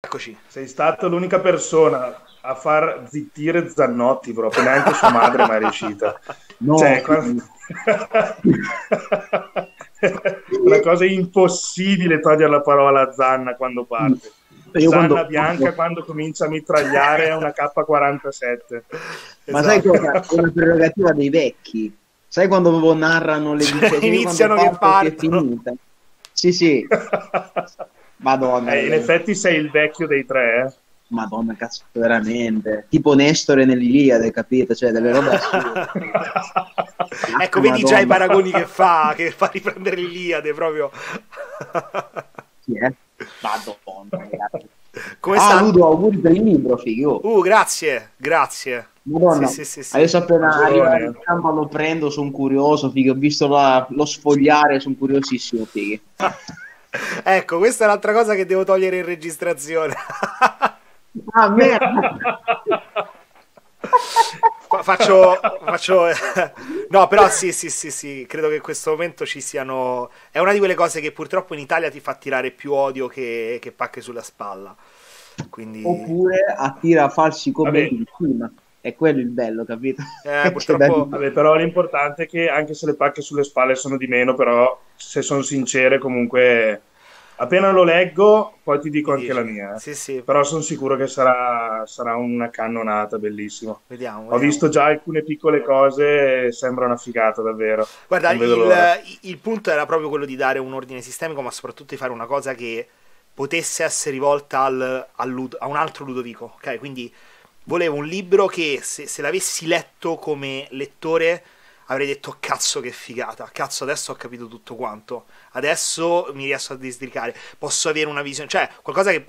Eccoci. Sei stata l'unica persona a far zittire Zannotti, proprio neanche sua madre mai riuscita. No, cioè, una cosa impossibile togliere la parola a Zanna quando parte. Io Zanna quando... bianca quando comincia a mitragliare è una K47. Ma esatto. Sai cosa? È una prerogativa dei vecchi. Sai quando proprio narrano le cioè, iniziano che partono. Sì, sì. Madonna. In effetti sei il vecchio dei tre, eh? Madonna, cazzo, veramente. Tipo Nestore nell'Iliade, capito? Cioè, delle robe assurde. Ecco, vedi già i paragoni che fa riprendere l'Iliade, proprio. Sì, eh? Madonna, ragazzi. Come Ludo, auguri per il libro, figlio. Grazie, grazie. Madonna, sì. Adesso appena arriva in campo lo prendo, sono curioso, figlio. Ho visto lo sfogliare, sono curiosissimo, figlio. Ecco, questa è l'altra cosa che devo togliere in registrazione. Ah, merda. No, però sì, credo che in questo momento ci siano... È una di quelle cose che purtroppo in Italia ti fa tirare più odio che pacche sulla spalla. Quindi... Oppure attira falsi commenti di prima. È quello il bello, capito? Purtroppo... Vabbè, però l'importante è che anche se le pacche sulle spalle sono di meno, però se sono sincere comunque... Appena lo leggo, poi ti dico anche la mia. Sì. Però sono sicuro che sarà una cannonata bellissima. Vediamo. Ho visto già alcune piccole cose, sembra una figata davvero. Guarda, il punto era proprio quello di dare un ordine sistemico, ma soprattutto di fare una cosa che potesse essere rivolta a un altro Ludovico. Okay? Quindi volevo un libro che se l'avessi letto come lettore... avrei detto cazzo che figata, cazzo adesso ho capito tutto quanto, adesso mi riesco a districare, posso avere una visione, cioè qualcosa che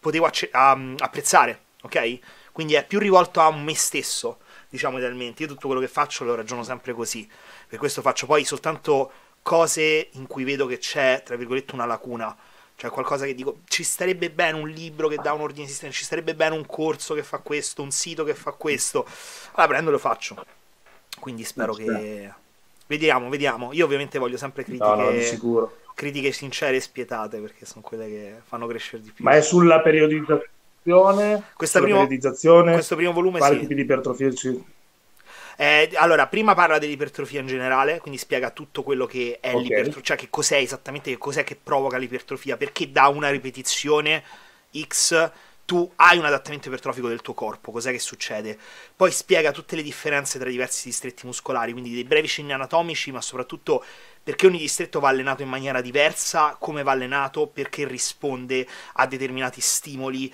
potevo apprezzare, ok? Quindi è più rivolto a me stesso, diciamo idealmente, io tutto quello che faccio lo ragiono sempre così, per questo faccio poi soltanto cose in cui vedo che c'è, tra virgolette, una lacuna, cioè qualcosa che dico, ci starebbe bene un libro che dà un ordine sistemico, ci starebbe bene un corso che fa questo, un sito che fa questo, allora prendo e lo faccio. Quindi spero che... Vediamo. Io ovviamente voglio sempre critiche sincere e spietate, perché sono quelle che fanno crescere di più. Ma è sulla periodizzazione? Questo primo volume sì. Tipi di ipertrofia? Allora, prima parla dell'ipertrofia in generale, quindi spiega tutto quello che è l'ipertrofia, cioè che cos'è esattamente, che cos'è che provoca l'ipertrofia, perché da una ripetizione X... tu hai un adattamento ipertrofico del tuo corpo, cos'è che succede? Poi spiega tutte le differenze tra i diversi distretti muscolari, quindi dei brevi cenni anatomici, ma soprattutto perché ogni distretto va allenato in maniera diversa, come va allenato, perché risponde a determinati stimoli,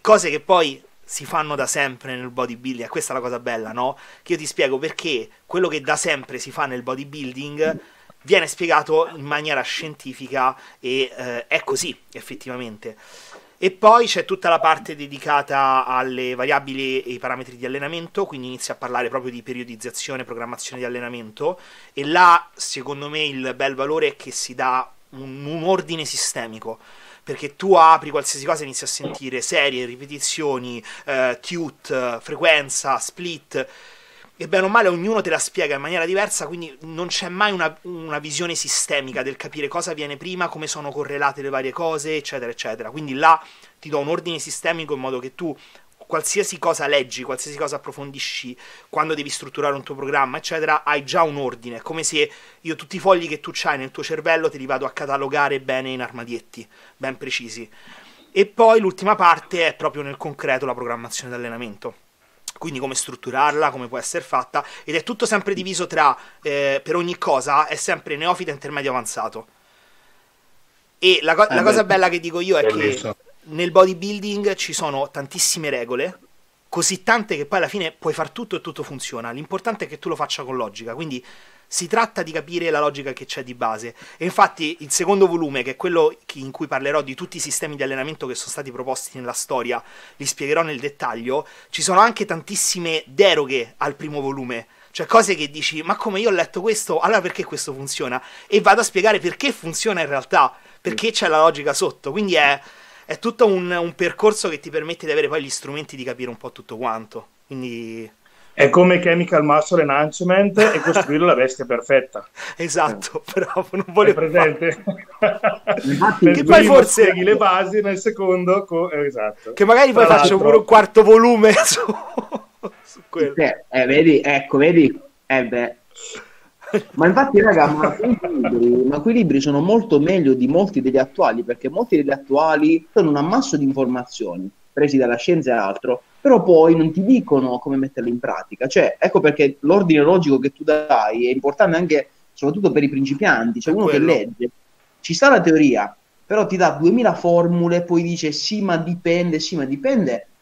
cose che poi si fanno da sempre nel bodybuilding, questa è la cosa bella, no? Che io ti spiego perché quello che da sempre si fa nel bodybuilding... viene spiegato in maniera scientifica e è così effettivamente. E poi c'è tutta la parte dedicata alle variabili e i parametri di allenamento, quindi inizia a parlare proprio di periodizzazione, programmazione di allenamento, e là secondo me il bel valore è che si dà un ordine sistemico, perché tu apri qualsiasi cosa e inizi a sentire serie, ripetizioni, tute, frequenza, split... E bene o male ognuno te la spiega in maniera diversa, quindi non c'è mai una visione sistemica del capire cosa viene prima, come sono correlate le varie cose, eccetera, eccetera. Quindi là ti do un ordine sistemico in modo che tu qualsiasi cosa leggi, qualsiasi cosa approfondisci, quando devi strutturare un tuo programma, eccetera, hai già un ordine. È come se io tutti i fogli che tu c'hai nel tuo cervello te li vado a catalogare bene in armadietti, ben precisi. E poi l'ultima parte è proprio nel concreto la programmazione d'allenamento. Quindi come strutturarla, come può essere fatta, ed è tutto sempre diviso tra, per ogni cosa, è sempre neofita, intermedio, avanzato. E la cosa bella che dico io è che nel bodybuilding ci sono tantissime regole, così tante che poi alla fine puoi far tutto e tutto funziona, l'importante è che tu lo faccia con logica, quindi si tratta di capire la logica che c'è di base. E infatti il secondo volume, che è quello in cui parlerò di tutti i sistemi di allenamento che sono stati proposti nella storia, li spiegherò nel dettaglio, ci sono anche tantissime deroghe al primo volume, cioè cose che dici, ma come io ho letto questo, allora perché questo funziona? E vado a spiegare perché funziona in realtà, perché c'è la logica sotto, quindi è tutto un percorso che ti permette di avere poi gli strumenti di capire un po' tutto quanto, quindi... È come Chemical Muscle Enhancement e costruire la bestia perfetta. Esatto, bravo, non volevo presente. Che poi forse segui le basi nel secondo, esatto. Che magari poi faccio pure un quarto volume su quello. Vedi, ecco, vedi? Beh. Ma infatti, raga, ma quei libri sono molto meglio di molti degli attuali, perché molti degli attuali sono un ammasso di informazioni presi dalla scienza e altro, però poi non ti dicono come metterle in pratica. Cioè, ecco perché l'ordine logico che tu dai è importante anche, soprattutto per i principianti. C'è uno che legge, ci sta la teoria, però ti dà 2000 formule, poi dice sì ma dipende.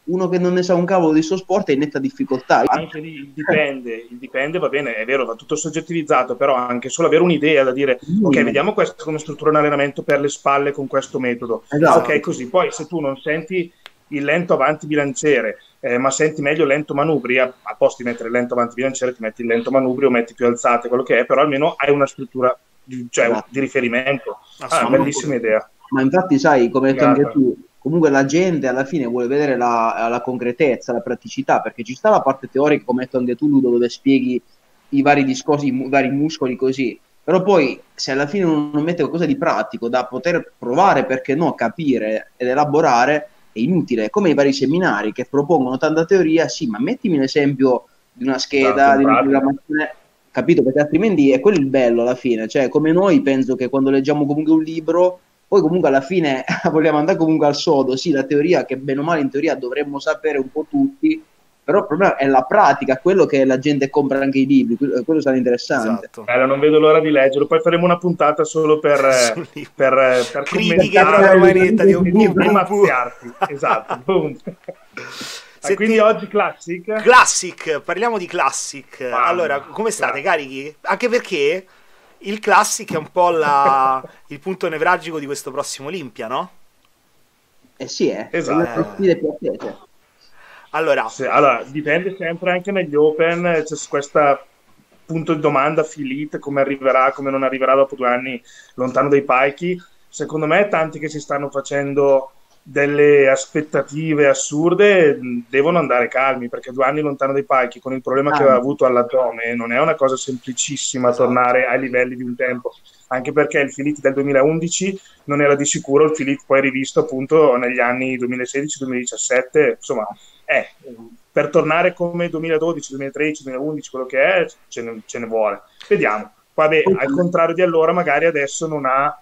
Uno che non ne sa un cavolo di suo sport è in netta difficoltà. Anche lì il dipende va bene, è vero, va tutto soggettivizzato, però anche solo avere un'idea da dire ok, vediamo questo come struttura un allenamento per le spalle con questo metodo, esatto. Ok, così poi se tu non senti il lento avanti bilanciere, ma senti meglio il lento manubri, a posto di mettere il lento avanti bilanciere ti metti il lento manubri o metti più alzate, quello che è, però almeno hai una struttura di riferimento. È una bellissima idea. Ma infatti sai, come hai detto anche tu, comunque la gente alla fine vuole vedere la concretezza, la praticità, perché ci sta la parte teorica, come hai detto anche tu Ludo, dove spieghi i vari discorsi, i vari muscoli così, però poi se alla fine non mette qualcosa di pratico da poter provare, perché no, capire ed elaborare, è inutile. Come i vari seminari che propongono tanta teoria, sì ma mettimi l'esempio di una scheda, di una programmazione, capito? Perché altrimenti è quello il bello alla fine, cioè come noi penso che quando leggiamo comunque un libro, poi comunque alla fine vogliamo andare comunque al sodo, sì la teoria che bene o male in teoria dovremmo sapere un po' tutti, però il problema è la pratica, quello che la gente compra anche i libri, quello sarà interessante. Esatto. Non vedo l'ora di leggerlo, poi faremo una puntata solo per critiche di un libro e mazziarti, esatto, boom. Quindi oggi Classic, parliamo di Classic. Wow. Allora, come state carichi? Anche perché il Classic è un po' il punto nevralgico di questo prossimo Olimpia, no? Eh sì, esatto. Allora, dipende sempre anche negli open, c'è questa punto di domanda Filit, come arriverà, come non arriverà dopo 2 anni lontano dai palchi. Secondo me tanti che si stanno facendo delle aspettative assurde devono andare calmi, perché 2 anni lontano dai palchi con il problema che aveva avuto all'addome non è una cosa semplicissima, esatto, tornare ai livelli di un tempo, anche perché il Filit del 2011 non era di sicuro il Filit poi rivisto appunto negli anni 2016-2017, insomma per tornare come 2012-2013-2011 quello che è ce ne vuole, vediamo. Vabbè, al contrario di allora magari adesso non ha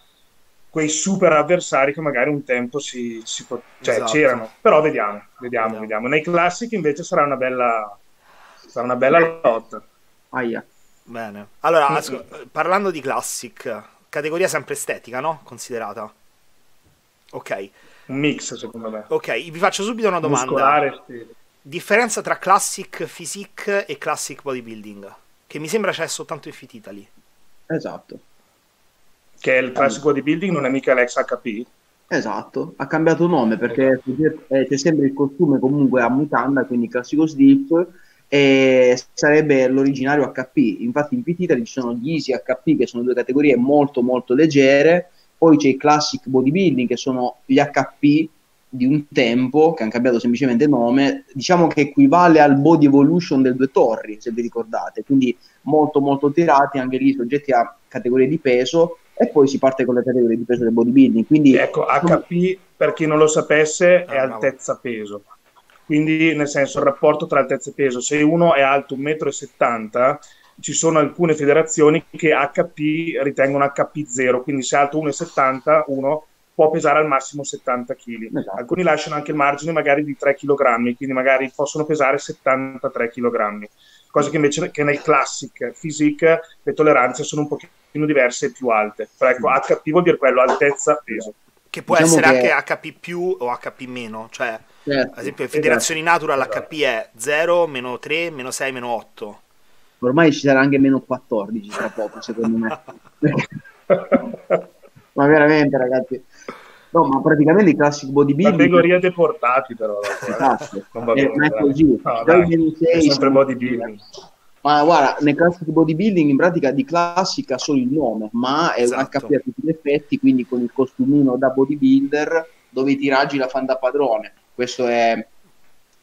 quei super avversari che magari un tempo c'erano, però vediamo. Nei classici invece sarà una bella lotta. Ahia. Bene, allora parlando di classic, categoria sempre estetica, no? Considerata ok, un mix secondo me. Ok, vi faccio subito una domanda. Muscolare, sì. Differenza tra classic physique e classic bodybuilding, che mi sembra c'è soltanto in Fit Italy. Esatto. Che il classic bodybuilding non è mica l'ex HP. Esatto, ha cambiato nome perché c'è sempre il costume comunque a mutanda, quindi classico slip, e sarebbe l'originario HP. Infatti in Fit Italy ci sono gli easy HP, che sono 2 categorie molto molto leggere, poi c'è il classic bodybuilding, che sono gli HP di un tempo, che hanno cambiato semplicemente nome, diciamo che equivale al Body Evolution del Due Torri, se vi ricordate, quindi molto molto tirati, anche lì soggetti a categorie di peso, e poi si parte con le categorie di peso del bodybuilding. Quindi ecco, HP, per chi non lo sapesse, è altezza peso, quindi nel senso il rapporto tra altezza e peso, se uno è alto 1,70 m ci sono alcune federazioni che HP ritengono HP0, quindi se è alto 1,70 m uno può pesare al massimo 70 kg, esatto. Alcuni lasciano anche il margine magari di 3 kg, quindi magari possono pesare 73 kg, cosa che invece che nel classic physique le tolleranze sono un pochino diverse e più alte. Però ecco, HP vuol dire quello, altezza peso, che può essere che anche HP più o HP meno, cioè certo, ad esempio in federazioni natural HP è 0, meno 3, meno 6, meno 8, ormai ci sarà anche meno 14 tra poco secondo me. Ma veramente ragazzi, no, ma praticamente i classic bodybuilding, categoria deportati però non va bene, è così, no, dai, è sempre bodybuilding. Ma guarda, nel classic bodybuilding in pratica di classica solo il nome, ma è un HP a tutti gli effetti, quindi con il costumino da bodybuilder dove i tiraggi la fanno da padrone. Questo è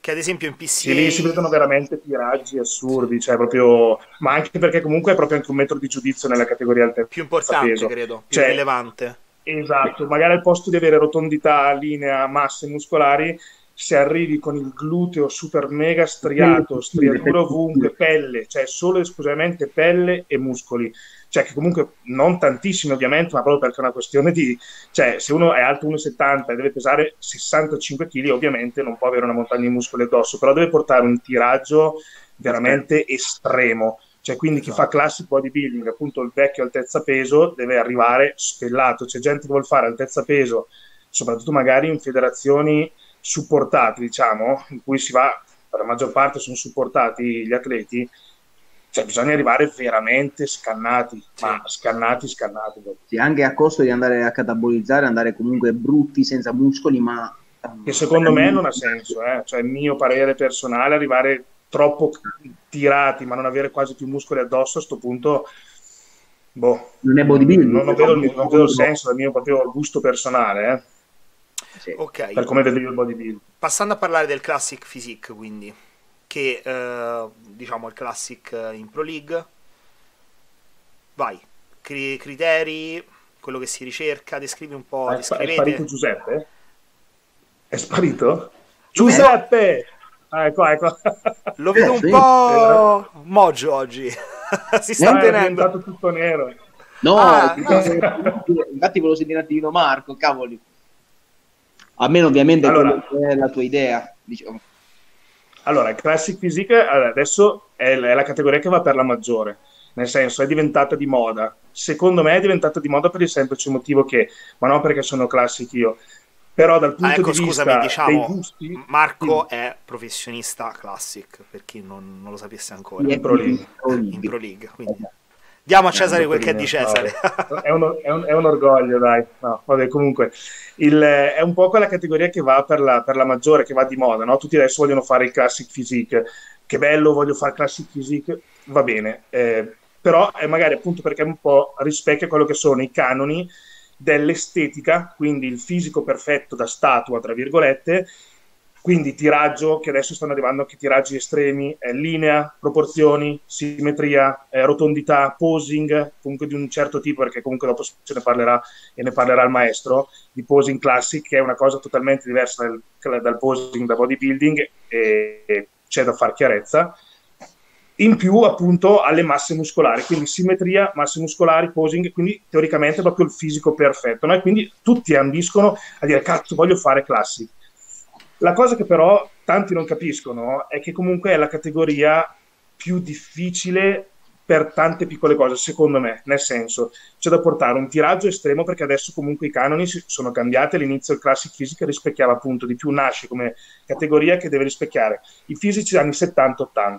che ad esempio in PCA... lì si vedono veramente tiraggi assurdi, cioè proprio... ma anche perché comunque è proprio anche un metro di giudizio nella categoria alternata. Più importante, peso, credo, più rilevante. Esatto, magari al posto di avere rotondità, linea, masse muscolari, se arrivi con il gluteo super mega striato, striatura ovunque, pelle, cioè solo e esclusivamente pelle e muscoli, cioè che comunque non tantissimi ovviamente, ma proprio perché è una questione di, cioè se uno è alto 1,70 e deve pesare 65 kg ovviamente non può avere una montagna di muscoli addosso, però deve portare un tiraggio veramente estremo, cioè quindi chi fa classic bodybuilding, appunto il vecchio altezza peso, deve arrivare stellato, c'è gente che vuol fare altezza peso, soprattutto magari in federazioni supportati, diciamo, in cui si va, per la maggior parte sono supportati gli atleti, cioè bisogna arrivare veramente scannati, ma scannati. Sì, anche a costo di andare a catabolizzare, andare comunque brutti, senza muscoli, ma... che secondo me non ha senso, cioè il mio parere personale, arrivare troppo tirati, ma non avere quasi più muscoli addosso, a sto punto... boh, non è bodybuilding. Non vedo il senso dal mio proprio gusto personale, Okay. Per come vedo io il bodybuilding. Passando a parlare del classic physique, quindi, che diciamo il classic in Pro League, vai, criteri, quello che si ricerca, descrivi un po'. È sparito Giuseppe? È sparito? Giuseppe! Ecco, ecco. Lo vedo un po' mogio oggi. Si sta tenendo. È diventato tutto nero. No, infatti volevo sentire un attimino Marco, cavoli. A meno ovviamente allora, quella è la tua idea, diciamo. Allora, classic physique adesso è la categoria che va per la maggiore, nel senso è diventata di moda. Secondo me è diventata di moda per il semplice motivo che, ma non perché sono classic io, però dal punto di vista dei gusti... Marco è professionista classic, per chi non lo sapesse ancora. In Pro League. In Pro League, quindi... diamo a Cesare quel che è di Cesare. No, è un orgoglio, dai. No, vabbè, comunque, è un po' quella categoria che va per la maggiore, che va di moda, no? Tutti adesso vogliono fare il classic physique. Che bello, voglio fare classic physique, va bene. Però è magari appunto perché un po' rispecchia quello che sono i canoni dell'estetica, quindi il fisico perfetto da statua, tra virgolette, quindi tiraggio, che adesso stanno arrivando anche tiraggi estremi, linea, proporzioni, simmetria, rotondità, posing, comunque di un certo tipo, perché comunque dopo se ne parlerà e ne parlerà il maestro, di posing classic, che è una cosa totalmente diversa dal posing da bodybuilding, e c'è da far chiarezza. In più appunto alle masse muscolari, quindi simmetria, masse muscolari, posing, quindi teoricamente proprio il fisico perfetto, no? E quindi tutti ambiscono a dire cazzo voglio fare classic. La cosa che però tanti non capiscono è che comunque è la categoria più difficile per tante piccole cose, secondo me, nel senso c'è da portare un tiraggio estremo perché adesso comunque i canoni sono cambiati, all'inizio il classic physique rispecchiava appunto di più, nasce come categoria che deve rispecchiare i fisici degli anni 70-80,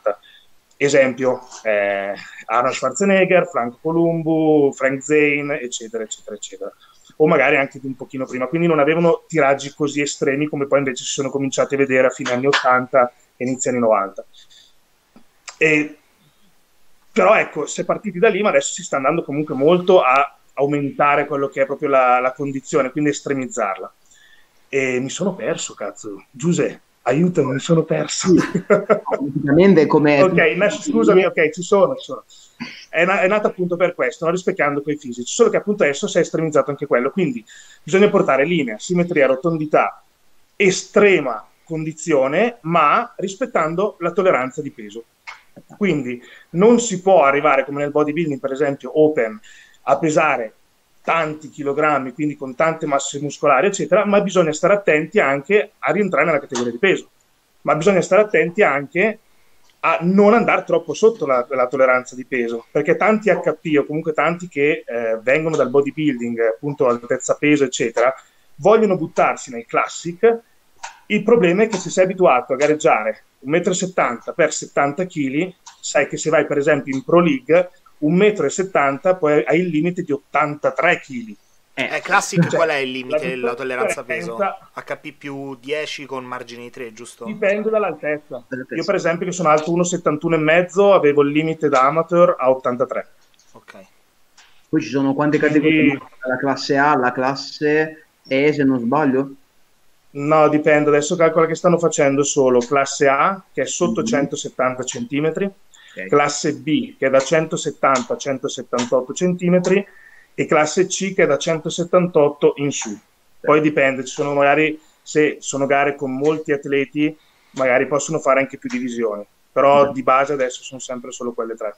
esempio Arnold Schwarzenegger, Franco Columbu, Frank Zane, eccetera, eccetera, eccetera. O magari anche di un pochino prima, quindi non avevano tiraggi così estremi come poi invece si sono cominciati a vedere a fine anni 80 e inizio anni 90. Però ecco, si è partiti da lì, ma adesso si sta andando comunque molto a aumentare quello che è proprio la condizione, quindi estremizzarla. E mi sono perso, cazzo. Giuseppe, aiutami, mi sono perso. Come... ok, scusami, ok, ci sono, ci sono. È nata appunto per questo, no? Rispecchiando quei fisici, solo che appunto adesso si è estremizzato anche quello, quindi bisogna portare linea, simmetria, rotondità, estrema condizione, ma rispettando la tolleranza di peso. Quindi non si può arrivare come nel bodybuilding, per esempio open, a pesare tanti chilogrammi, quindi con tante masse muscolari eccetera, ma bisogna stare attenti anche a rientrare nella categoria di peso, ma bisogna stare attenti anche a non andare troppo sotto la tolleranza di peso, perché tanti HP o comunque tanti che vengono dal bodybuilding, appunto altezza peso eccetera, vogliono buttarsi nei classic. Il problema è che se sei abituato a gareggiare 1,70 m per 70 kg, sai che se vai per esempio in Pro League 1,70 m poi hai il limite di 83 kg. Classic, cioè, qual è il limite della tolleranza peso? HP più 10 con margine di 3, giusto? Dipende dall'altezza. Io per esempio che sono alto 1,71,5 m avevo il limite da amateur a 83. Ok. Poi ci sono quante categorie? La classe A, la classe E se non sbaglio? No, dipende. Adesso calcola che stanno facendo solo classe A, che è sotto 170 centimetri, okay, classe B, che è da 170 a 178 centimetri, e classe C, che è da 178 in su. Okay. Poi dipende, ci sono magari, se sono gare con molti atleti, magari possono fare anche più divisioni, però di base adesso sono sempre solo quelle tre.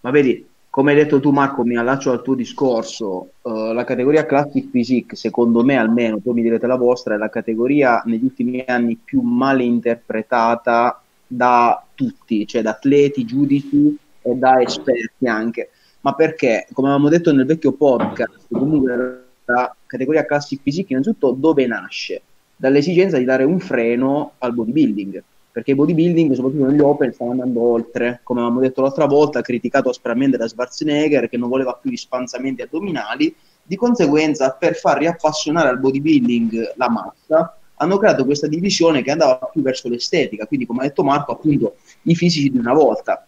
Ma vedi, come hai detto tu Marco, mi allaccio al tuo discorso, la categoria Classic Physique, secondo me almeno, poi mi direte la vostra, è la categoria negli ultimi anni più male interpretata da tutti, cioè da atleti, giudici e da esperti anche, ma perché, come avevamo detto nel vecchio podcast, comunque la categoria Classic Physique innanzitutto dove nasce? Dall'esigenza di dare un freno al bodybuilding, perché i bodybuilding, soprattutto negli open, stanno andando oltre, come avevamo detto l'altra volta, criticato aspramente da Schwarzenegger che non voleva più gli spansamenti addominali. Di conseguenza, per far riappassionare al bodybuilding la massa, hanno creato questa divisione che andava più verso l'estetica, quindi come ha detto Marco, appunto, i fisici di una volta.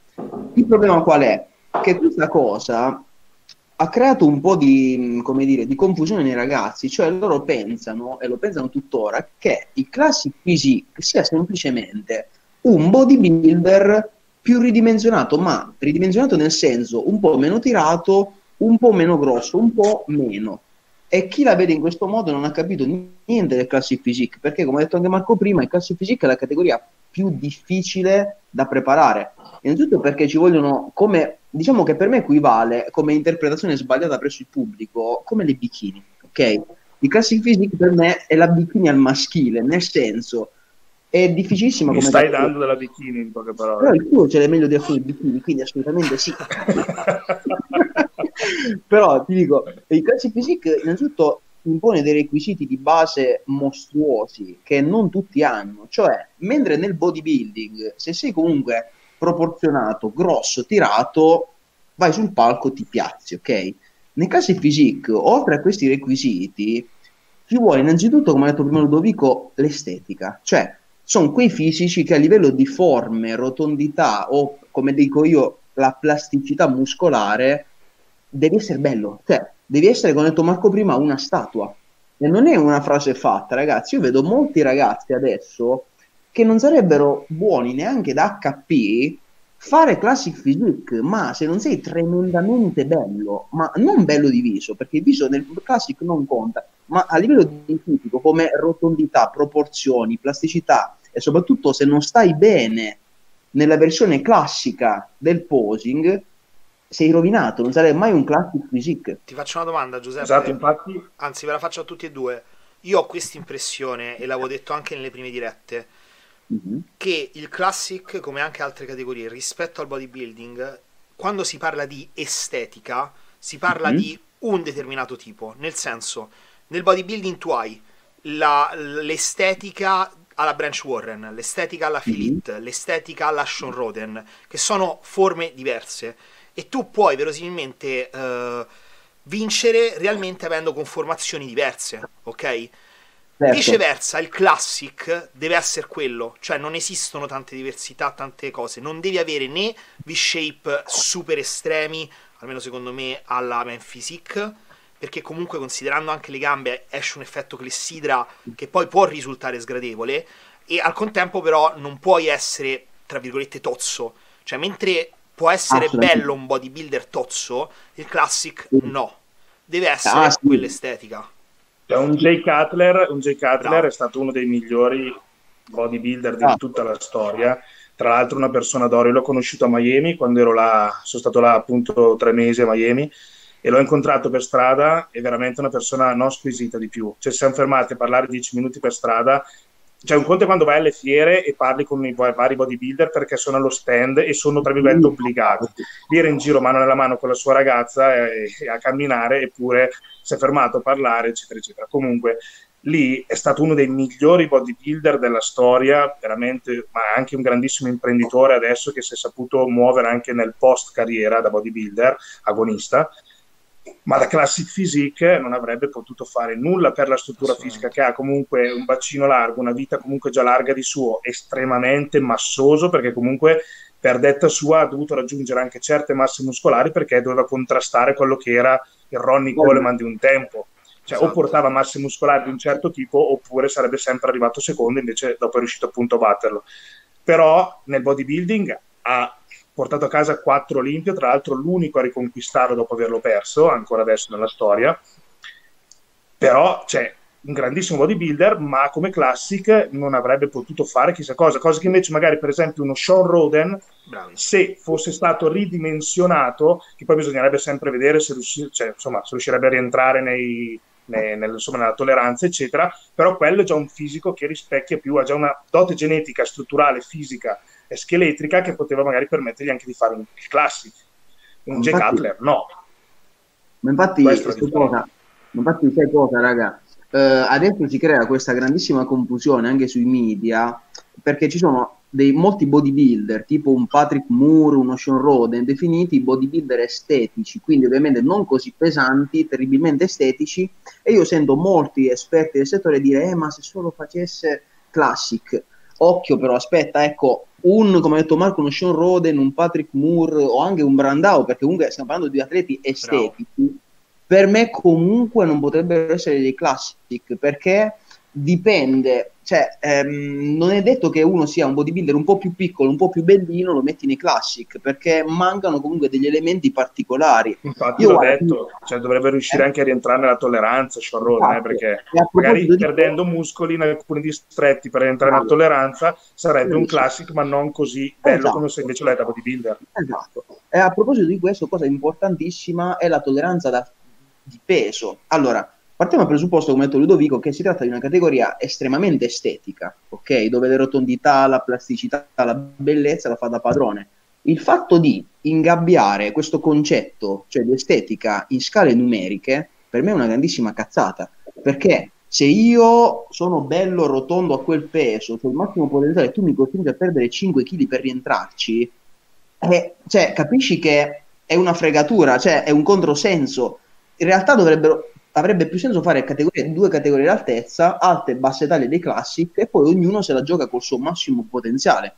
Il problema qual è? Che questa cosa ha creato un po' di, come dire, di confusione nei ragazzi, cioè loro pensano, e lo pensano tuttora, che il Classic Physique sia semplicemente un bodybuilder più ridimensionato, ma ridimensionato nel senso un po' meno tirato, un po' meno grosso, un po' meno. E chi la vede in questo modo non ha capito niente del Classic Physique, perché come ha detto anche Marco prima, il Classic Physique è la categoria più difficile da preparare. Innanzitutto perché ci vogliono, come diciamo che per me equivale, come interpretazione sbagliata presso il pubblico, come le bikini, ok? Il Classic Physique per me è la bikini al maschile, nel senso è difficilissima. Mi come stai dando della bikini in poche parole. Però il tuo ce l'è meglio di alcuni bikini, quindi assolutamente sì. Però ti dico, il Classic Physique innanzitutto impone dei requisiti di base mostruosi che non tutti hanno, cioè mentre nel bodybuilding, se sei comunque proporzionato, grosso, tirato, vai sul palco, ti piazzi, ok? Nel Classic Physique, oltre a questi requisiti, ci vuole innanzitutto, come ha detto prima Ludovico, l'estetica, cioè sono quei fisici che a livello di forme, rotondità o, come dico io, la plasticità muscolare, devi essere bello, cioè devi essere, come ha detto Marco prima, una statua. E non è una frase fatta, ragazzi. Io vedo molti ragazzi adesso che non sarebbero buoni neanche da HP fare Classic Physique, ma se non sei tremendamente bello, ma non bello di viso, perché il viso nel Classic non conta, ma a livello di fisico, come rotondità, proporzioni, plasticità, e soprattutto se non stai bene nella versione classica del posing, sei rovinato, non sarai mai un Classic Physique. Ti faccio una domanda, Giuseppe. Esatto, infatti. Anzi, ve la faccio a tutti e due. Io ho questa impressione, e l'avevo detto anche nelle prime dirette, che il Classic, come anche altre categorie rispetto al bodybuilding, quando si parla di estetica si parla di un determinato tipo, nel senso, nel bodybuilding tu hai l'estetica alla Branch Warren, l'estetica alla Phil Heath, l'estetica alla Shawn Rhoden, che sono forme diverse, e tu puoi verosimilmente vincere realmente avendo conformazioni diverse, ok? Certo. Viceversa, il Classic deve essere quello, cioè non esistono tante diversità, tante cose, non devi avere né V-shape super estremi, almeno secondo me alla Men Physique, perché comunque considerando anche le gambe esce un effetto clessidra che poi può risultare sgradevole, e al contempo però non puoi essere, tra virgolette, tozzo, cioè mentre può essere bello un bodybuilder tozzo, il Classic no, deve essere quell'estetica. Cioè un Jay Cutler è stato uno dei migliori bodybuilder di tutta la storia, tra l'altro una persona d'oro. Io l'ho conosciuto a Miami, quando ero là, sono stato là appunto 3 mesi a Miami, e l'ho incontrato per strada, è veramente una persona non squisita di più, cioè siamo fermati a parlare 10 minuti per strada. Cioè un conto è quando vai alle fiere e parli con i vari bodybuilder perché sono allo stand e sono tra virgolette obbligati, lì era in giro mano nella mano con la sua ragazza e a camminare, eppure si è fermato a parlare, eccetera eccetera. Comunque lì è stato uno dei migliori bodybuilder della storia, veramente, ma anche un grandissimo imprenditore adesso, che si è saputo muovere anche nel post carriera da bodybuilder agonista, ma la Classic Physique non avrebbe potuto fare nulla per la struttura fisica che ha, comunque un bacino largo, una vita comunque già larga di suo, estremamente massoso, perché comunque per detta sua ha dovuto raggiungere anche certe masse muscolari perché doveva contrastare quello che era il Ronnie Coleman di un tempo, Cioè, esatto. O portava masse muscolari di un certo tipo, oppure sarebbe sempre arrivato secondo, invece dopo è riuscito appunto a batterlo. Però nel bodybuilding ha portato a casa 4 Olimpie, tra l'altro l'unico a riconquistarlo dopo averlo perso, ancora adesso nella storia. Però cioè, un grandissimo bodybuilder, ma come classic non avrebbe potuto fare chissà cosa, cosa che invece magari per esempio uno Shawn Rhoden, se fosse stato ridimensionato, che poi bisognerebbe sempre vedere se, se riuscirebbe a rientrare nella tolleranza eccetera, però quello è già un fisico che rispecchia più, ha già una dote genetica, strutturale, fisica e scheletrica che poteva magari permettergli anche di fare un classic. Un Jay Cutler no. Ma infatti sai cosa raga, adesso si crea questa grandissima confusione anche sui media, perché ci sono molti bodybuilder tipo un Patrick Moore, uno Shawn Rhoden, definiti bodybuilder estetici, quindi ovviamente non così pesanti, terribilmente estetici, e io sento molti esperti del settore dire ma se solo facesse classic. Occhio però, aspetta, ecco, come ha detto Marco, uno Shawn Rhoden, un Patrick Moore o anche un Brandão, perché comunque stiamo parlando di atleti estetici. Bravo. Per me comunque non potrebbero essere dei classic, perché dipende, cioè non è detto che uno sia un bodybuilder un po' più piccolo, un po' più bellino, lo metti nei classic, perché mancano comunque degli elementi particolari. Infatti l'ho detto, cioè, dovrebbe riuscire anche a rientrare nella tolleranza, Sciorrone, perché magari perdendo muscoli in alcuni distretti per rientrare nella tolleranza sarebbe un classic, ma non così bello come se invece lo è da bodybuilder. Esatto. E a proposito di questo, cosa importantissima è la tolleranza di peso. Allora, partiamo dal presupposto, come ha detto Ludovico, che si tratta di una categoria estremamente estetica, ok? Dove le rotondità, la plasticità, la bellezza la fa da padrone. Il fatto di ingabbiare questo concetto, cioè di estetica, in scale numeriche, per me è una grandissima cazzata, perché se io sono bello rotondo a quel peso, col massimo potenziale, tu mi costringi a perdere 5 kg per rientrarci, cioè, capisci che è una fregatura, cioè è un controsenso. In realtà avrebbe più senso fare due categorie d'altezza, alte e basse taglie dei classic, e poi ognuno se la gioca col suo massimo potenziale.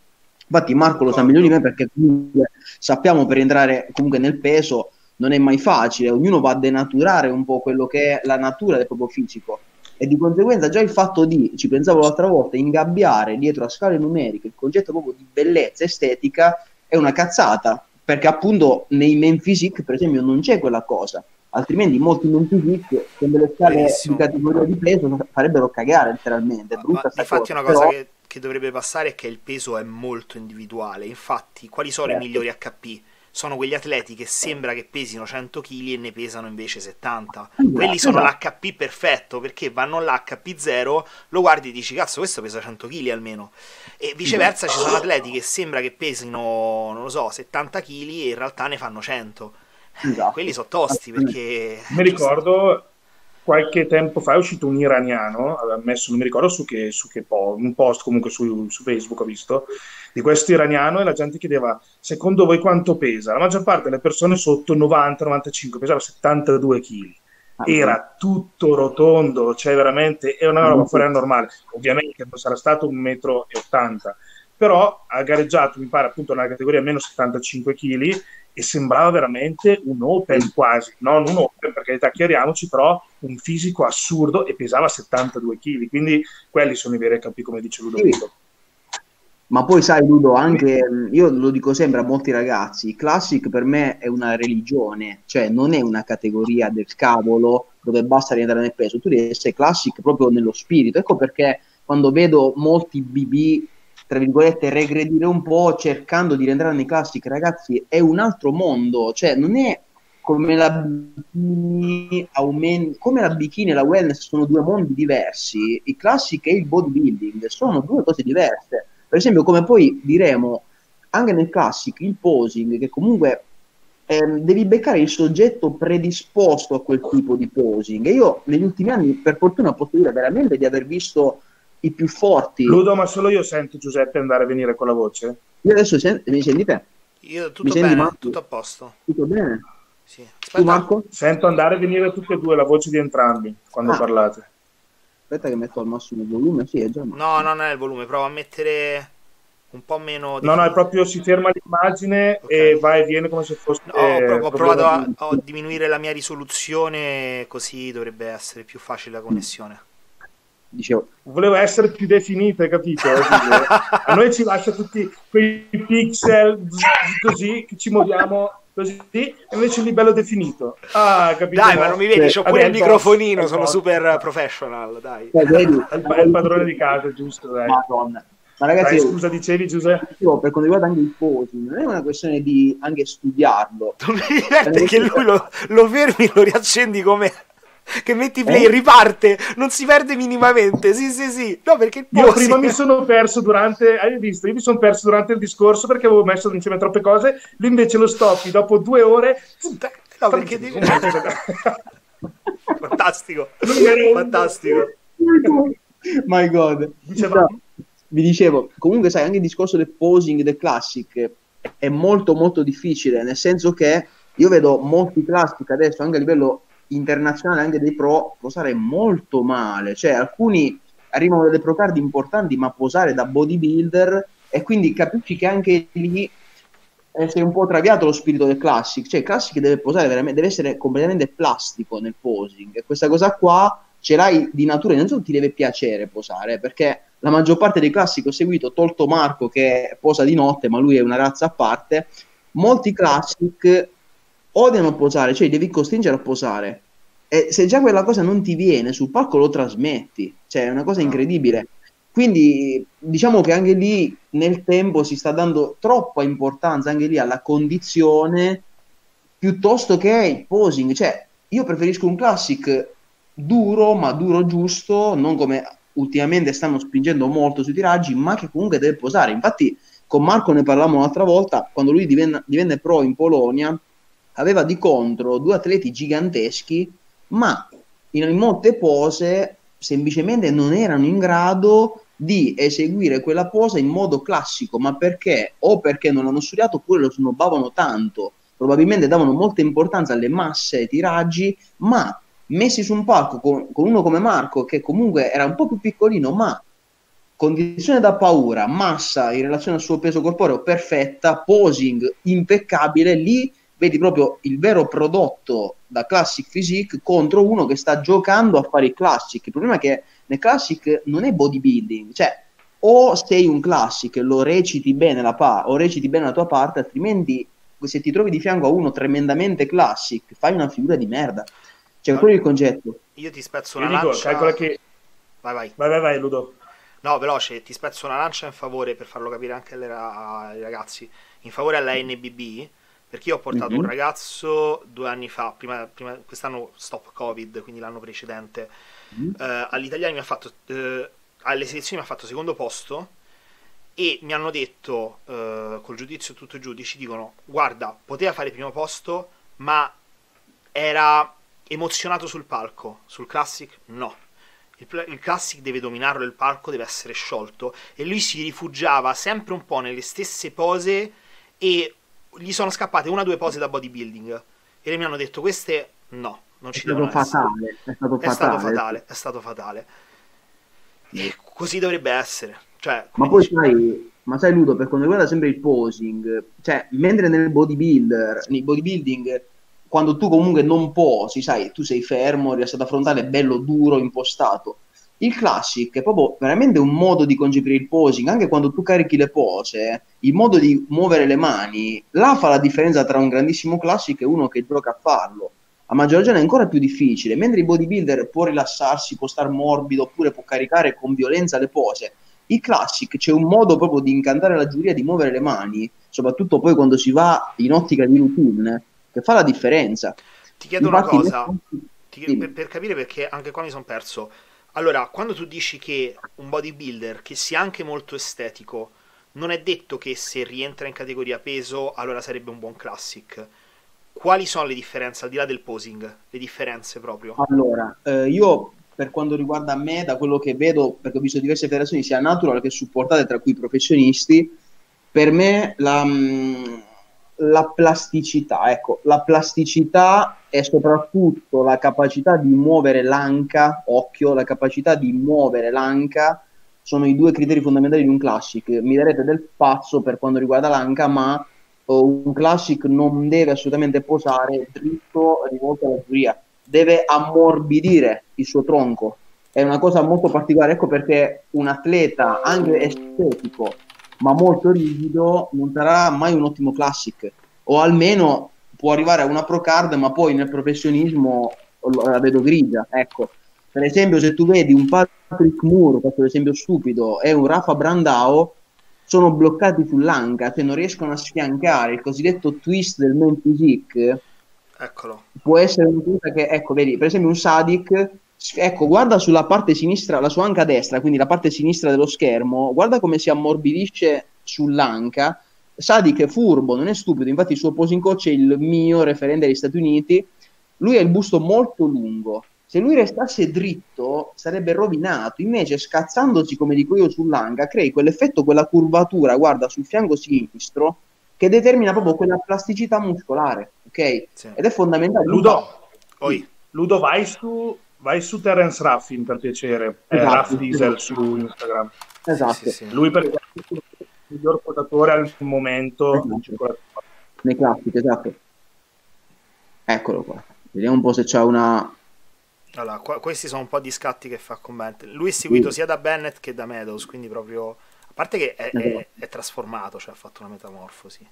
Infatti Marco lo sa meglio di me, perché comunque sappiamo, per entrare comunque nel peso non è mai facile, ognuno va a denaturare un po' quello che è la natura del proprio fisico, e di conseguenza già il fatto di, ci pensavo l'altra volta, ingabbiare dietro a scale numeriche il concetto proprio di bellezza estetica è una cazzata, perché appunto nei men physique per esempio non c'è quella cosa. Altrimenti molti non physique con delle scale di categoria di peso farebbero cagare letteralmente. Infatti una cosa che dovrebbe passare è che il peso è molto individuale. Infatti quali sono i migliori HP? Sono quegli atleti che sembra che pesino 100 kg e ne pesano invece 70. Quelli sono l'HP perfetto, perché vanno l'HP0, lo guardi e dici cazzo questo pesa 100 kg almeno. E viceversa ci sono atleti che sembra che pesino, non lo so, 70 kg e in realtà ne fanno 100. Esatto. Quelli sono tosti, perché mi ricordo qualche tempo fa è uscito un iraniano, aveva messo, non mi ricordo un post comunque su Facebook, ho visto di questo iraniano, e la gente chiedeva secondo voi quanto pesa? La maggior parte delle persone sotto 90-95 pesava 72 kg, era tutto rotondo, cioè veramente è una roba fuori normale. Ovviamente non sarà stato 1,80 m, però ha gareggiato mi pare appunto nella categoria meno 75 kg e sembrava veramente un open, quasi, non un open perché chiariamoci, però un fisico assurdo, e pesava 72 kg, quindi quelli sono i veri capi, come dice Ludovico. Sì. Ma poi sai Ludo, anche io lo dico sempre a molti ragazzi, classic per me è una religione, cioè non è una categoria del cavolo dove basta rientrare nel peso, tu devi essere classic proprio nello spirito. Ecco perché quando vedo molti BB tra virgolette regredire un po' cercando di rientrare nei classic, ragazzi è un altro mondo, cioè non è come la bikini e la wellness, sono due mondi diversi, i classic e il bodybuilding sono due cose diverse. Per esempio, come poi diremo, anche nel classic il posing, che comunque devi beccare il soggetto predisposto a quel tipo di posing, e io negli ultimi anni per fortuna posso dire veramente di aver visto i più forti. Ludo, ma solo io sento Giuseppe andare e venire con la voce? Io adesso mi senti te? Io tutto bene, Marco? Tutto a posto. Tutto bene? Sì. Tu Marco? Sento andare e venire tutti e due, la voce di entrambi quando parlate. Aspetta che metto al massimo il volume, sì, è già. No, non è il volume, prova a mettere un po' meno... No, no, è proprio si ferma l'immagine, okay, e va e viene come se fosse... No, ho provato a diminuire la mia risoluzione, così dovrebbe essere più facile la connessione. Dicevo, volevo essere più definita, capito? A noi ci lascia tutti quei pixel così, che ci muoviamo così, e invece lì bello definito. Ah, capito? Dai, ma non mi vedi, c'ho pure il microfonino, sono super professional, dai. È il padrone di casa, giusto? Dai. Madonna. Ma ragazzi, dai, scusa, dicevi Giuseppe? Per quanto riguarda anche il posing, non è una questione di anche studiarlo. Non mi diverte che lui lo fermi, lo riaccendi come... che metti play, riparte, non si perde minimamente. Sì, sì, sì. No, perché io prima mi sono perso durante, hai visto? Io mi sono perso durante il discorso perché avevo messo insieme troppe cose. Lui invece lo stoppi dopo 2 ore. No, perché devi... Fantastico, fantastico. My God. Diceva... Vi dicevo, comunque sai, anche il discorso del posing, del classic è molto molto difficile, nel senso che io vedo molti classic adesso anche a livello internazionale, anche dei pro, posare molto male, cioè alcuni arrivano delle pro card importanti ma posare da bodybuilder, e quindi capisci che anche lì sei un po' traviato lo spirito del classic, cioè il classic deve posare veramente, deve essere completamente plastico nel posing, e questa cosa qua ce l'hai di natura, innanzitutto ti deve piacere posare, perché la maggior parte dei classic ho seguito, tolto Marco che posa di notte, ma lui è una razza a parte, molti classic odiano posare, cioè devi costringere a posare, e se già quella cosa non ti viene sul palco lo trasmetti, cioè è una cosa incredibile. Quindi diciamo che anche lì nel tempo si sta dando troppa importanza anche lì alla condizione piuttosto che il posing, cioè io preferisco un classic duro, ma duro giusto, non come ultimamente stanno spingendo molto sui tiraggi, ma che comunque deve posare. Infatti con Marco ne parlavamo l'altra volta, quando lui divenne pro in Polonia aveva di contro 2 atleti giganteschi, ma in molte pose semplicemente non erano in grado di eseguire quella posa in modo classico, ma perché? O perché non l'hanno studiato, oppure lo snobbavano tanto, probabilmente davano molta importanza alle masse, ai tiraggi, ma messi su un palco con uno come Marco, che comunque era un po' più piccolino, ma condizione da paura, massa in relazione al suo peso corporeo perfetta, posing impeccabile, lì vedi proprio il vero prodotto da classic physique contro uno che sta giocando a fare il classic. Il problema è che nel classic non è bodybuilding, cioè o sei un classic, lo reciti bene o reciti bene la tua parte, altrimenti se ti trovi di fianco a uno tremendamente classic fai una figura di merda. Cioè, quello è il concetto. Io ti spezzo una lancia. Che... Vai, Ludo. No, veloce, ti spezzo una lancia in favore, per farlo capire anche ai ragazzi, in favore alla NBB, perché io ho portato un ragazzo 2 anni fa, prima quest'anno stop Covid, quindi l'anno precedente, agli italiani mi ha fatto, alle selezioni mi ha fatto secondo posto, e mi hanno detto, col giudizio tutto i giudici dicono, guarda, poteva fare primo posto, ma era... emozionato sul palco, sul classic no, il classic deve dominarlo, il palco deve essere sciolto, e lui si rifugiava sempre un po' nelle stesse pose, e gli sono scappate 1 o 2 pose da bodybuilding, e mi hanno detto queste no, non ci devono essere. È stato fatale. E così dovrebbe essere, cioè, ma poi sai Ludo, per quanto riguarda sempre il posing, cioè mentre nel bodybuilding quando tu comunque non posi, sai, tu sei fermo, rialzato frontale, bello duro, impostato. Il classic è proprio veramente un modo di concepire il posing, anche quando tu carichi le pose, il modo di muovere le mani, là fa la differenza tra un grandissimo classic e uno che gioca a farlo. A maggior ragione è ancora più difficile, mentre il bodybuilder può rilassarsi, può star morbido, oppure può caricare con violenza le pose. Il classic c'è un modo proprio di incantare la giuria, di muovere le mani, soprattutto poi quando si va in ottica di routine, che fa la differenza. Ti chiedo una cosa, per capire, perché anche qua mi sono perso. Allora, quando tu dici che un bodybuilder che sia anche molto estetico, non è detto che se rientra in categoria peso allora sarebbe un buon classic. Quali sono le differenze, al di là del posing, le differenze proprio? Allora, io per quanto riguarda me, da quello che vedo, perché ho visto diverse federazioni sia natural che supportate, tra cui professionisti, per me la plasticità, ecco, la plasticità è soprattutto la capacità di muovere l'anca, occhio, la capacità di muovere l'anca sono i due criteri fondamentali di un classic. Mi darete del pazzo per quanto riguarda l'anca, ma un classic non deve assolutamente posare dritto rivolto alla giuria, deve ammorbidire il suo tronco. È una cosa molto particolare, ecco perché un atleta anche estetico ma molto rigido non sarà mai un ottimo classic, o almeno può arrivare a una pro card, ma poi nel professionismo la vedo grigia, ecco. Per esempio, se tu vedi un Patrick Moore, faccio l'esempio stupido, e un Rafa Brandão, sono bloccati sull'anca, cioè non riescono a sfiancare il cosiddetto twist del main physique. Eccolo. Può essere una cosa che, ecco, vedi, per esempio un Sadik, ecco, guarda sulla parte sinistra, la sua anca destra, quindi la parte sinistra dello schermo, guarda come si ammorbidisce sull'anca. Sadik è furbo, non è stupido, infatti il suo posing coach è il mio referente degli Stati Uniti, lui ha il busto molto lungo. Se lui restasse dritto sarebbe rovinato, invece scazzandosi, come dico io, sull'anca, crei quell'effetto, quella curvatura, guarda, sul fianco sinistro, che determina proprio quella plasticità muscolare, ok? Sì. Ed è fondamentale. Ludo, vai su Terrence Ruffin, per piacere, esatto, Ruff Diesel su Instagram. Esatto. Sì, sì, sì. Lui per esempio è il miglior portatore al momento. Esatto. Nei classici, esatto. Eccolo qua, vediamo un po' se c'è una... Allora, questi sono un po' di scatti che fa con Bennett. Lui è seguito sia da Bennett che da Meadows, quindi proprio... A parte che è trasformato, cioè ha fatto una metamorfosi.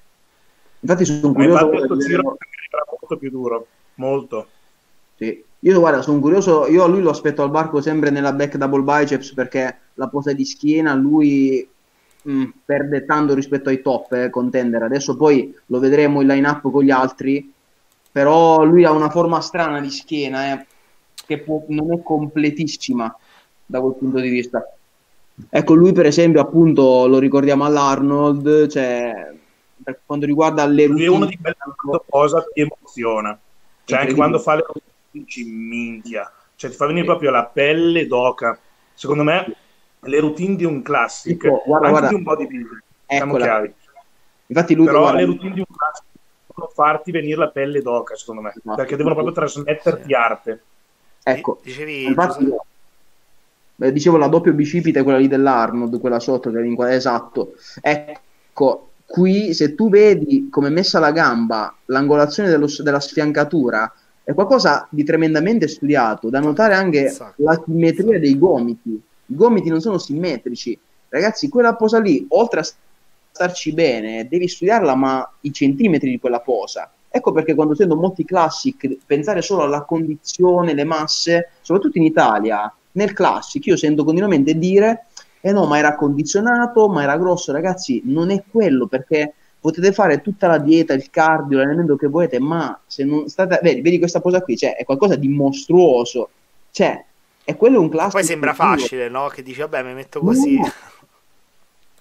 Infatti sono curioso... Questo giro era molto più duro, molto. Sì. Io, guarda, sono curioso, io a lui lo aspetto al barco sempre nella back double biceps, perché la posa di schiena lui perde tanto rispetto ai top contender. Adesso poi lo vedremo in line-up con gli altri, però lui ha una forma strana di schiena, che non è completissima da quel punto di vista. Ecco, lui per esempio, appunto, lo ricordiamo all'Arnold, cioè per quanto riguarda le routine, è uno di quelle cose che emoziona, cioè anche quando fa le routine, minchia, cioè ti fa venire proprio la pelle d'oca. Secondo me le routine di un classic, tipo, guarda, di un bodybuilder, siamo chiari. Infatti lui, però le routine di un classic devono farti venire la pelle d'oca, secondo me, esatto, perché devono proprio trasmetterti arte. Ecco, dicevi, infatti, dicevo, la doppia bicipite è quella lì dell'Arnold, quella sotto, esatto. Ecco, qui se tu vedi come è messa la gamba, l'angolazione della sfiancatura, è qualcosa di tremendamente studiato. Da notare anche la simmetria dei gomiti. I gomiti non sono simmetrici. Ragazzi, quella posa lì, oltre a starci bene, devi studiarla, ma i centimetri di quella posa. Ecco perché quando sento molti classic pensare solo alla condizione, le masse, soprattutto in Italia, nel classic io sento continuamente dire no, ma era condizionato, ma era grosso. Ragazzi, non è quello, perché potete fare tutta la dieta, il cardio, l'allenamento che volete, ma se non state... Vedi questa posa qui, cioè, è qualcosa di mostruoso. Cioè, è quello un classic... Poi sembra facile, no? Che dici, vabbè, mi metto così. No.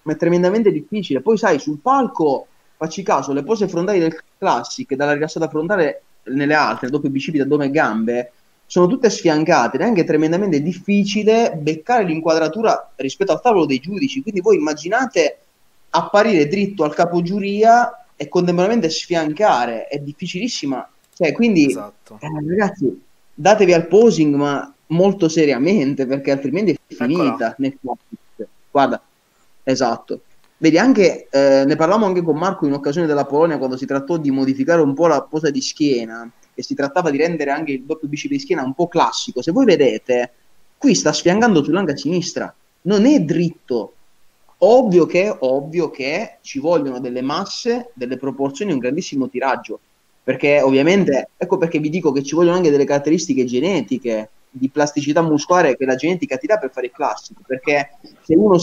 Ma è tremendamente difficile. Poi sai, sul palco... Facci caso, le pose frontali del classic, dalla rilassata frontale nelle altre, doppio bicipiti, addome e gambe, sono tutte sfiancate, ed è anche tremendamente difficile beccare l'inquadratura rispetto al tavolo dei giudici. Quindi voi immaginate apparire dritto al capogiuria e contemporaneamente sfiancare, è difficilissima. Cioè, quindi, esatto, ragazzi, datevi al posing, ma molto seriamente, perché altrimenti è finita. Nel classic. Guarda, esatto. Vedi anche, ne parlavamo anche con Marco in occasione della Polonia, quando si trattò di modificare un po' la posa di schiena e si trattava di rendere anche il doppio bicipite di schiena un po' classico. Se voi vedete, qui sta sfiangando sull'anca sinistra, non è dritto. Ovvio che ci vogliono delle masse, delle proporzioni, un grandissimo tiraggio, perché ovviamente, ecco perché vi dico che ci vogliono anche delle caratteristiche genetiche, di plasticità muscolare che la genetica ti dà per fare il classico, perché se uno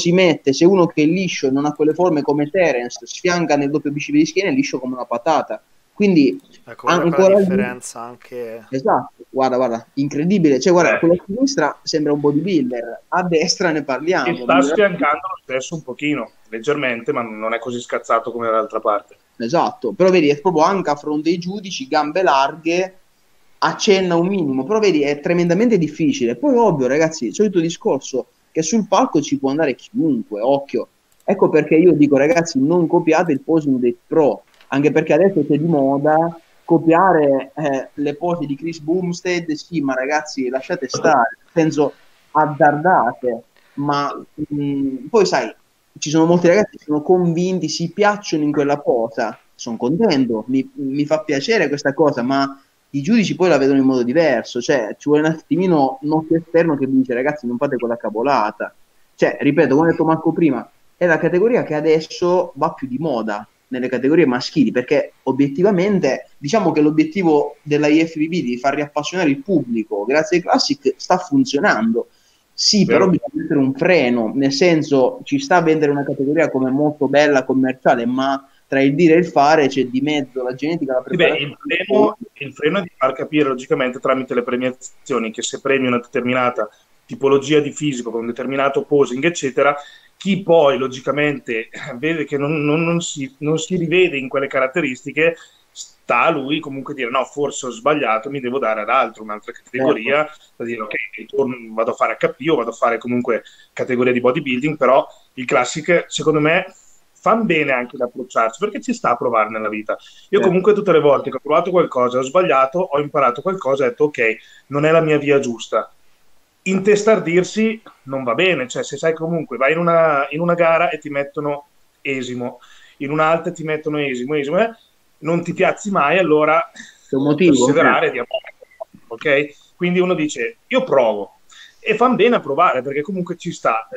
che è liscio e non ha quelle forme come Terence, sfianca nel doppio bicipite di schiena, è liscio come una patata. Quindi ecco, ancora la differenza anche... Esatto, guarda, incredibile. Cioè, guarda, quello a sinistra sembra un bodybuilder, a destra ne parliamo. E sta sfiancando lo stesso un pochino, leggermente, ma non è così scazzato come dall'altra parte. Esatto, però vedi, è proprio anche a fronte dei giudici, gambe larghe, accenna un minimo, però vedi, è tremendamente difficile. Poi ovvio, ragazzi, il solito discorso che sul palco ci può andare chiunque, occhio. Ecco perché io dico, ragazzi, non copiate il posing dei pro, anche perché adesso c'è di moda copiare le pose di Chris Bumstead, sì, ma ragazzi, lasciate stare, nel senso, azzardate. ma poi sai, ci sono molti ragazzi che sono convinti, si piacciono in quella cosa, sono contento, mi fa piacere questa cosa, ma i giudici poi la vedono in modo diverso, cioè ci vuole un attimino notte esterno che dice ragazzi non fate quella cavolata, cioè ripeto, come ha detto Marco prima, è la categoria che adesso va più di moda nelle categorie maschili, perché obiettivamente diciamo che l'obiettivo della IFBB di far riappassionare il pubblico grazie ai classic sta funzionando, sì, però bisogna mettere un freno, nel senso ci sta a vendere una categoria come molto bella, commerciale, ma tra il dire e il fare c'è di mezzo la genetica, la preparazione. Beh, il freno è di far capire logicamente tramite le premiazioni che se premi una determinata tipologia di fisico con un determinato posing eccetera, chi poi logicamente vede che non si rivede in quelle caratteristiche, sta a lui comunque dire no, forse ho sbagliato, mi devo dare ad altro, un'altra categoria, da dire ok, vado a fare HP o vado a fare comunque categoria di bodybuilding, però il classic secondo me fan bene anche ad approcciarsi, perché ci sta a provare nella vita. Io comunque tutte le volte che ho provato qualcosa, ho sbagliato, ho imparato qualcosa, ho detto ok, non è la mia via giusta. Intestardirsi non va bene, cioè se sai comunque vai in una gara e ti mettono esimo, in un'altra ti mettono esimo, non ti piazzi mai, allora perseverare di amore, ok? Quindi uno dice io provo, e fan bene a provare perché comunque ci sta,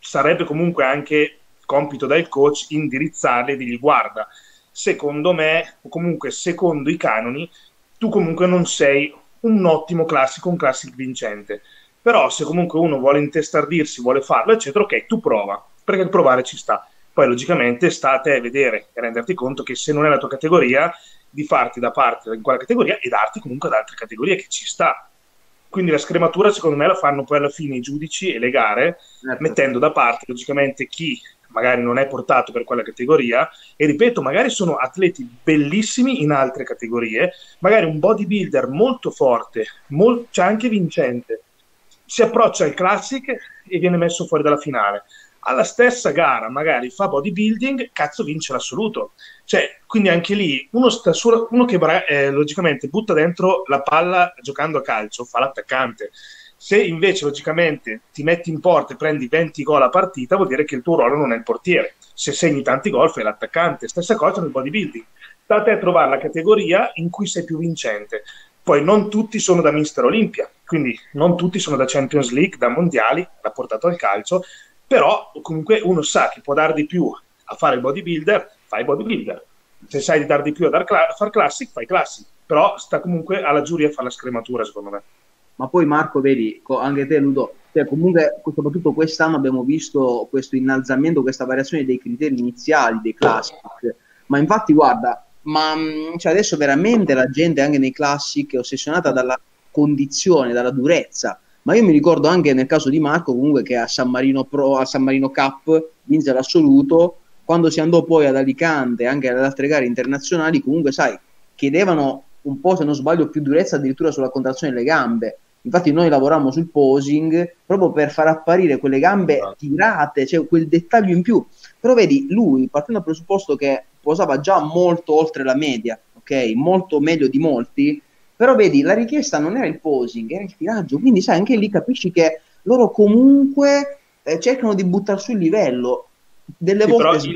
sarebbe comunque anche compito del coach indirizzarli e dirgli guarda, secondo me o comunque secondo i canoni tu comunque non sei un ottimo classico, un classic vincente, però se comunque uno vuole intestardirsi, vuole farlo eccetera, ok, tu prova, perché provare ci sta, poi logicamente sta a te vedere e renderti conto che se non è la tua categoria di farti da parte in quella categoria e darti comunque ad altre categorie che ci sta, quindi la scrematura secondo me la fanno poi alla fine i giudici e le gare, certo, mettendo da parte logicamente chi magari non è portato per quella categoria, e ripeto, magari sono atleti bellissimi in altre categorie, magari un bodybuilder molto forte, c'è anche vincente, si approccia al classic e viene messo fuori dalla finale, alla stessa gara magari fa bodybuilding, cazzo vince l'assoluto, cioè quindi anche lì uno che logicamente butta dentro la palla giocando a calcio fa l'attaccante. Se invece logicamente ti metti in porta e prendi 20 gol a partita, vuol dire che il tuo ruolo non è il portiere. Se segni tanti gol fai l'attaccante. Stessa cosa nel bodybuilding. State a trovare la categoria in cui sei più vincente. Poi non tutti sono da Mr. Olympia, quindi non tutti sono da Champions League, da mondiali, l'ha portato al calcio, però comunque uno sa che può dar di più a fare il bodybuilder, fai bodybuilder. Se sai di dar di più a far classic, fai classic. Però sta comunque alla giuria a fare la scrematura, secondo me. Ma poi Marco, vedi, anche te Ludo, cioè comunque soprattutto quest'anno abbiamo visto questo innalzamento, questa variazione dei criteri iniziali, dei classic, ma infatti guarda, cioè adesso veramente la gente anche nei classic è ossessionata dalla condizione, dalla durezza, ma io mi ricordo anche nel caso di Marco comunque che a San Marino Pro, a San Marino Cup vinse l'assoluto, quando si andò poi ad Alicante, anche ad altre gare internazionali, comunque sai, chiedevano un po', se non sbaglio, più durezza addirittura sulla contrazione delle gambe. Infatti noi lavorammo sul posing proprio per far apparire quelle gambe tirate, cioè quel dettaglio in più. Però vedi, lui partendo dal presupposto che posava già molto oltre la media, ok, molto meglio di molti, però vedi, la richiesta non era il posing, era il tiraggio, quindi sai, anche lì capisci che loro comunque cercano di buttare sul livello delle volte.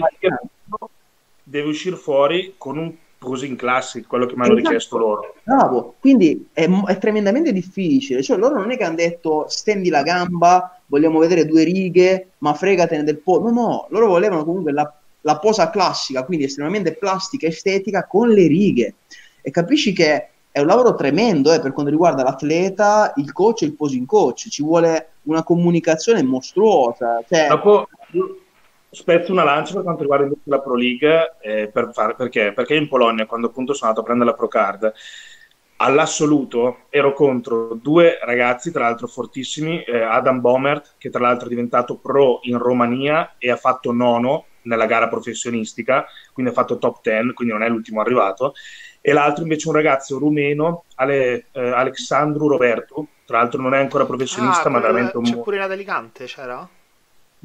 Deve uscire fuori con un posing classic, quello che mi hanno richiesto loro. Bravo, quindi è tremendamente difficile, cioè loro non è che hanno detto stendi la gamba, vogliamo vedere due righe, ma fregatene del po', no, loro volevano comunque la posa classica, quindi estremamente plastica, estetica, con le righe, e capisci che è un lavoro tremendo per quanto riguarda l'atleta, il coach e il posing coach, ci vuole una comunicazione mostruosa, cioè... Dopo... Spezzo una lancia per quanto riguarda invece la Pro League, perché in Polonia, quando appunto sono andato a prendere la Pro Card, all'assoluto ero contro due ragazzi, tra l'altro fortissimi, Adam Bomert, che tra l'altro è diventato pro in Romania e ha fatto nono nella gara professionistica, quindi ha fatto top 10, quindi non è l'ultimo arrivato, e l'altro invece un ragazzo rumeno, Alexandru Roberto, tra l'altro non è ancora professionista, ma veramente un... C'è pure in Alicante, c'era?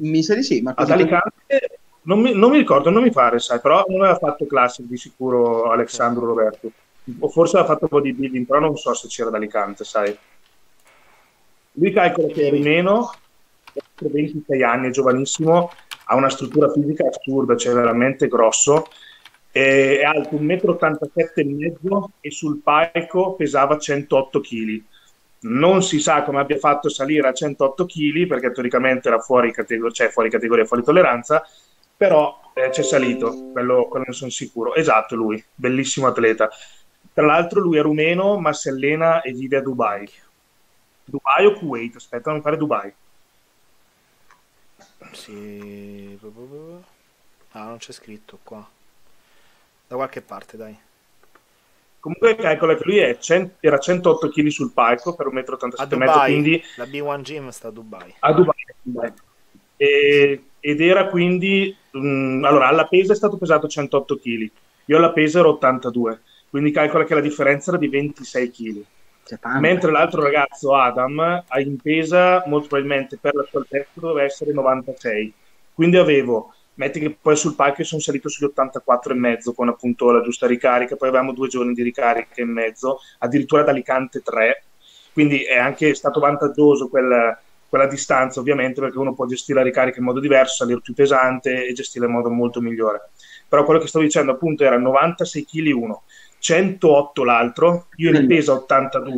Mi sa di sì, ma ad Alicante non mi ricordo, non mi pare, sai, però non aveva fatto classic di sicuro Alexandru Roberto, o forse aveva fatto bodybuilding, però non so se c'era ad Alicante, sai. Lui calcola che è rumeno, 26 anni, è giovanissimo, ha una struttura fisica assurda, cioè veramente grosso, è alto 1,87 m e sul palco pesava 108 kg. Non si sa come abbia fatto salire a 108 kg, perché teoricamente era fuori categoria, cioè fuori categoria, fuori tolleranza, però c'è salito, quello ne sono sicuro. Esatto, lui, bellissimo atleta. Tra l'altro lui è rumeno, ma si allena e vive a Dubai. Dubai o Kuwait? Aspetta, non fare Dubai. Sì. Ah, non c'è scritto qua. Da qualche parte, dai. Comunque calcola che lui era 108 kg sul palco per 1,87 m, quindi... La B1 Gym sta a Dubai. A Dubai, ed era quindi... allora, alla pesa è stato pesato 108 kg, io alla pesa ero 82, quindi calcola che la differenza era di 26 kg. Mentre l'altro ragazzo, Adam, in pesa molto probabilmente per la sua altezza doveva essere 96. Quindi avevo... metti che poi sul palco sono salito sugli 84,5 con appunto la giusta ricarica, poi avevamo 2 giorni di ricarica e mezzo, addirittura ad Alicante 3, quindi è anche stato vantaggioso quella distanza, ovviamente, perché uno può gestire la ricarica in modo diverso, salire più pesante e gestirla in modo molto migliore. Però quello che stavo dicendo appunto era 96 kg uno, 108 l'altro, io in pesa 82,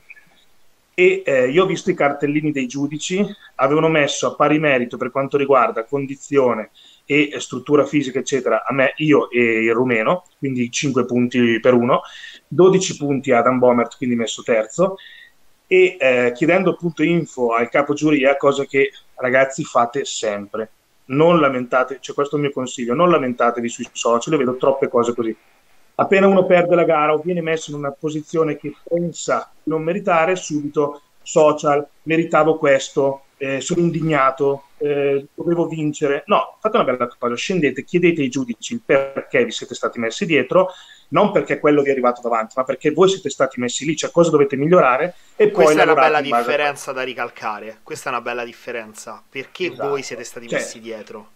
e io ho visto i cartellini dei giudici, avevano messo a pari merito per quanto riguarda condizione e struttura fisica eccetera a me, io e il rumeno, quindi 5 punti per uno, 12 punti Adam Bomert, quindi messo terzo, e chiedendo appunto info al capo giuria, cosa che ragazzi fate sempre, non lamentate, cioè questo è il mio consiglio, non lamentatevi sui social, io vedo troppe cose così, appena uno perde la gara o viene messo in una posizione che pensa di non meritare, subito social, meritavo questo, sono indignato, dovevo vincere. No, fate una bella cosa, scendete, chiedete ai giudici il perché vi siete stati messi dietro, non perché quello vi è arrivato davanti, ma perché voi siete stati messi lì, cioè cosa dovete migliorare, e poi questa è una bella differenza da ricalcare, questa è una bella differenza, perché esatto, voi siete stati messi dietro.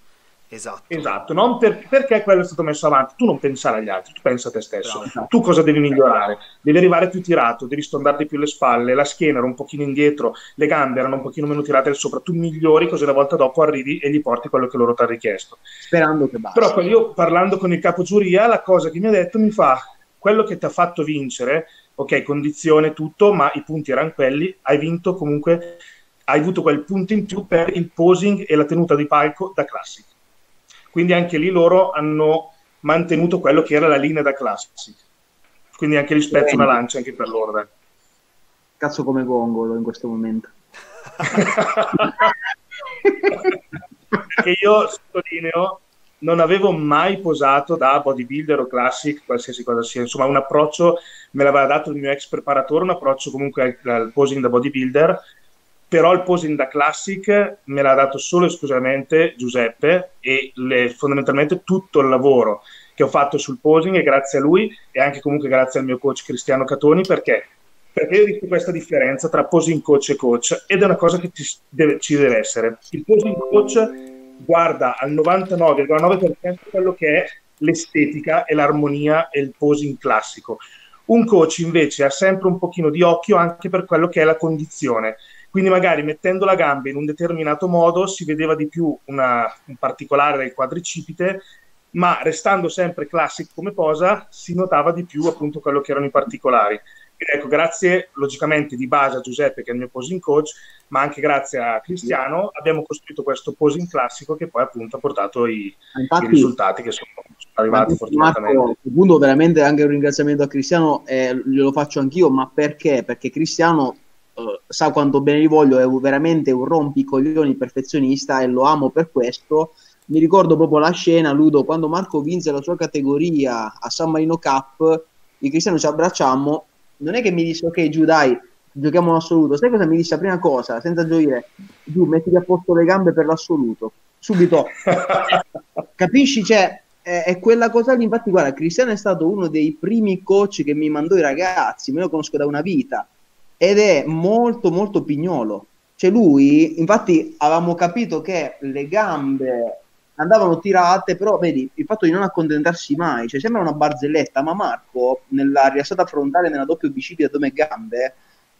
Esatto, esatto, non perché quello è stato messo avanti. Tu non pensare agli altri, tu pensa a te stesso. Esatto. Tu cosa devi migliorare? Devi arrivare più tirato, devi stondarti più le spalle, la schiena era un pochino indietro, le gambe erano un pochino meno tirate al sopra. Tu migliori, così la volta dopo arrivi e gli porti quello che loro ti hanno richiesto. Sperando che basta. Però io parlando con il capo giuria, la cosa che mi ha detto mi fa: quello che ti ha fatto vincere, ok, condizione, tutto, ma i punti erano quelli, hai vinto comunque, hai avuto quel punto in più per il posing e la tenuta di palco da classic. Quindi anche lì loro hanno mantenuto quello che era la linea da classic. Quindi anche lì spezzo una lancia anche per loro. Dai. Cazzo come gongolo in questo momento. Che io, sottolineo, non avevo mai posato da bodybuilder o classic, qualsiasi cosa sia. Insomma, un approccio, me l'aveva dato il mio ex preparatore, un approccio comunque al posing da bodybuilder, però il posing da classic me l'ha dato solo esclusivamente Giuseppe, e fondamentalmente tutto il lavoro che ho fatto sul posing è grazie a lui, e anche comunque grazie al mio coach Cristiano Catoni, perché ho visto questa differenza tra posing coach e coach, ed è una cosa che ci deve essere. Il posing coach guarda al 99,9% quello che è l'estetica e l'armonia e il posing classico. Un coach invece ha sempre un pochino di occhio anche per quello che è la condizione. Quindi magari mettendo la gamba in un determinato modo si vedeva di più un particolare del quadricipite, ma restando sempre classic come posa si notava di più appunto quello che erano i particolari. Quindi ecco, grazie logicamente di base a Giuseppe, che è il mio posing coach, ma anche grazie a Cristiano abbiamo costruito questo posing classico che poi appunto ha portato i risultati che sono arrivati fortunatamente. Marco, appunto, veramente anche un ringraziamento a Cristiano, glielo faccio anch'io, ma perché? Perché Cristiano... sa quanto bene li voglio, è veramente un rompicoglioni perfezionista e lo amo per questo. Mi ricordo proprio la scena, Ludo, quando Marco vinse la sua categoria a San Marino Cup, io e Cristiano ci abbracciammo, non è che mi disse ok giù dai, giochiamo l'assoluto, sai cosa mi disse? La prima cosa, senza gioire, giù mettiti a posto le gambe per l'assoluto, subito. Capisci? Cioè è quella cosa lì. Infatti guarda, Cristiano è stato uno dei primi coach che mi mandò i ragazzi, me lo conosco da una vita, ed è molto molto pignolo, cioè lui, infatti avevamo capito che le gambe andavano tirate, però vedi il fatto di non accontentarsi mai, cioè sembra una barzelletta, ma Marco nella rialzata frontale nella doppia bicipite, dome gambe,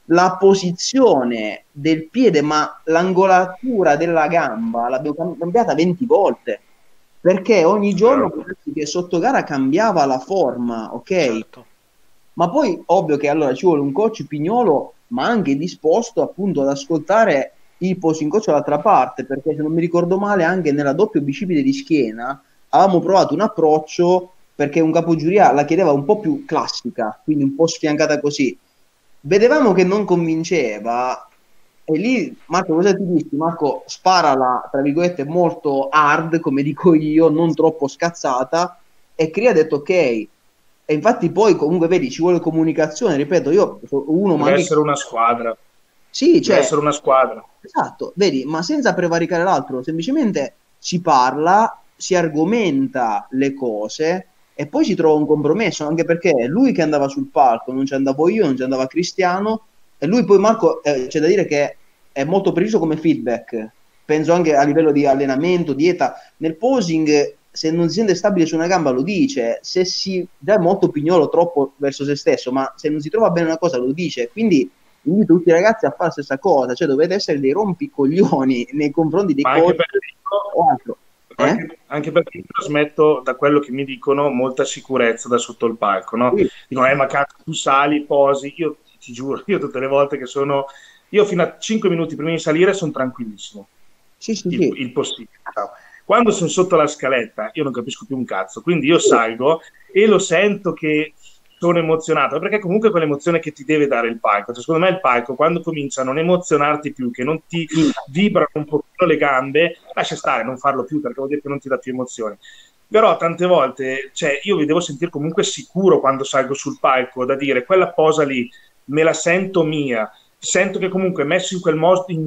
la posizione del piede, ma l'angolatura della gamba l'abbiamo cambiata 20 volte, perché ogni giorno che sotto gara cambiava la forma, ok? Certo. Ma poi ovvio che allora ci vuole un coach pignolo, ma anche disposto appunto ad ascoltare il posing coach dall'altra parte, perché se non mi ricordo male anche nella doppio bicipite di schiena avevamo provato un approccio, perché un capogiuria la chiedeva un po' più classica, quindi un po' sfiancata così, vedevamo che non convinceva, e lì Marco, cosa ti dici? Marco, sparala tra virgolette molto hard, come dico io, non troppo scazzata, e Cri ha detto ok. E infatti poi comunque vedi, ci vuole comunicazione, ripeto, io uno deve essere una squadra. Sì, cioè, deve essere una squadra. Esatto, vedi, ma senza prevaricare l'altro, semplicemente si parla, si argomenta le cose e poi si trova un compromesso, anche perché lui che andava sul palco, non ci andavo io, non ci andava Cristiano, e lui poi Marco, c'è da dire che è molto preciso come feedback, penso anche a livello di allenamento, dieta, nel posing. Se non si sente stabile su una gamba lo dice, se si dà molto pignolo troppo verso se stesso, ma se non si trova bene una cosa lo dice, quindi invito tutti i ragazzi a fare la stessa cosa, cioè dovete essere dei rompicoglioni nei confronti dei coach o altro. Anche perché trasmetto, da quello che mi dicono, molta sicurezza da sotto il palco, no? Sì. Dicono, ma cazzo, tu sali, posi, io ti giuro, io tutte le volte che sono, io fino a 5 minuti prima di salire sono tranquillissimo, sì. Il possibile, quando sono sotto la scaletta io non capisco più un cazzo, quindi io salgo e lo sento che sono emozionato, perché comunque è quell'emozione che ti deve dare il palco, cioè, secondo me il palco quando comincia a non emozionarti più, che non ti vibrano un pochino le gambe, lascia stare, non farlo più, perché vuol dire che non ti dà più emozioni, però tante volte, cioè, io mi devo sentire comunque sicuro quando salgo sul palco, da dire quella posa lì me la sento mia, sento che comunque messo in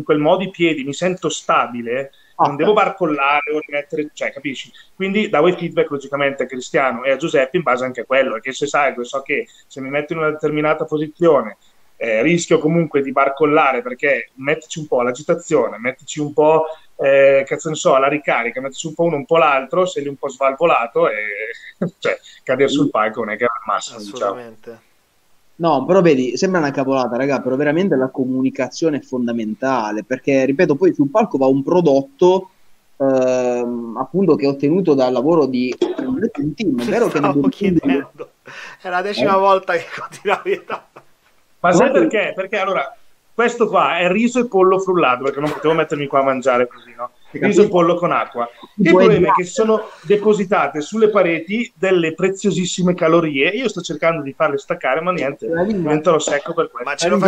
quel modo i piedi mi sento stabile, non devo barcollare o rimettere, cioè, capisci? Quindi davo i feedback logicamente a Cristiano e a Giuseppe in base anche a quello, perché se salgo e so che se mi metto in una determinata posizione rischio comunque di barcollare, perché mettici un po' l'agitazione, mettici un po' cazzo ne so, la ricarica, mettici un po' uno un po' l'altro, sei lì un po' svalvolato e cioè, cadere sul palco non è che è al massimo, assolutamente, diciamo. No, però vedi, sembra una cavolata, raga, però veramente la comunicazione è fondamentale, perché, ripeto, poi sul palco va un prodotto appunto che è ottenuto dal lavoro di un team, è vero che non chiedendo. È la decima volta che continuavi a... Ma sai perché? Perché allora, questo qua è riso e pollo frullato, perché non potevo mettermi qua a mangiare così, no? Riso e pollo con acqua. Il problema è che sono depositate sulle pareti delle preziosissime calorie. Io sto cercando di farle staccare, ma niente, diventerò secco per questo. Ma ce lo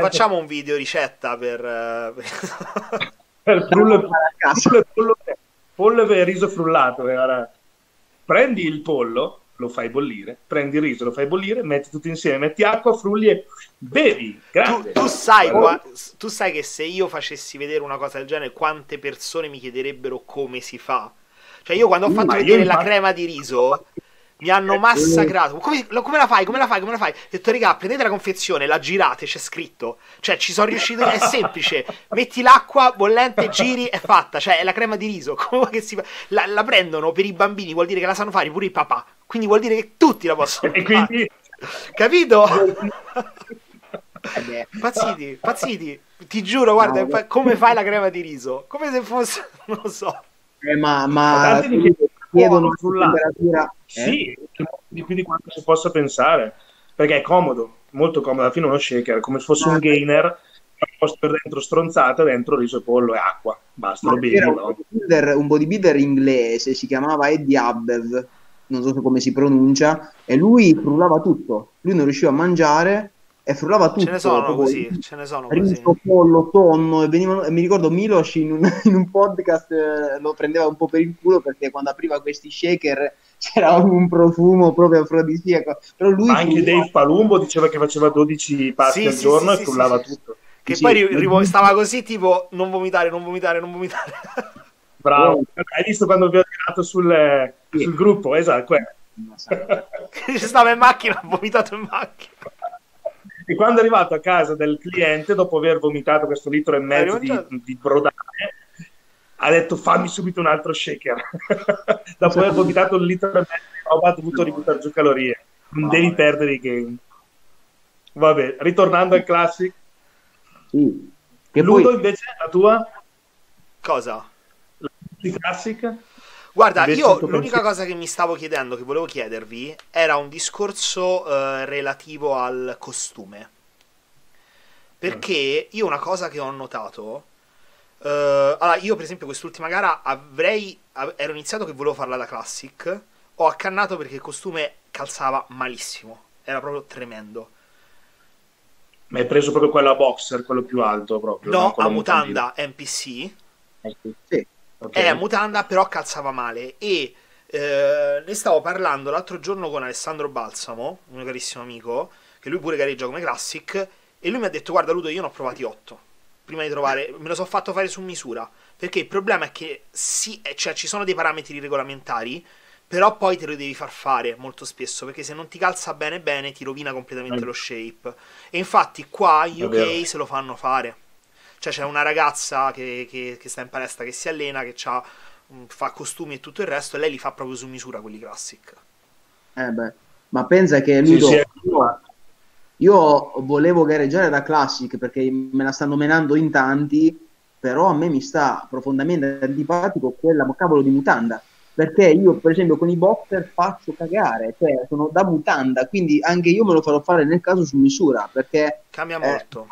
facciamo un video ricetta per pollo e riso frullato. Guarda. Prendi il pollo, lo fai bollire, prendi il riso, lo fai bollire, metti tutto insieme, metti acqua, frulli e bevi. Grazie. Tu sai che se io facessi vedere una cosa del genere quante persone mi chiederebbero come si fa? Cioè io quando ho fatto vedere la crema di riso mi hanno massacrato. Come la fai? Ho detto, raga, prendete la confezione, la girate, c'è scritto. Cioè ci sono riuscito, è semplice. Metti l'acqua bollente, giri, è fatta. Cioè è la crema di riso. Come che si fa? La prendono per i bambini, vuol dire che la sanno fare pure i papà. Quindi vuol dire che tutti la possono fare. Quindi... Capito? Pazziti. Ti giuro, guarda, come fai la crema di riso? Come se fosse, non lo so. Ma chiedono sulla temperatura. Sì, di più di quanto si possa pensare, perché è comodo, molto comodo, alla fine uno shaker, come se fosse un gainer, posto per dentro stronzata, dentro riso e pollo e acqua, basta, lo bevi. Un bodybuilder inglese, si chiamava Eddie Abbev, non so come si pronuncia, e lui frullava tutto, lui non riusciva a mangiare e frullava tutto. Ce ne sono così. Riso, pollo, tonno, e venivano, e mi ricordo Milos in un podcast lo prendeva un po' per il culo, perché quando apriva questi shaker c'era un profumo proprio afrodisiaco. Però lui anche Dave Palumbo diceva che faceva 12 pasti al giorno e frullava tutto. Che poi stava così tipo non vomitare. Bravo, hai visto quando vi ho tirato sul gruppo? Esatto, ci stava in macchina, ho vomitato in macchina. E quando è arrivato a casa del cliente, dopo aver vomitato questo litro e mezzo di brodane, ha detto fammi subito un altro shaker. Dopo aver vomitato un litro e mezzo, ho dovuto ributtare giù calorie. Non devi perdere i game. Vabbè, ritornando al classic. Sì. Che Ludo, poi... invece, la tua? Cosa? La classic? Guarda, invece io l'unica cosa che mi stavo chiedendo, che volevo chiedervi, era un discorso relativo al costume. Perché io una cosa che ho notato... allora, io per esempio quest'ultima gara avrei... ero iniziato che volevo farla da classic, ho accannato perché il costume calzava malissimo. Era proprio tremendo. Ma hai preso proprio quello a boxer, quello più alto proprio? No, a mutanda, NPC. Sì. Okay. È a mutanda, però calzava male. E ne stavo parlando l'altro giorno con Alessandro Balsamo, un mio carissimo amico, che lui pure gareggia come classic, e lui mi ha detto: guarda Ludo, io ne ho provati 8 prima di trovare, me lo so fatto fare su misura, perché il problema è che sì, cioè, ci sono dei parametri regolamentari, però poi te lo devi far fare molto spesso, perché se non ti calza bene bene ti rovina completamente lo shape. E infatti qua in UK se lo fanno fare. Cioè c'è una ragazza che sta in palestra, che si allena, che fa costumi e tutto il resto, e lei li fa proprio su misura quelli classic. Beh, ma pensa che Ludo, sì, sì. Io volevo gareggiare da classic perché me la stanno menando in tanti, però a me mi sta profondamente antipatico quella cavolo di mutanda, perché io per esempio con i boxer faccio cagare, cioè sono da mutanda, quindi anche io me lo farò fare nel caso su misura, perché cambia molto.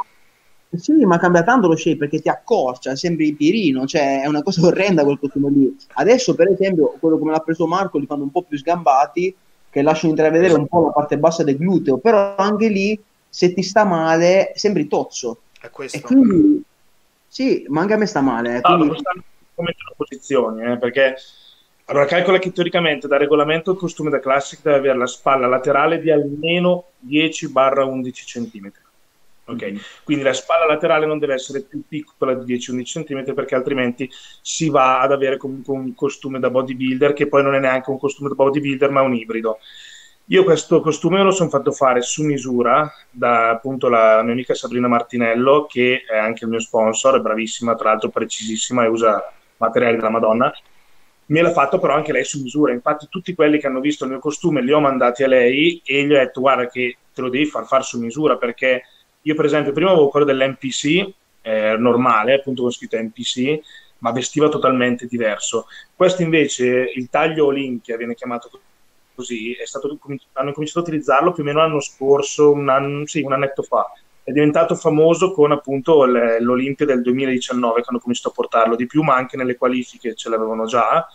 Sì, ma cambia tanto lo shape, perché ti accorcia, sembri Pirino, cioè è una cosa orrenda quel costume lì. Adesso per esempio quello come l'ha preso Marco, li fanno un po' più sgambati, che lasciano intravedere un po' la parte bassa del gluteo, però anche lì se ti sta male sembri tozzo. È questo. E quindi, sì, ma anche a me sta male. Quindi... come la posizione, perché allora calcola che teoricamente da regolamento il costume da classic deve avere la spalla laterale di almeno 10-11 cm. Okay. Quindi la spalla laterale non deve essere più piccola di 10-11 cm, perché altrimenti si va ad avere comunque un costume da bodybuilder, che poi non è neanche un costume da bodybuilder ma un ibrido. Io questo costume lo sono fatto fare su misura da appunto la mia amica Sabrina Martinello, che è anche il mio sponsor, è bravissima, tra l'altro precisissima e usa materiali della Madonna. Me l'ha fatto però anche lei su misura, infatti tutti quelli che hanno visto il mio costume li ho mandati a lei e gli ho detto: guarda che te lo devi far fare su misura, perché... Io per esempio prima avevo quello dell'NPC, normale, appunto con scritto NPC, ma vestiva totalmente diverso. Questo invece, il taglio Olympia viene chiamato così, è stato, hanno cominciato a utilizzarlo più o meno l'anno scorso, un annetto fa. È diventato famoso con appunto l'Olimpia del 2019, che hanno cominciato a portarlo di più, ma anche nelle qualifiche ce l'avevano già,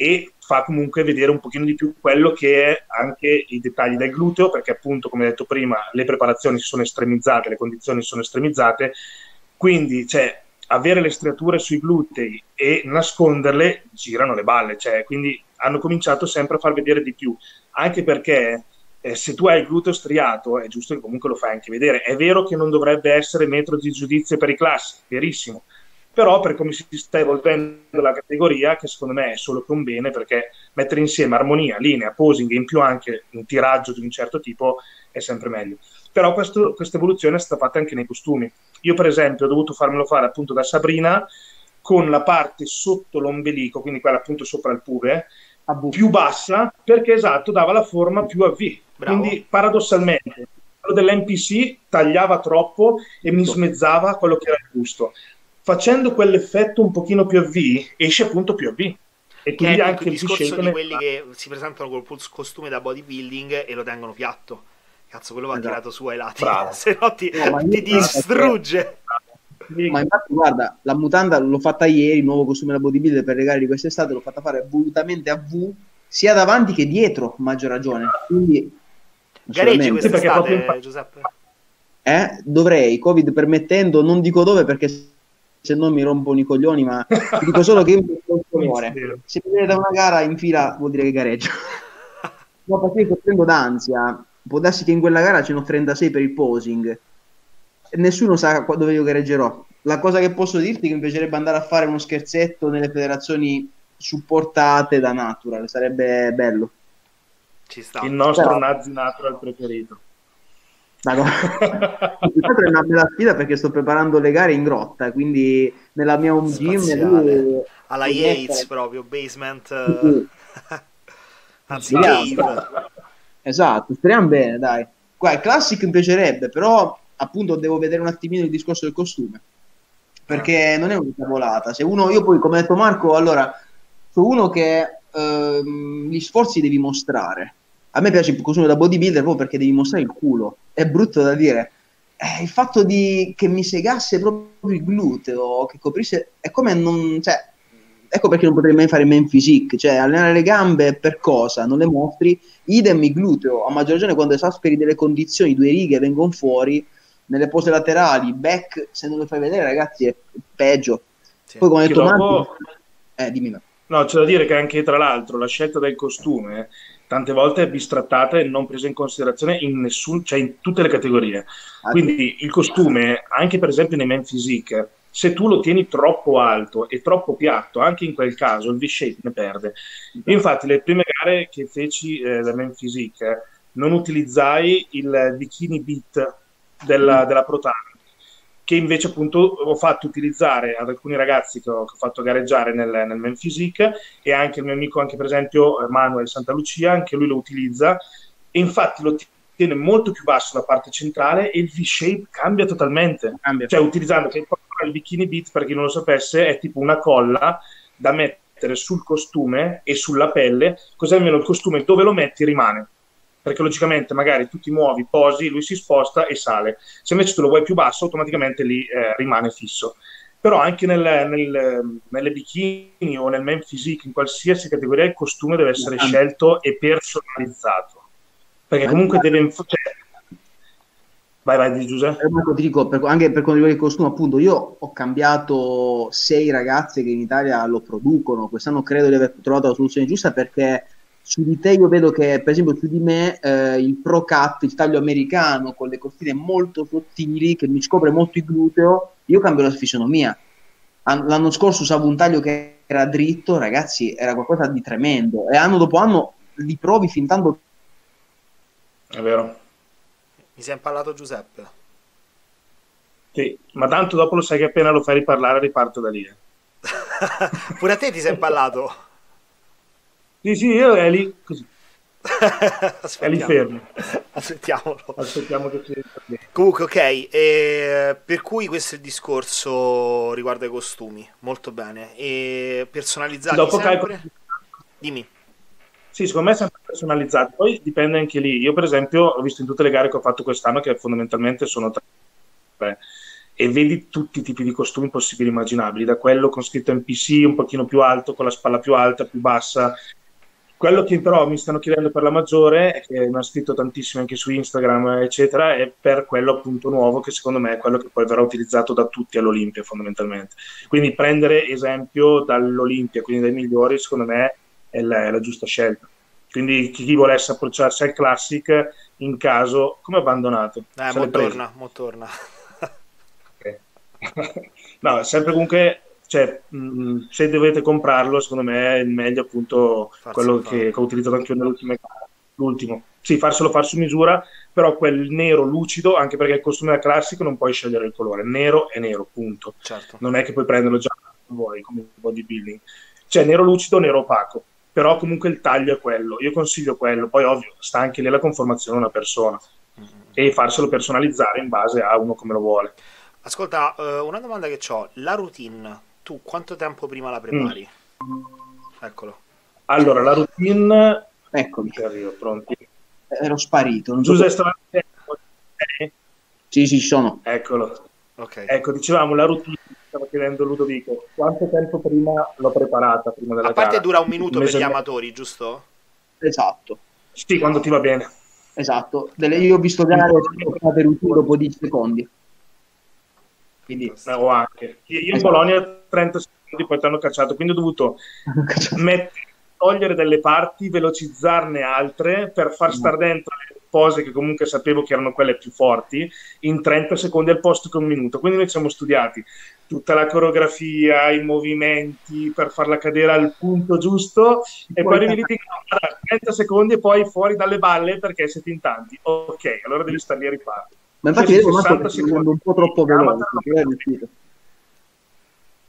e fa comunque vedere un pochino di più quello che è anche i dettagli del gluteo, perché appunto, come detto prima, le preparazioni si sono estremizzate, le condizioni si sono estremizzate, quindi cioè, avere le striature sui glutei e nasconderle girano le balle, cioè, quindi hanno cominciato sempre a far vedere di più, anche perché se tu hai il gluteo striato è giusto che comunque lo fai anche vedere. È vero che non dovrebbe essere metro di giudizio per i classici, verissimo, però per come si sta evolvendo la categoria, che secondo me è solo che un bene, perché mettere insieme armonia, linea, posing e in più anche un tiraggio di un certo tipo è sempre meglio. Però questa evoluzione è stata fatta anche nei costumi. Io per esempio ho dovuto farmelo fare appunto da Sabrina con la parte sotto l'ombelico, quindi quella appunto sopra il pube, più bassa, perché esatto, dava la forma più a V. Bravo. Quindi paradossalmente quello dell'NPC tagliava troppo e mi smezzava quello che era il gusto. Facendo quell'effetto un pochino più a V, esce appunto più a V. E quindi anche il discorso di quelli che si presentano col costume da bodybuilding e lo tengono piatto. Cazzo, quello va tirato su ai lati, se no ti distrugge. Ma infatti, guarda, la mutanda l'ho fatta ieri, il nuovo costume da bodybuilder per regali di quest'estate, l'ho fatta fare volutamente a V, sia davanti che dietro, maggior ragione. Quindi, gareggi quest'estate, Giuseppe? Dovrei, Covid permettendo, non dico dove perché... se non mi rompono i coglioni, ma ti dico solo che mi rompo il cuore. Se viene da una gara in fila vuol dire che gareggio. No, perché io prendo d'ansia, può darsi che in quella gara ce ne ho 36 per il posing, nessuno sa dove io gareggerò. La cosa che posso dirti è che mi piacerebbe andare a fare uno scherzetto nelle federazioni supportate da Natural, sarebbe bello. Ci sta. Il nostro Nazi Natural preferito. È una bella sfida, perché sto preparando le gare in grotta, quindi nella mia home gym alla Yates, proprio basement, anzi cave. Esatto, speriamo bene, dai. Guarda, Classic mi piacerebbe, però appunto devo vedere un attimino il discorso del costume, perché non è una cavolata. Se uno, io poi come ha detto Marco, allora sono uno che gli sforzi devi mostrare. A me piace il costume da bodybuilder proprio perché devi mostrare il culo, è brutto da dire. Il fatto di che mi segasse proprio il gluteo, che coprisse, è come non, cioè, ecco perché non potrei mai fare man physique, cioè allenare le gambe per cosa? Non le mostri. Idem il gluteo, a maggior ragione quando esasperi delle condizioni, due righe vengono fuori nelle pose laterali, back, se non lo fai vedere ragazzi è peggio. Sì. Poi come ho detto dopo... dimmi no. No, c'è da dire che anche tra l'altro la scelta del costume tante volte è bistrattata e non presa in considerazione in nessun, cioè in tutte le categorie. Quindi il costume, anche per esempio nei men physique, se tu lo tieni troppo alto e troppo piatto, anche in quel caso il V-shape ne perde. Io infatti le prime gare che feci da men physique non utilizzai il bikini beat della Pro Tarn, che invece appunto ho fatto utilizzare ad alcuni ragazzi che ho fatto gareggiare nel men physique, e anche il mio amico, anche per esempio Manuel Santa Lucia, anche lui lo utilizza, e infatti lo tiene molto più basso la parte centrale e il V-shape cambia totalmente. Cioè utilizzando il bikini beat, per chi non lo sapesse, è tipo una colla da mettere sul costume e sulla pelle, così almeno il costume dove lo metti rimane. Perché logicamente magari tu ti muovi, posi, lui si sposta e sale. Se invece tu lo vuoi più basso, automaticamente lì rimane fisso. Però anche nelle bikini o nel men physique, in qualsiasi categoria, il costume deve essere scelto e personalizzato. Perché comunque deve... Vai, Giuseppe. Ti dico, anche per quanto riguarda il costume, appunto, io ho cambiato 6 ragazze che in Italia lo producono. Quest'anno credo di aver trovato la soluzione giusta, perché... su di te io vedo che, per esempio, su di me il pro cut, il taglio americano con le costine molto sottili che mi scopre molto il gluteo, io cambio la fisionomia. L'anno scorso usavo un taglio che era dritto, ragazzi, era qualcosa di tremendo, e anno dopo anno li provi fin tanto. È vero, mi si è impallato Giuseppe. Sì, ma tanto dopo lo sai che appena lo fai riparlare riparte da lì. Pure a te ti sei impallato. Sì, io è lì così. È lì fermo. Aspettiamo che ci... Comunque, ok, per cui questo è il discorso riguardo ai costumi. Molto bene. E personalizzati dopo sempre? Dimmi. Sì, secondo me è sempre personalizzato. Poi dipende anche lì. Io per esempio ho visto in tutte le gare che ho fatto quest'anno, che fondamentalmente sono 3, e vedi tutti i tipi di costumi possibili e immaginabili, da quello con scritto NPC un pochino più alto, con la spalla più alta, più bassa. Quello che però mi stanno chiedendo per la maggiore, che mi ha scritto tantissimo anche su Instagram, eccetera, è per quello appunto nuovo, che secondo me è quello che poi verrà utilizzato da tutti all'Olimpia fondamentalmente. Quindi prendere esempio dall'Olimpia, quindi dai migliori, secondo me è la giusta scelta. Quindi chi volesse approcciarsi al classic, in caso, come abbandonato? Mo torna. Okay. No, sempre comunque... Cioè, se dovete comprarlo, secondo me è il meglio appunto quello che ho utilizzato anche io nell'ultima gara. L'ultimo, sì, farselo far su misura, però quel nero lucido, anche perché il costume classico non puoi scegliere il colore, nero è nero, punto. Certo. Non è che puoi prenderlo già vuoi come bodybuilding, cioè nero lucido, nero opaco, però comunque il taglio è quello, io consiglio quello. Poi ovvio sta anche lì la conformazione di una persona, e farselo personalizzare in base a uno come lo vuole. Ascolta, una domanda che ho, la routine tu quanto tempo prima la prepari? Eccolo. Allora, la routine... Eccomi. Arrivo, pronti. Ero sparito. Non so Giuseppe, Sì, sono. Eccolo. Okay. Ecco, dicevamo, la routine, stava chiedendo Ludovico, quanto tempo prima l'ho preparata? Prima della gara. A parte gara. Dura un minuto per gli amatori, giusto? Esatto. Sì, quando ti va bene. Esatto. Io ho visto gare per un turno dopo 10 secondi. Quindi, o anche io in Polonia 30 secondi poi ti hanno cacciato, quindi ho dovuto togliere delle parti, velocizzarne altre per far star dentro le pose che comunque sapevo che erano quelle più forti in 30 secondi al posto che un minuto. Quindi noi ci siamo studiati tutta la coreografia, i movimenti per farla cadere al punto giusto, e poi arrivi lì 30 secondi e poi fuori dalle balle perché siete in tanti. Ok, allora devi stare lì a riparare. Ma infatti vedo un po' troppo veloce.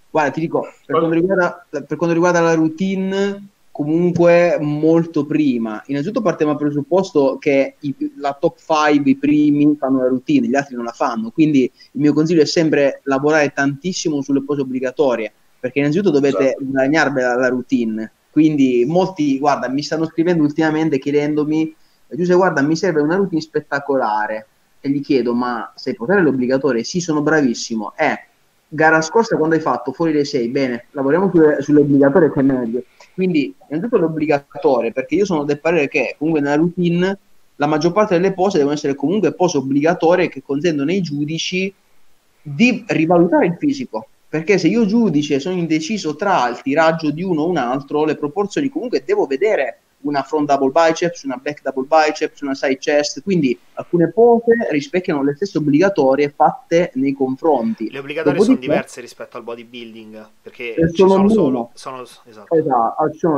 Guarda, ti dico, per quanto riguarda la routine, comunque molto prima. Innanzitutto partiamo dal presupposto che la top 5, i primi fanno la routine, gli altri non la fanno, quindi il mio consiglio è sempre lavorare tantissimo sulle pose obbligatorie, perché innanzitutto dovete guadagnarvi la routine. Quindi molti, guarda, mi stanno scrivendo ultimamente chiedendomi: Giuseppe, guarda, mi serve una routine spettacolare, e gli chiedo: ma sai portare l'obbligatorio? Sì, sono bravissimo. Gara scorsa quando hai fatto fuori dei 6, bene, lavoriamo sull'obbligatorio, che è meglio. Quindi innanzitutto l'obbligatorio, perché io sono del parere che comunque nella routine la maggior parte delle pose devono essere comunque pose obbligatorie che consentono ai giudici di rivalutare il fisico, perché se io giudice sono indeciso tra il tiraggio di uno o un altro, le proporzioni, comunque devo vedere una front double biceps, una back double biceps, una side chest, quindi alcune pose rispecchiano le stesse obbligatorie fatte nei confronti. Le obbligatorie sono diverse rispetto al bodybuilding, perché ci sono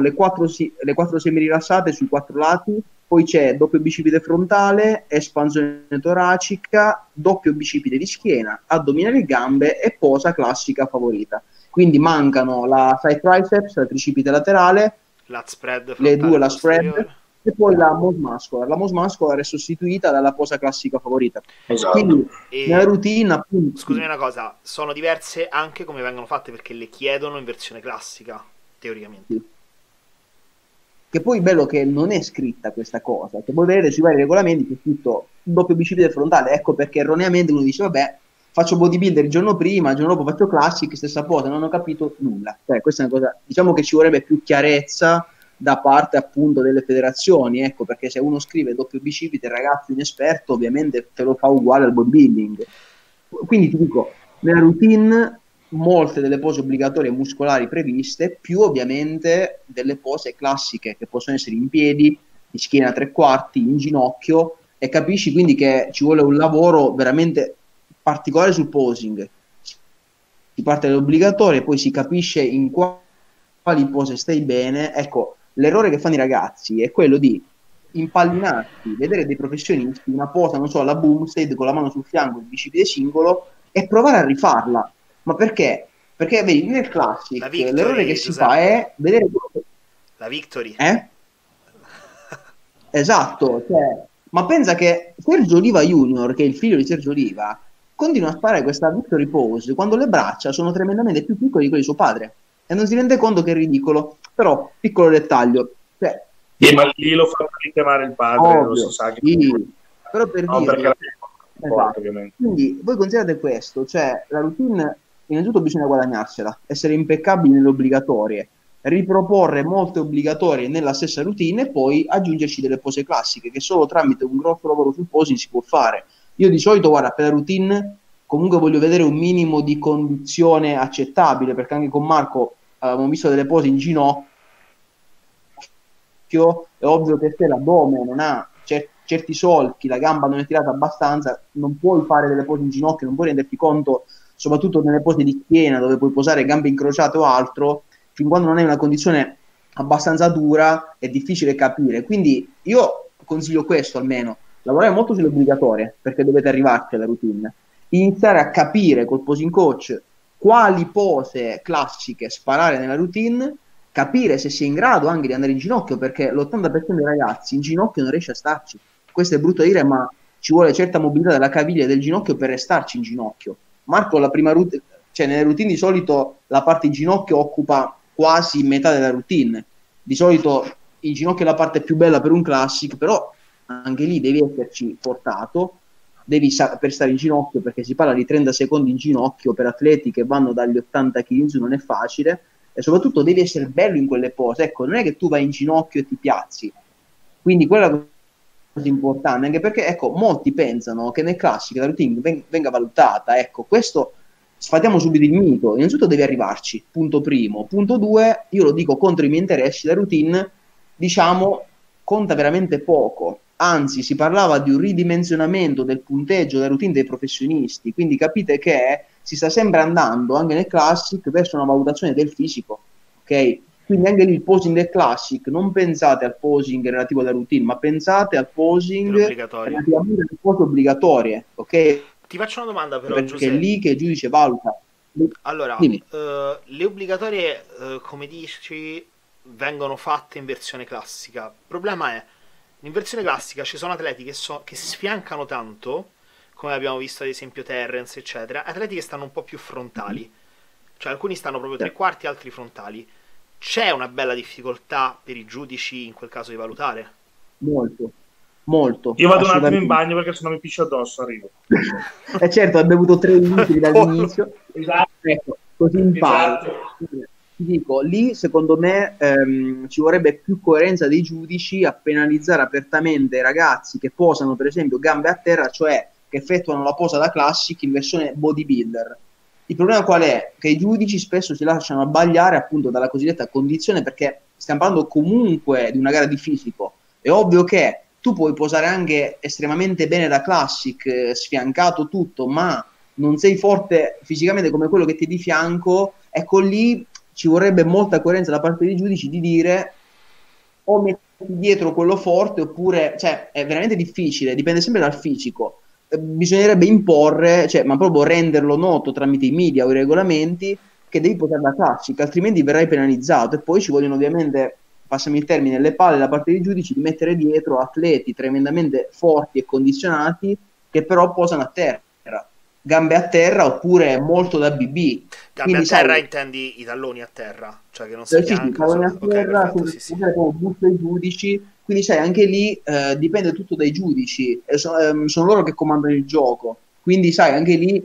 le quattro semi rilassate sui quattro lati, poi c'è doppio bicipite frontale, espansione toracica, doppio bicipite di schiena, addominale e gambe e posa classica favorita. Quindi mancano la side triceps, la tricipite laterale, lat spread, le due la spread, e poi la most muscular. La most muscular è sostituita dalla posa classica favorita. Esatto. Quindi nella routine, appunto, scusami una cosa, sono diverse anche come vengono fatte, perché le chiedono in versione classica teoricamente. Sì. Che poi è bello che non è scritta questa cosa, che puoi vedere sui vari regolamenti che è tutto doppio bicipite frontale. Ecco perché erroneamente uno dice: vabbè, faccio bodybuilder il giorno prima, il giorno dopo faccio classic, stessa cosa, non ho capito nulla. Questa è una cosa, diciamo che ci vorrebbe più chiarezza da parte appunto delle federazioni, ecco perché se uno scrive doppio bicipite, ragazzo inesperto, ovviamente te lo fa uguale al bodybuilding. Quindi ti dico, nella routine molte delle pose obbligatorie muscolari previste, più ovviamente delle pose classiche che possono essere in piedi, in schiena a tre quarti, in ginocchio, e capisci quindi che ci vuole un lavoro veramente particolare sul posing. Si parte dall'obbligatorio, poi si capisce in quali pose stai bene. Ecco, l'errore che fanno i ragazzi è quello di impallinarsi, vedere dei professionisti una posa, non so, la Bumstead con la mano sul fianco, il bicipite singolo, e provare a rifarla. Ma perché? Perché vedi, nel classic l'errore che si fa è vedere la victory, esatto, cioè, ma pensa che Sergio Oliva Junior, che è il figlio di Sergio Oliva, continua a fare questa victory pose quando le braccia sono tremendamente più piccole di quelle di suo padre, e non si rende conto che è ridicolo. Però, piccolo dettaglio, cioè, ma lì lo fa richiamare il padre, ovvio, lo so, sa che sì, però per no, dire, esatto. Quindi voi considerate questo, cioè la routine innanzitutto bisogna guadagnarsela, essere impeccabili nelle obbligatorie, riproporre molte obbligatorie nella stessa routine e poi aggiungerci delle pose classiche che solo tramite un grosso lavoro sul posing si può fare. Io di solito, guarda, per la routine comunque voglio vedere un minimo di condizione accettabile, perché anche con Marco avevamo visto delle pose in ginocchio, è ovvio che se l'addome non ha certi solchi, la gamba non è tirata abbastanza, non puoi fare delle pose in ginocchio, non puoi renderti conto, soprattutto nelle pose di schiena dove puoi posare gambe incrociate o altro, fin quando non hai una condizione abbastanza dura è difficile capire. Quindi io consiglio questo almeno, lavorare molto sulle obbligatorie, perché dovete arrivarci alla routine, iniziare a capire col posing coach quali pose classiche sparare nella routine, capire se si è in grado anche di andare in ginocchio, perché l'80% dei ragazzi in ginocchio non riesce a starci. Questo è brutto dire, ma ci vuole certa mobilità della caviglia e del ginocchio per restarci in ginocchio. Marco, la prima routine, cioè nelle routine di solito la parte in ginocchio occupa quasi metà della routine. Di solito il ginocchio è la parte più bella per un classic, però anche lì devi esserci portato, devi per stare in ginocchio, perché si parla di 30 secondi in ginocchio per atleti che vanno dagli 80 kg in su, non è facile, e soprattutto devi essere bello in quelle pose. Ecco, non è che tu vai in ginocchio e ti piazzi. Quindi quella è una cosa importante, anche perché ecco, molti pensano che nel classic la routine venga valutata. Ecco, questo sfatiamo subito il mito. Innanzitutto devi arrivarci, punto primo. Punto due, io lo dico contro i miei interessi, la routine, diciamo, conta veramente poco. Anzi, si parlava di un ridimensionamento del punteggio della routine dei professionisti, quindi capite che si sta sempre andando, anche nel classic, verso una valutazione del fisico, ok? Quindi anche lì il posing del classic, non pensate al posing relativo alla routine, ma pensate al posing relativamente alle cose obbligatorie, ok? Ti faccio una domanda però, perché Giuseppe, è lì che il giudice valuta. Allora, le obbligatorie, come dici, vengono fatte in versione classica. Il problema è, in versione classica ci sono atleti che sfiancano tanto, come abbiamo visto ad esempio Terrence, eccetera, atleti che stanno un po' più frontali, cioè alcuni stanno proprio tre quarti, altri frontali. C'è una bella difficoltà per i giudici in quel caso di valutare? Molto. Molto. Io vado un attimo in bagno perché sennò mi piscio addosso, arrivo. E certo, ha bevuto 3 litri dall'inizio. Esatto. Ecco, così imparo. Esatto. Ti dico, lì secondo me ci vorrebbe più coerenza dei giudici a penalizzare apertamente i ragazzi che posano per esempio gambe a terra, cioè che effettuano la posa da classic in versione bodybuilder. Il problema qual è? Che i giudici spesso si lasciano abbagliare appunto dalla cosiddetta condizione, perché stiamo parlando comunque di una gara di fisico. È ovvio che tu puoi posare anche estremamente bene da classic, sfiancato tutto, ma non sei forte fisicamente come quello che ti è di fianco. Ecco, lì ci vorrebbe molta coerenza da parte dei giudici di dire o metti dietro quello forte oppure, cioè, è veramente difficile, dipende sempre dal fisico. Bisognerebbe imporre, cioè, ma proprio renderlo noto tramite i media o i regolamenti che devi posare da classic, altrimenti verrai penalizzato. E poi ci vogliono ovviamente, passami il termine, le palle da parte dei giudici di mettere dietro atleti tremendamente forti e condizionati che però posano a terra, gambe a terra oppure molto da BB. Gambe a terra intendi i talloni a terra? Cioè che non si fianca? Talloni a terra, okay, perfetto, sì. Come busto i giudici, quindi sai anche lì dipende tutto dai giudici, sono loro che comandano il gioco, quindi sai anche lì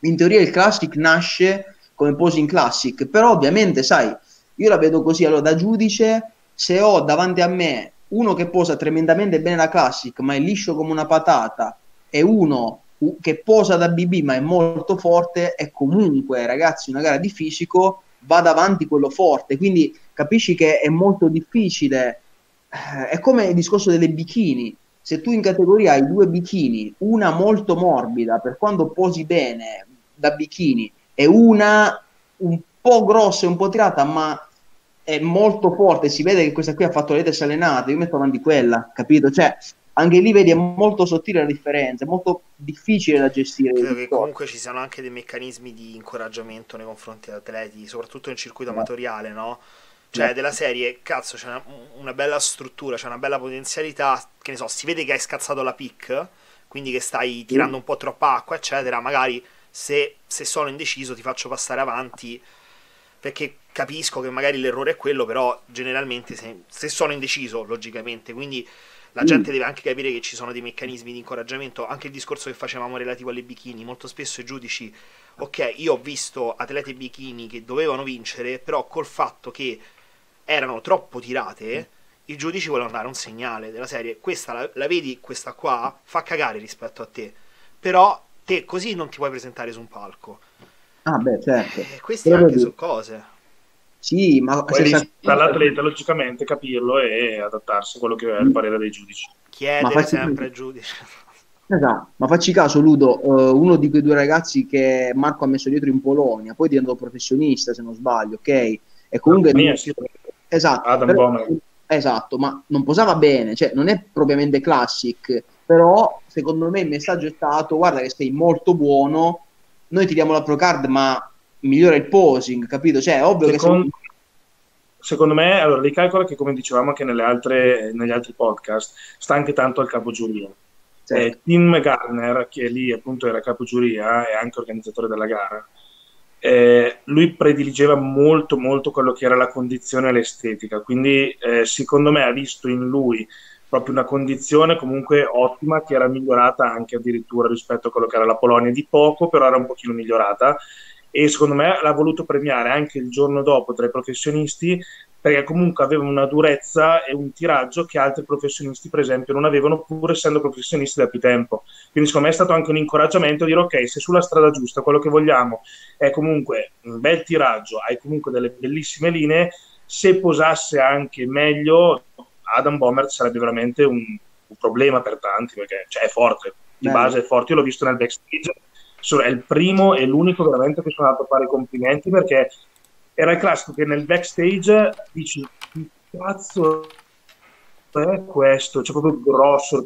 in teoria il classic nasce come posing classic, però ovviamente sai, io la vedo così, allora da giudice se ho davanti a me uno che posa tremendamente bene la classic ma è liscio come una patata e uno che posa da BB ma è molto forte, è comunque ragazzi una gara di fisico, va davanti quello forte, quindi capisci che è molto difficile, è come il discorso delle bikini, se tu in categoria hai 2 bikini, una molto morbida per quando posi bene da bikini e una un po' grossa e un po' tirata ma è molto forte, si vede che questa qui ha fatto le teste allenate, io metto avanti quella, capito? Cioè anche lì vedi è molto sottile la differenza, è molto difficile da gestire. Credo che comunque ci siano anche dei meccanismi di incoraggiamento nei confronti degli atleti, soprattutto nel circuito amatoriale, no? Cioè della serie, cazzo, c'è una bella struttura, c'è una bella potenzialità, che ne so, si vede che hai scazzato la pick, quindi che stai tirando un po' troppa acqua, eccetera, magari se sono indeciso ti faccio passare avanti, perché capisco che magari l'errore è quello, però generalmente se sono indeciso, logicamente, quindi la gente deve anche capire che ci sono dei meccanismi di incoraggiamento, anche il discorso che facevamo relativo alle bikini, molto spesso i giudici, ok, io ho visto atlete bikini che dovevano vincere, però col fatto che erano troppo tirate, i giudici volevano dare un segnale della serie, questa la vedi, questa qua fa cagare rispetto a te, però te così non ti puoi presentare su un palco. Ah beh, certo. Queste però anche sono cose. Sì, ma dall'atleta logicamente capirlo e adattarsi a quello che è il parere dei giudici. Chiedere sempre ai giudici. Esatto, ma facci caso Ludo, uno di quei 2 ragazzi che Marco ha messo dietro in Polonia, poi diventò professionista se non sbaglio, ok? E comunque esatto, Adam Bomert. Esatto, ma non posava bene, cioè non è propriamente classic, però secondo me il messaggio è stato guarda che sei molto buono, noi ti diamo la pro card ma migliora il posing, capito? Cioè è ovvio che secondo me, allora ricalcola che come dicevamo anche negli altri podcast sta anche tanto al capogiuria. Certo. Tim Garner, che lì appunto era capogiuria e anche organizzatore della gara, lui prediligeva molto molto quello che era la condizione e l'estetica, quindi secondo me ha visto in lui proprio una condizione comunque ottima che era migliorata anche addirittura rispetto a quello che era la Polonia, di poco però era un pochino migliorata, e secondo me l'ha voluto premiare anche il giorno dopo tra i professionisti, perché comunque aveva una durezza e un tiraggio che altri professionisti per esempio non avevano, pur essendo professionisti da più tempo, quindi secondo me è stato anche un incoraggiamento a dire ok, se sulla strada giusta quello che vogliamo è comunque un bel tiraggio, hai comunque delle bellissime linee, se posasse anche meglio Adam Bomert sarebbe veramente un problema per tanti, perché cioè, è forte, di base è forte, io l'ho visto nel backstage, è il primo e l'unico veramente che sono andato a fare i complimenti, perché era il classico che nel backstage dici che cazzo è questo, cioè proprio grosso,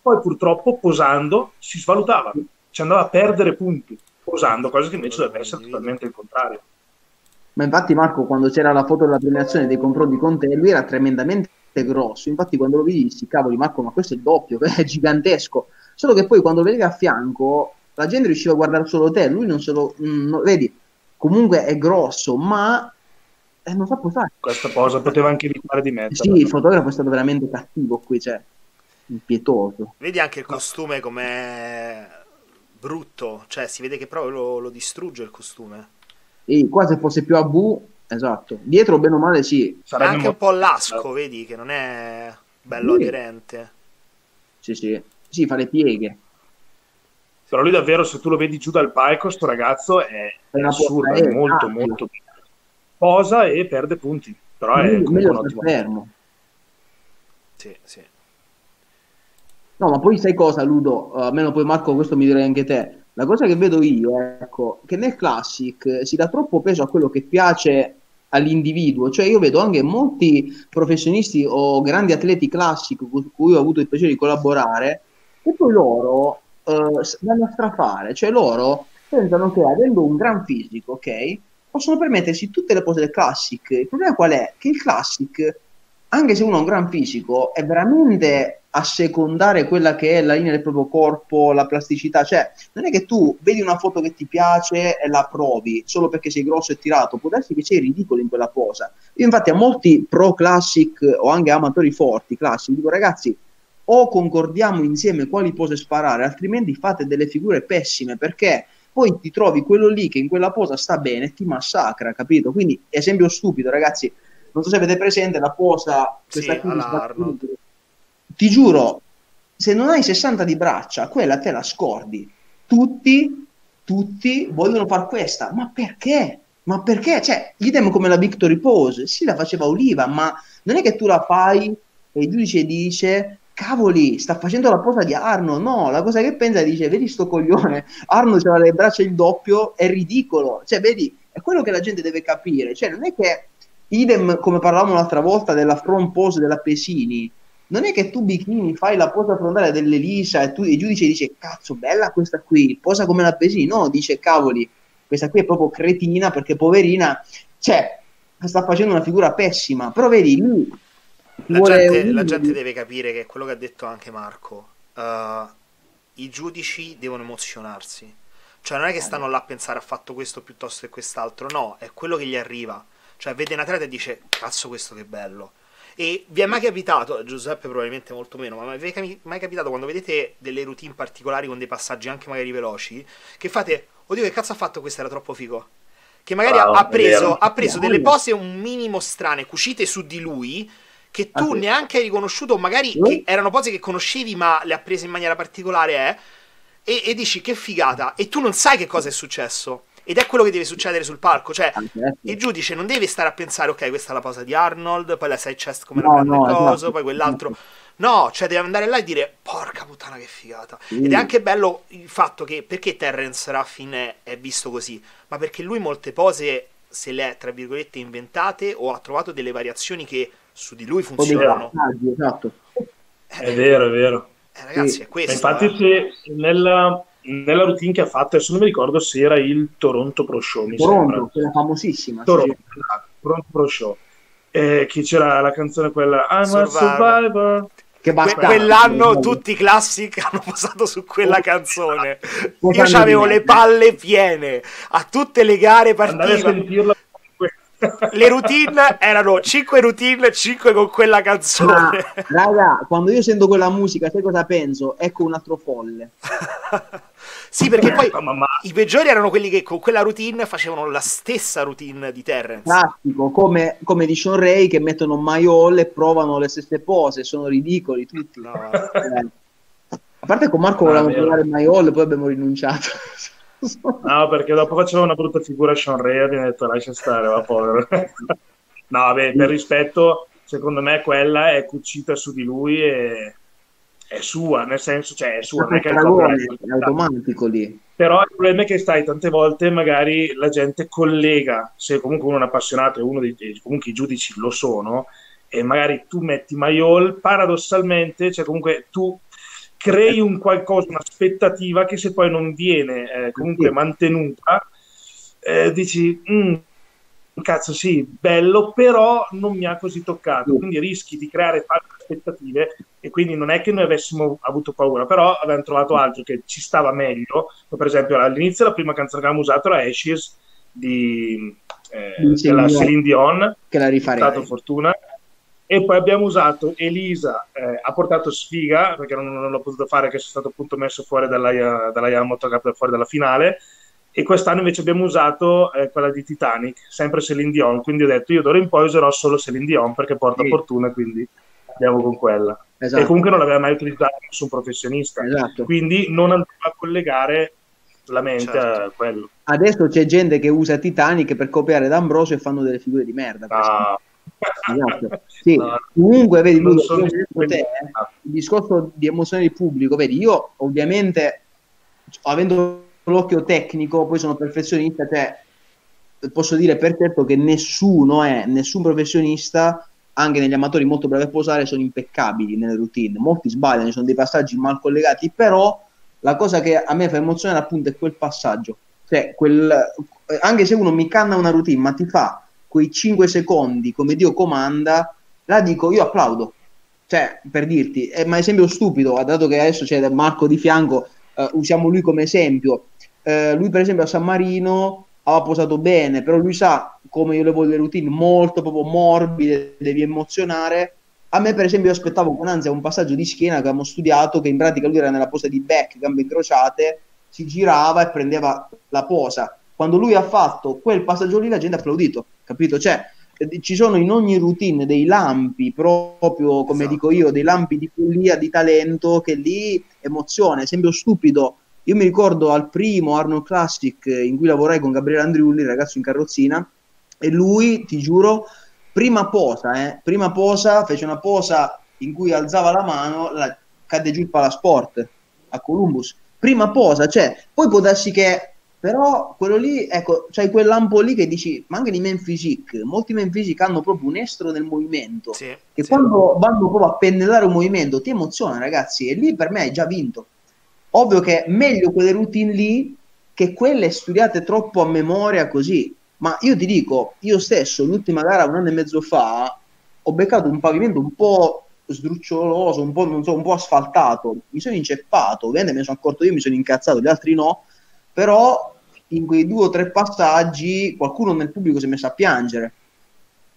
poi purtroppo posando si svalutava, ci andava a perdere punti posando, cosa che invece dovrebbe essere totalmente il contrario. Ma infatti Marco, quando c'era la foto della premiazione dei confronti con te, lui era tremendamente grosso, infatti quando lo vidi dissi, cavoli Marco, ma questo è il doppio, è gigantesco, solo che poi quando lo vedi a fianco la gente riusciva a guardare solo te, lui non se lo... vedi, comunque è grosso, ma non sa posare. Questa cosa poteva anche evitare di metterla. Sì, il fotografo è stato veramente cattivo qui, cioè, impietoso. Vedi anche il costume com'è brutto, cioè si vede che proprio lo distrugge il costume. E qua se fosse più a V, esatto, dietro bene o male sì. Sarebbe anche un po' lasco, vedi, che non è bello aderente. Sì, sì, sì, fa le pieghe. Però lui davvero, se tu lo vedi giù dal palco, sto ragazzo è assurdo, è molto, molto posa e perde punti, però è comunque un ottimo fermo. Sì, sì. No, ma poi sai cosa, Ludo, almeno poi Marco, questo mi direi anche te, la cosa che vedo io, ecco, che nel Classic si dà troppo peso a quello che piace all'individuo, cioè io vedo anche molti professionisti o grandi atleti Classic con cui ho avuto il piacere di collaborare, e poi loro... vanno a strafare, cioè loro pensano che avendo un gran fisico, ok, possono permettersi tutte le pose del Classic. Il problema qual è? Che il Classic, anche se uno ha un gran fisico, è veramente a secondare quella che è la linea del proprio corpo, la plasticità, cioè non è che tu vedi una foto che ti piace e la provi solo perché sei grosso e tirato, può darsi che sei ridicolo in quella posa. Io infatti a molti pro Classic o anche amatori forti Classic dico, ragazzi, o concordiamo insieme quali pose sparare, altrimenti fate delle figure pessime, perché poi ti trovi quello lì che in quella posa sta bene e ti massacra, capito? Quindi esempio stupido, ragazzi, non so se avete presente la posa, questa qui, ti giuro, se non hai 60 di braccia quella te la scordi, tutti vogliono far questa, ma perché? Cioè, gli demo come la victory pose, sì, la faceva Oliva, ma non è che tu la fai e il giudice dice, cavoli, sta facendo la posa di Arno. No, la cosa che pensa, dice, vedi sto coglione, Arno c'ha le braccia il doppio, è ridicolo. Cioè, vedi, è quello che la gente deve capire. Cioè, non è che, idem come parlavamo l'altra volta della front pose della Pesini, non è che tu Bikini fai la posa frontale dell'Elisa e tu, il giudice dice, cazzo, bella questa qui, posa come la Pesini. No, dice, cavoli, questa qui è proprio cretina, perché poverina, cioè, sta facendo una figura pessima. Però vedi, lui... La gente deve capire che è quello che ha detto anche Marco, i giudici devono emozionarsi, cioè non è che stanno là a pensare ha fatto questo piuttosto che quest'altro, no, è quello che gli arriva, cioè vede un atleta e dice, cazzo, questo che bello. E vi è mai capitato, Giuseppe probabilmente molto meno, ma vi è mai capitato, quando vedete delle routine particolari con dei passaggi anche magari veloci, che fate, oddio che cazzo ha fatto, questo era troppo figo, che magari ha preso delle pose un minimo strane, cucite su di lui, che tu neanche hai riconosciuto, magari che erano cose che conoscevi ma le ha prese in maniera particolare, e dici che figata, e tu non sai che cosa è successo, ed è quello che deve succedere sul palco, cioè il giudice non deve stare a pensare, ok, questa è la posa di Arnold, poi la side chest come la grande cosa, poi quell'altro, no, cioè deve andare là e dire, porca puttana che figata, ed è anche bello il fatto che, perché Terrence Ruffin è visto così, ma perché lui molte pose se le è, tra virgolette, inventate, o ha trovato delle variazioni che su di lui funzionano. Esatto. È vero. Ragazzi, sì. È questo. Infatti nella routine che ha fatto, adesso non mi ricordo se era il Toronto Pro Show, mi sembra. Era famosissima. Toronto, sì. Toronto Pro Show. Che c'era la canzone quella I'm a Survivor. Che quell'anno tutti i Classic hanno posato su quella canzone. Io c'avevo le palle piene. A tutte le gare partiva. Le routine erano 5 routine, 5 con quella canzone. Ah, raga, quando io sento quella musica, sai cosa penso? Ecco un altro folle. Sì, perché poi i peggiori erano quelli che con quella routine facevano la stessa routine di Terrence. Classico, come di Sean Ray, che mettono maiole e provano le stesse pose, sono ridicoli tutti. No. A parte con Marco volevamo provare maiole, poi abbiamo rinunciato. No, perché dopo faceva una brutta figura Sean Ray, abbiamo detto lascia stare, va povero. No, vabbè, per rispetto, secondo me quella è cucita su di lui e è sua, nel senso, cioè è sua, non è che è automatico lì. Però il problema è che tante volte magari la gente collega, se comunque uno è un appassionato e uno dei comunque i giudici lo sono, e magari tu metti Mayol, paradossalmente, cioè comunque tu crei un qualcosa, un'aspettativa che se poi non viene comunque mantenuta, dici cazzo sì, bello, però non mi ha così toccato, quindi rischi di creare false aspettative, e quindi non è che noi avessimo avuto paura, però avevamo trovato altro che ci stava meglio. Per esempio all'inizio la prima canzone che avevamo usato era Ashes della Celine Dion, che la rifarei, è stata fortuna. E poi abbiamo usato Elisa, ha portato sfiga, perché non l'ho potuto fare, che sono stato appunto messo fuori dalla Yamamoto Cup, fuori dalla finale. E quest'anno invece abbiamo usato quella di Titanic, sempre Celine Dion, quindi ho detto io d'ora in poi userò solo Celine Dion perché porta fortuna, quindi andiamo con quella. Esatto. E comunque non l'aveva mai utilizzata nessun professionista, esatto, quindi non andava a collegare la mente, certo, a quello. Adesso c'è gente che usa Titanic per copiare D'Ambrosio e fanno delle figure di merda. Esatto. Sì. No, comunque vedi, il discorso di emozione del pubblico, vedi, io ovviamente avendo l'occhio tecnico, poi sono perfezionista, cioè posso dire per certo che nessun professionista, anche negli amatori molto bravi a posare, sono impeccabili nelle routine, molti sbagliano, ci sono dei passaggi mal collegati, però la cosa che a me fa emozionare appunto è quel passaggio, cioè anche se uno mi canna una routine ma ti fa quei 5 secondi come Dio comanda, la dico, io applaudo, cioè per dirti, ma esempio stupido, dato che adesso c'è Marco di fianco, usiamo lui come esempio. Lui per esempio a San Marino aveva posato bene, però lui sa come io le voglio le routine molto proprio morbide, devi emozionare. A me per esempio io aspettavo con ansia un passaggio di schiena che avevamo studiato, che in pratica lui era nella posa di back, gambe incrociate, si girava e prendeva la posa. Quando lui ha fatto quel passaggio lì la gente ha applaudito, capito? Cioè ci sono in ogni routine dei lampi, proprio come dico io, dei lampi di follia, di talento, che lì emozione. Esempio stupido, io mi ricordo al primo Arnold Classic in cui lavorai con Gabriele Andriulli, il ragazzo in carrozzina, e lui, ti giuro, prima posa fece una posa in cui alzava la mano, cadde giù il Palasport a Columbus, prima posa, cioè poi può darsi che, però quello lì, ecco, c'hai quel lampo lì che dici, ma anche di men physique, molti men physique hanno proprio un estro del movimento, sì, che sì, quando vanno proprio a pennellare un movimento ti emoziona, ragazzi, e lì per me hai già vinto. Ovvio che è meglio quelle routine lì che quelle studiate troppo a memoria così, ma io ti dico, io stesso l'ultima gara 1 anno e mezzo fa ho beccato un pavimento un po' sdruccioloso, un po', non so, un po' asfaltato, mi sono inceppato, ovviamente me ne sono accorto io, mi sono incazzato, gli altri no, però in quei 2 o 3 passaggi qualcuno nel pubblico si è messo a piangere,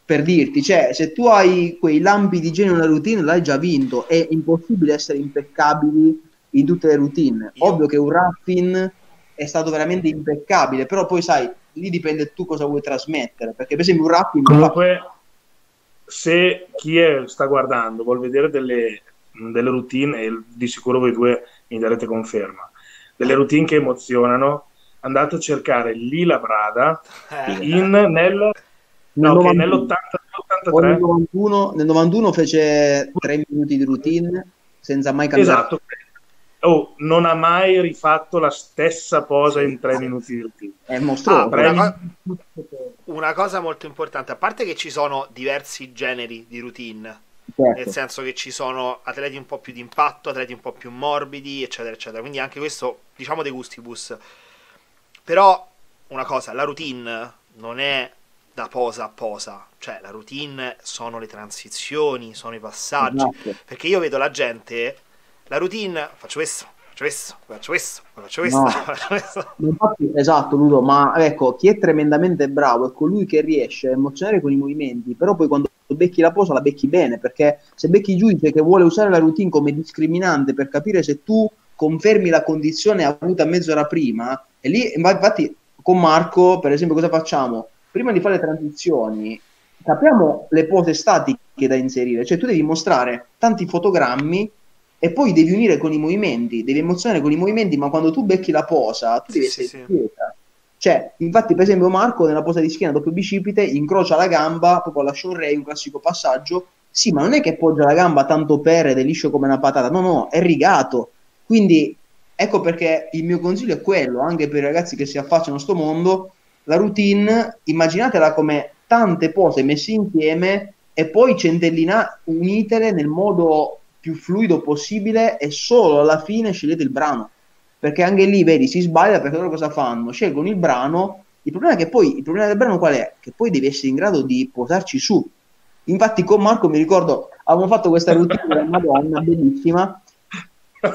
per dirti, cioè se tu hai quei lampi di genio nella routine l'hai già vinto, è impossibile essere impeccabili in tutte le routine. Ovvio che un Ruffin è stato veramente impeccabile, però poi sai, lì dipende tu cosa vuoi trasmettere, perché per esempio un Ruffin comunque fa... se chi sta guardando vuol vedere delle routine, e di sicuro voi due mi darete conferma, delle routine che emozionano, andate a cercare Lila Brada nel 91 fece 3 minuti di routine senza mai cambiare, esatto, non ha mai rifatto la stessa posa in 3 minuti di routine, è mostruoso. Una cosa molto importante, a parte che ci sono diversi generi di routine, certo, nel senso che ci sono atleti un po' più di impatto, atleti un po' più morbidi, eccetera eccetera, quindi anche questo, diciamo, de gustibus. Però una cosa, la routine non è da posa a posa, cioè la routine sono le transizioni, sono i passaggi, esatto, perché io vedo la gente, la routine, faccio questo. Infatti, esatto Ludo, ma ecco, chi è tremendamente bravo è colui che riesce a emozionare con i movimenti, però poi quando becchi la posa la becchi bene, perché se becchi il giudice che vuole usare la routine come discriminante per capire se tu confermi la condizione avuta mezz'ora prima, e lì infatti con Marco per esempio cosa facciamo? Prima di fare le transizioni capiamo le pose statiche da inserire, cioè tu devi mostrare tanti fotogrammi e poi devi unire con i movimenti, devi emozionare con i movimenti, ma quando tu becchi la posa tu devi essere quieta. Cioè infatti per esempio Marco nella posa di schiena doppio bicipite incrocia la gamba proprio alla Sean Ray, un classico passaggio, sì, ma non è che poggia la gamba tanto per ed è liscio come una patata, no, è rigato. Quindi ecco perché il mio consiglio è quello, anche per i ragazzi che si affacciano a sto mondo, la routine immaginatela come tante pose messe insieme e poi unitele nel modo più fluido possibile e solo alla fine scegliete il brano, perché anche lì vedi si sbaglia, perché loro cosa fanno? Scelgono il brano, Il problema è che poi, il problema del Breno qual è? Che poi devi essere in grado di posarci su. Infatti con Marco mi ricordo avevamo fatto questa routine della Madonna bellissima, ci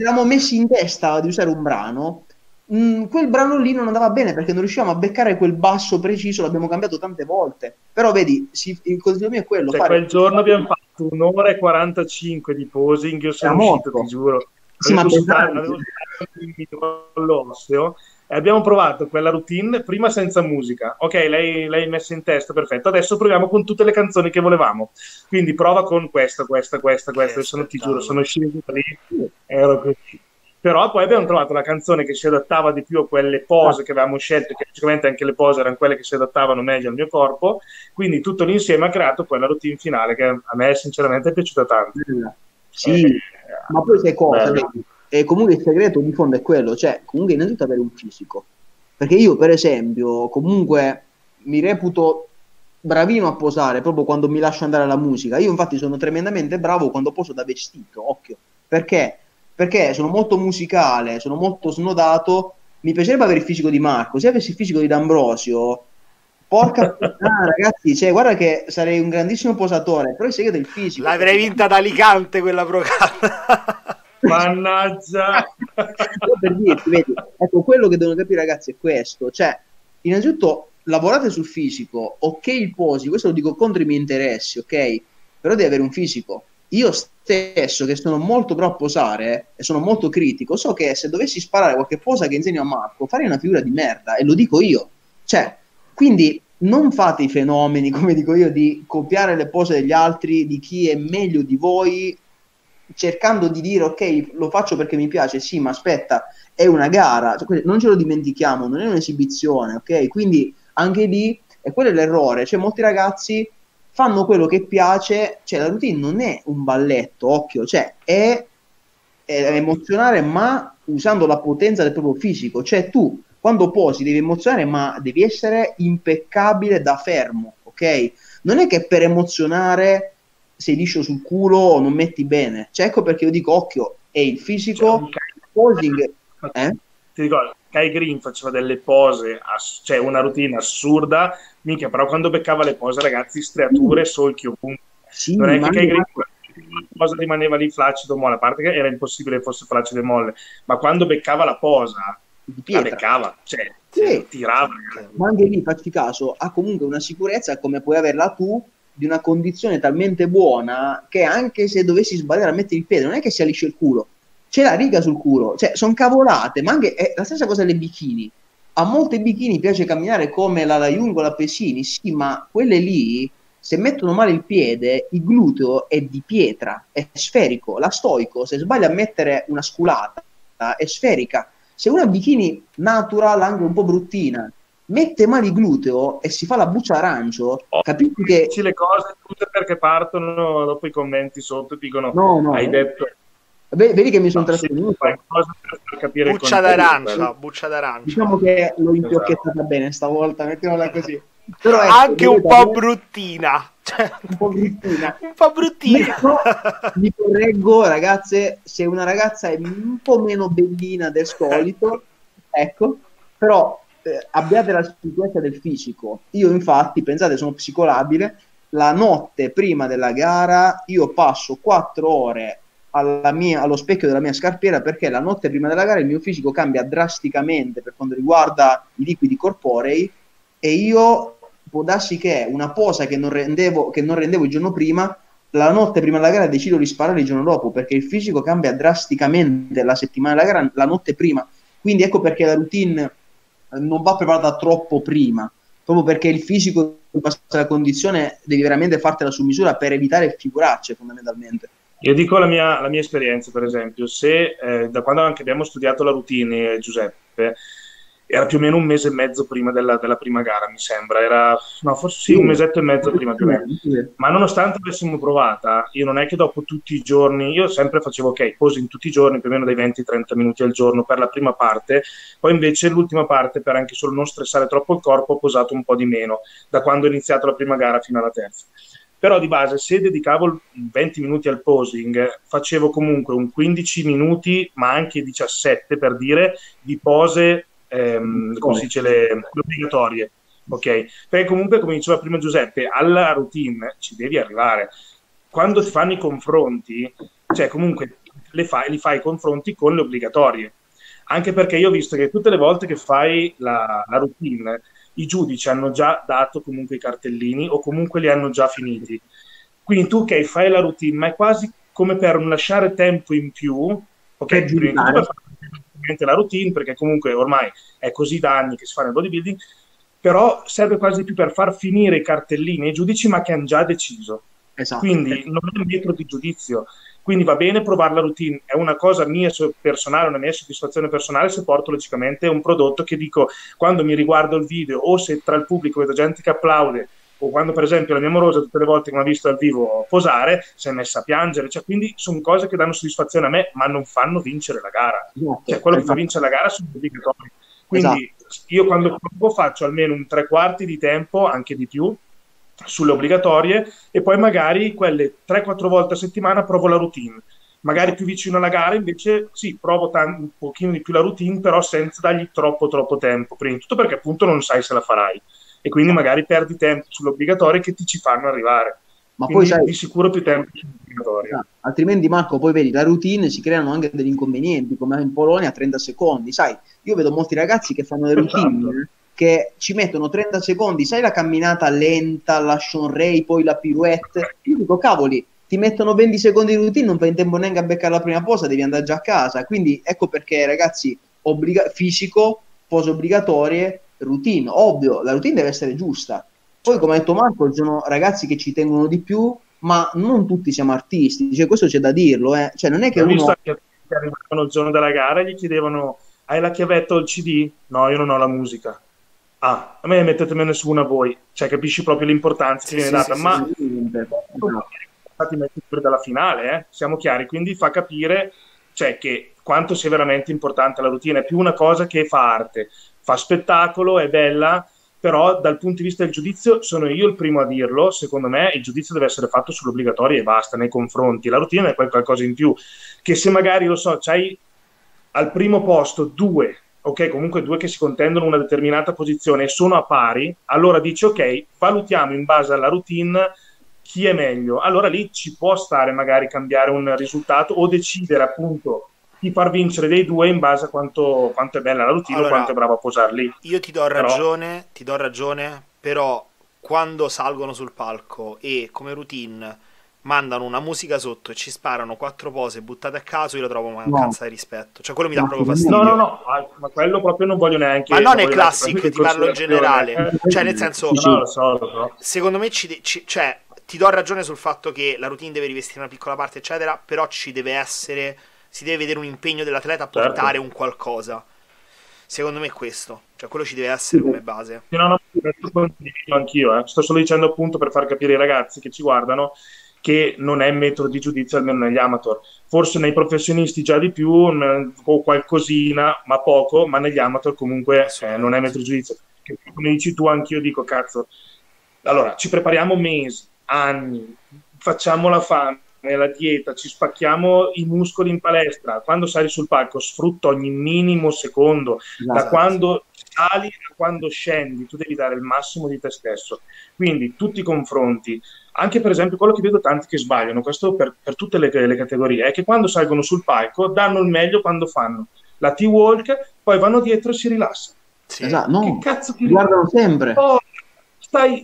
eravamo messi in testa di usare un brano, quel brano lì non andava bene perché non riuscivamo a beccare quel basso preciso, l'abbiamo cambiato tante volte, però vedi, il consiglio mio è quello, cioè, fare quel giorno abbiamo fatto 1:45 di posing, io sono uscito, ti giuro, avevo stato all'osseo. Abbiamo provato quella routine prima senza musica, ok, lei messa in testa, perfetto, adesso proviamo con tutte le canzoni che volevamo, quindi prova con questa, sono, ti giuro, sono sceso lì, ero così. Però poi abbiamo trovato la canzone che si adattava di più a quelle pose che avevamo scelto, che sicuramente anche le pose erano quelle che si adattavano meglio al mio corpo, quindi tutto l'insieme ha creato poi la routine finale che a me sinceramente è piaciuta tanto. Sì, ma poi sai cosa? E comunque il segreto di fondo è quello, cioè comunque innanzitutto avere un fisico, perché io per esempio comunque mi reputo bravino a posare proprio quando mi lascio andare alla musica. Io infatti sono tremendamente bravo quando poso da vestito, occhio, perché sono molto musicale, sono molto snodato. Mi piacerebbe avere il fisico di Marco. Se avessi il fisico di D'Ambrosio, porca puttana, ragazzi, cioè, guarda che sarei un grandissimo posatore, però il segreto è il fisico. L'avrei vinta da Alicante quella programma. Mannaggia. Per dirti, vedi, ecco, quello che devono capire ragazzi è questo, cioè innanzitutto lavorate sul fisico, ok, il posi, questo lo dico contro i miei interessi, ok, però devi avere un fisico. Io stesso che sono molto bravo a posare e sono molto critico, so che se dovessi sparare qualche posa che insegno a Marco farei una figura di merda, e lo dico io, cioè, quindi non fate i fenomeni, come dico io, di copiare le pose degli altri, di chi è meglio di voi, cercando di dire ok, lo faccio perché mi piace, sì, ma aspetta, è una gara, non ce lo dimentichiamo, non è un'esibizione, ok? Quindi anche lì, e quello è l'errore, cioè molti ragazzi fanno quello che piace, cioè la routine non è un balletto, occhio, cioè è emozionare ma usando la potenza del proprio fisico, cioè tu quando posi devi emozionare ma devi essere impeccabile da fermo, ok? Non è che per emozionare sei liscio sul culo o non metti bene, cioè ecco perché io dico occhio, è il fisico, il posing, ti ricordo Kai Greene faceva delle pose, cioè una routine assurda, minchia, però quando beccava le pose ragazzi, striature, solchi ovunque, sì, non è che Kai Greene la cosa rimaneva lì flaccido e molle, a parte che era impossibile che fosse flaccido e molle, ma quando beccava la posa la beccava, cioè sì, tirava, ma anche lì fatti caso, ha comunque una sicurezza come puoi averla tu di una condizione talmente buona che anche se dovessi sbagliare a mettere il piede non è che sia liscio il culo, c'è la riga sul culo, cioè sono cavolate, ma anche è la stessa cosa delle bikini, a molte bikini piace camminare come la Laiungo, la Pesini, sì, ma quelle lì se mettono male il piede, il gluteo è di pietra, è sferico, la Stoico se sbaglia a mettere una sculata è sferica, se una bikini natural anche un po' bruttina mette male il gluteo e si fa la buccia arancio, capisci che le cose tutte perché partono dopo i commenti sotto e dicono no, hai detto, vedi che mi sono trasferito, buccia d'arancio, diciamo che l'ho infiocchettata, esatto, bene stavolta, mettiamola così. Però anche un po' bruttina, un po' bruttina. Mi correggo ragazze, se una ragazza è un po' meno bellina del solito, ecco, però abbiate la sicurezza del fisico. Io infatti, pensate, sono psicolabile, la notte prima della gara io passo 4 ore allo specchio della mia scarpiera, perché la notte prima della gara il mio fisico cambia drasticamente per quanto riguarda i liquidi corporei, e io può darsi che una posa che non rendevo il giorno prima, la notte prima della gara decido di sparare il giorno dopo, perché il fisico cambia drasticamente la settimana della gara, la notte prima. Quindi ecco perché la routine non va preparata troppo prima, proprio perché il fisico, la condizione, devi veramente fartela su misura per evitare figuracce fondamentalmente. Io dico la mia esperienza, per esempio, se da quando anche abbiamo studiato la routine, Giuseppe, era più o meno 1 mese e mezzo prima della prima gara, mi sembra, era no, forse sì, 1 mesetto e mezzo prima più o meno, ma nonostante avessimo provata, io non è che dopo tutti i giorni, io sempre facevo ok, posing tutti i giorni, più o meno dai 20-30 minuti al giorno per la prima parte, poi invece l'ultima parte, per anche solo non stressare troppo il corpo, ho posato un po' di meno, da quando ho iniziato la prima gara fino alla terza. Però di base, se dedicavo 20 minuti al posing, facevo comunque un 15 minuti, ma anche 17 per dire, di pose come si dice, le obbligatorie, ok? Perché comunque, come diceva prima Giuseppe, alla routine ci devi arrivare. Quando ti fanno i confronti, cioè comunque li fai i confronti con le obbligatorie, anche perché io ho visto che tutte le volte che fai la routine i giudici hanno già dato comunque i cartellini o comunque li hanno già finiti, quindi tu ok, fai la routine, ma è quasi come per non lasciare tempo in più, ok, giudicare la routine, perché comunque ormai è così da anni che si fa nel bodybuilding, però serve quasi più per far finire i cartellini ai giudici, ma che hanno già deciso. Esatto. Quindi non è un metro di giudizio, quindi va bene provare la routine, è una cosa mia personale, una mia soddisfazione personale se porto logicamente un prodotto che dico, quando mi riguardo il video o se tra il pubblico vedo gente che applaude, o quando per esempio la mia amorosa tutte le volte che mi ha visto al vivo posare si è messa a piangere, cioè, quindi sono cose che danno soddisfazione a me ma non fanno vincere la gara. Esatto. Cioè, quello che fa vincere la gara sono obbligatori, quindi esatto. Io quando faccio almeno un 3/4 di tempo, anche di più, sulle obbligatorie, e poi magari quelle 3-4 volte a settimana provo la routine, magari più vicino alla gara invece sì, provo un pochino di più la routine, però senza dargli troppo tempo, prima di tutto perché appunto non sai se la farai e quindi magari perdi tempo sulle obbligatorie che ti ci fanno arrivare, ma quindi poi sai, di sicuro più tempo sulle obbligatorie. Altrimenti Marco, poi vedi, la routine si creano anche degli inconvenienti, come in Polonia 30 secondi, sai, io vedo molti ragazzi che fanno le routine, esatto, che ci mettono 30 secondi, sai, la camminata lenta, la Sean Ray, poi la pirouette, io dico cavoli, ti mettono 20 secondi di routine, non fai in tempo neanche a beccare la prima posa, devi andare già a casa, quindi ecco perché ragazzi, fisico, pose obbligatorie, routine, ovvio, la routine deve essere giusta, poi come ha detto Marco, ci sono ragazzi che ci tengono di più, ma non tutti siamo artisti, cioè, questo c'è da dirlo, eh. Cioè, non è che uno... che arrivavano il giorno della gara e gli chiedevano, hai la chiavetta o il CD? No, io non ho la musica. Ah, a me mettetemene su una voi, cioè capisci proprio l'importanza che viene data, ma siamo stati messi fuori dalla finale, siamo chiari, quindi fa capire, cioè, che quanto sia veramente importante la routine, è più una cosa che fa arte, fa spettacolo, è bella, però dal punto di vista del giudizio sono io il primo a dirlo, secondo me il giudizio deve essere fatto sull'obbligatorio e basta, nei confronti, la routine è qualcosa in più, che se magari, lo so, c'hai al primo posto 2, ok, comunque 2 che si contendono una determinata posizione e sono a pari, allora dici ok, valutiamo in base alla routine chi è meglio, allora lì ci può stare magari cambiare un risultato o decidere appunto di far vincere dei 2 in base a quanto è bella la routine, allora, o quanto è brava a posarli. Io ti do ragione, però quando salgono sul palco e come routine mandano una musica sotto e ci sparano 4 pose buttate a caso, io la trovo mancanza di rispetto, cioè quello mi dà proprio fastidio. No, ma quello proprio non voglio neanche. Ma non è classico, ti parlo in generale, cioè nel senso, secondo me cioè, ti do ragione sul fatto che la routine deve rivestire una piccola parte eccetera, però ci deve essere, si deve vedere un impegno dell'atleta a portare un qualcosa, secondo me è questo, cioè quello ci deve essere come base. No, condivido anch'io, sto solo dicendo appunto per far capire ai ragazzi che ci guardano che non è metro di giudizio almeno negli amateur, forse nei professionisti già di più o qualcosina, ma poco, ma negli amateur comunque non è metro di giudizio, che come dici tu anch'io dico cazzo, allora ci prepariamo mesi, anni, facciamo la fame, la dieta, ci spacchiamo i muscoli in palestra, quando sali sul palco sfrutta ogni minimo secondo, da quando sali a quando scendi, tu devi dare il massimo di te stesso, quindi tutti i confronti. Anche per esempio quello che vedo tanti che sbagliano, questo per tutte le categorie, è che quando salgono sul palco danno il meglio quando fanno la T-walk, poi vanno dietro e si rilassano. Sì. Esatto, no, che cazzo ti guardano sempre. Oh,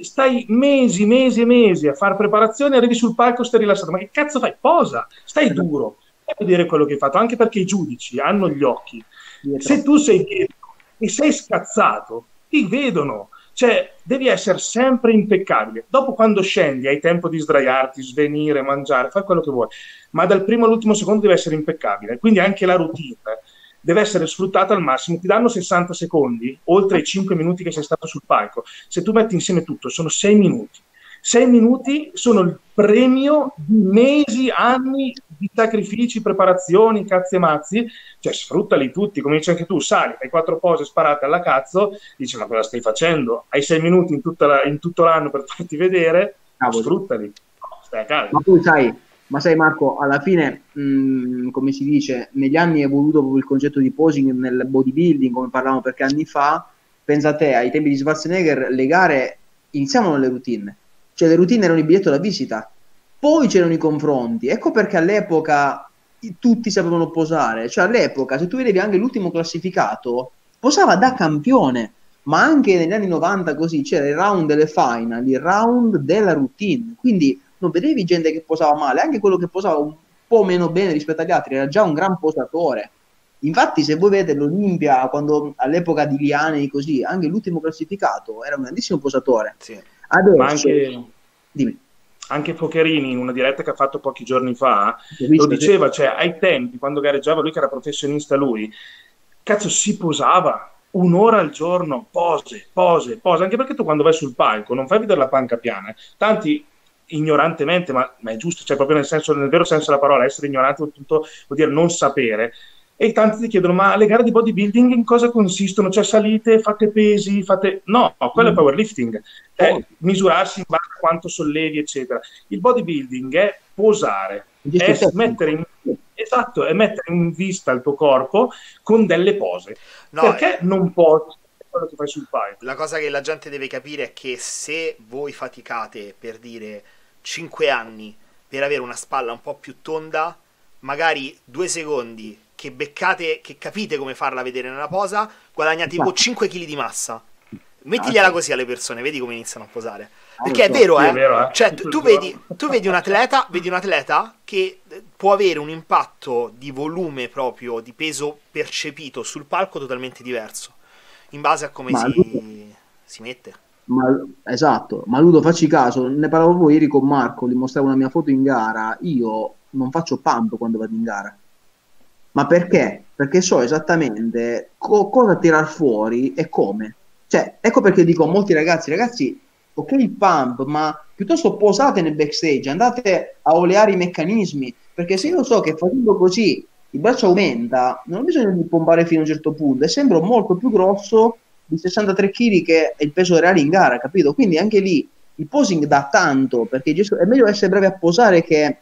stai mesi a fare preparazione, arrivi sul palco e stai rilassato. Ma che cazzo fai? Posa, stai duro, fai vedere quello che hai fatto, anche perché i giudici hanno gli occhi. Dietro. Se tu sei dietro e sei scazzato, ti vedono. Cioè, devi essere sempre impeccabile. Dopo, quando scendi, hai tempo di sdraiarti, svenire, mangiare, fai quello che vuoi, ma dal primo all'ultimo secondo deve essere impeccabile. Quindi anche la routine deve essere sfruttata al massimo. Ti danno 60 secondi, oltre ai 5 minuti che sei stato sul palco. Se tu metti insieme tutto, sono 6 minuti. 6 minuti sono il premio di mesi, anni di sacrifici, preparazioni, cazzi e mazzi, cioè sfruttali tutti, come dici anche tu, sali, fai 4 pose sparate alla cazzo, dici ma cosa stai facendo? Hai 6 minuti in tutto l'anno per farti vedere, sfruttali, stai a casa. Ma tu sai, Ma sai Marco, alla fine, come si dice, negli anni è evoluto proprio il concetto di posing nel bodybuilding, come parlavamo perché anni fa, pensa a te, ai tempi di Schwarzenegger le gare iniziavano le routine, cioè le routine erano il biglietto da visita, poi c'erano i confronti, ecco perché all'epoca tutti sapevano posare, cioè all'epoca se tu vedevi anche l'ultimo classificato posava da campione, ma anche negli anni 90 così c'era il round delle final, il round della routine, quindi non vedevi gente che posava male, anche quello che posava un po' meno bene rispetto agli altri era già un gran posatore. Infatti se voi vedete l'Olimpia, quando all'epoca di Lianei così, anche l'ultimo classificato era un grandissimo posatore. Sì. Adesso, ma anche, dimmi. Anche Focherini in una diretta che ha fatto pochi giorni fa lo diceva, cioè ai tempi quando gareggiava lui che era professionista lui, cazzo si posava un'ora al giorno, pose, pose, pose, anche perché tu quando vai sul palco non fai vedere la panca piana, tanti ignorantemente, ma è giusto, cioè proprio nel senso, nel vero senso della parola, essere ignorante tutto, vuol dire non sapere, e tanti ti chiedono, ma le gare di bodybuilding in cosa consistono? Cioè salite, fate pesi, fate... No, quello è powerlifting, è misurarsi in base a quanto sollevi, eccetera. Il bodybuilding è posare, è mettere in... Esatto, è mettere in vista il tuo corpo con delle pose, no, perché non posso... quello che fai sul palco. La cosa che la gente deve capire è che se voi faticate per dire 5 anni per avere una spalla un po' più tonda, magari 2 secondi che beccate, che capite come farla vedere nella posa, guadagnate tipo 5 kg di massa. Mettigliela così alle persone, vedi come iniziano a posare. Perché è vero, eh? Sì, è vero, eh? Cioè, tu vedi un atleta che può avere un impatto di volume proprio, di peso percepito sul palco totalmente diverso. In base a come si mette. Esatto, ma Ludo, facci caso, ne parlavo ieri con Marco, gli mostravo una mia foto in gara, io non faccio pump quando vado in gara. Ma perché? Perché so esattamente cosa tirar fuori e come. Cioè, ecco perché dico a molti ragazzi, ok il pump, ma piuttosto posate nel backstage, andate a oleare i meccanismi, perché se io so che facendo così il braccio aumenta, non ho bisogno di pompare fino a un certo punto, e sembra molto più grosso di 63 kg che è il peso reale in gara, capito? Quindi anche lì il posing dà tanto, perché è meglio essere bravi a posare che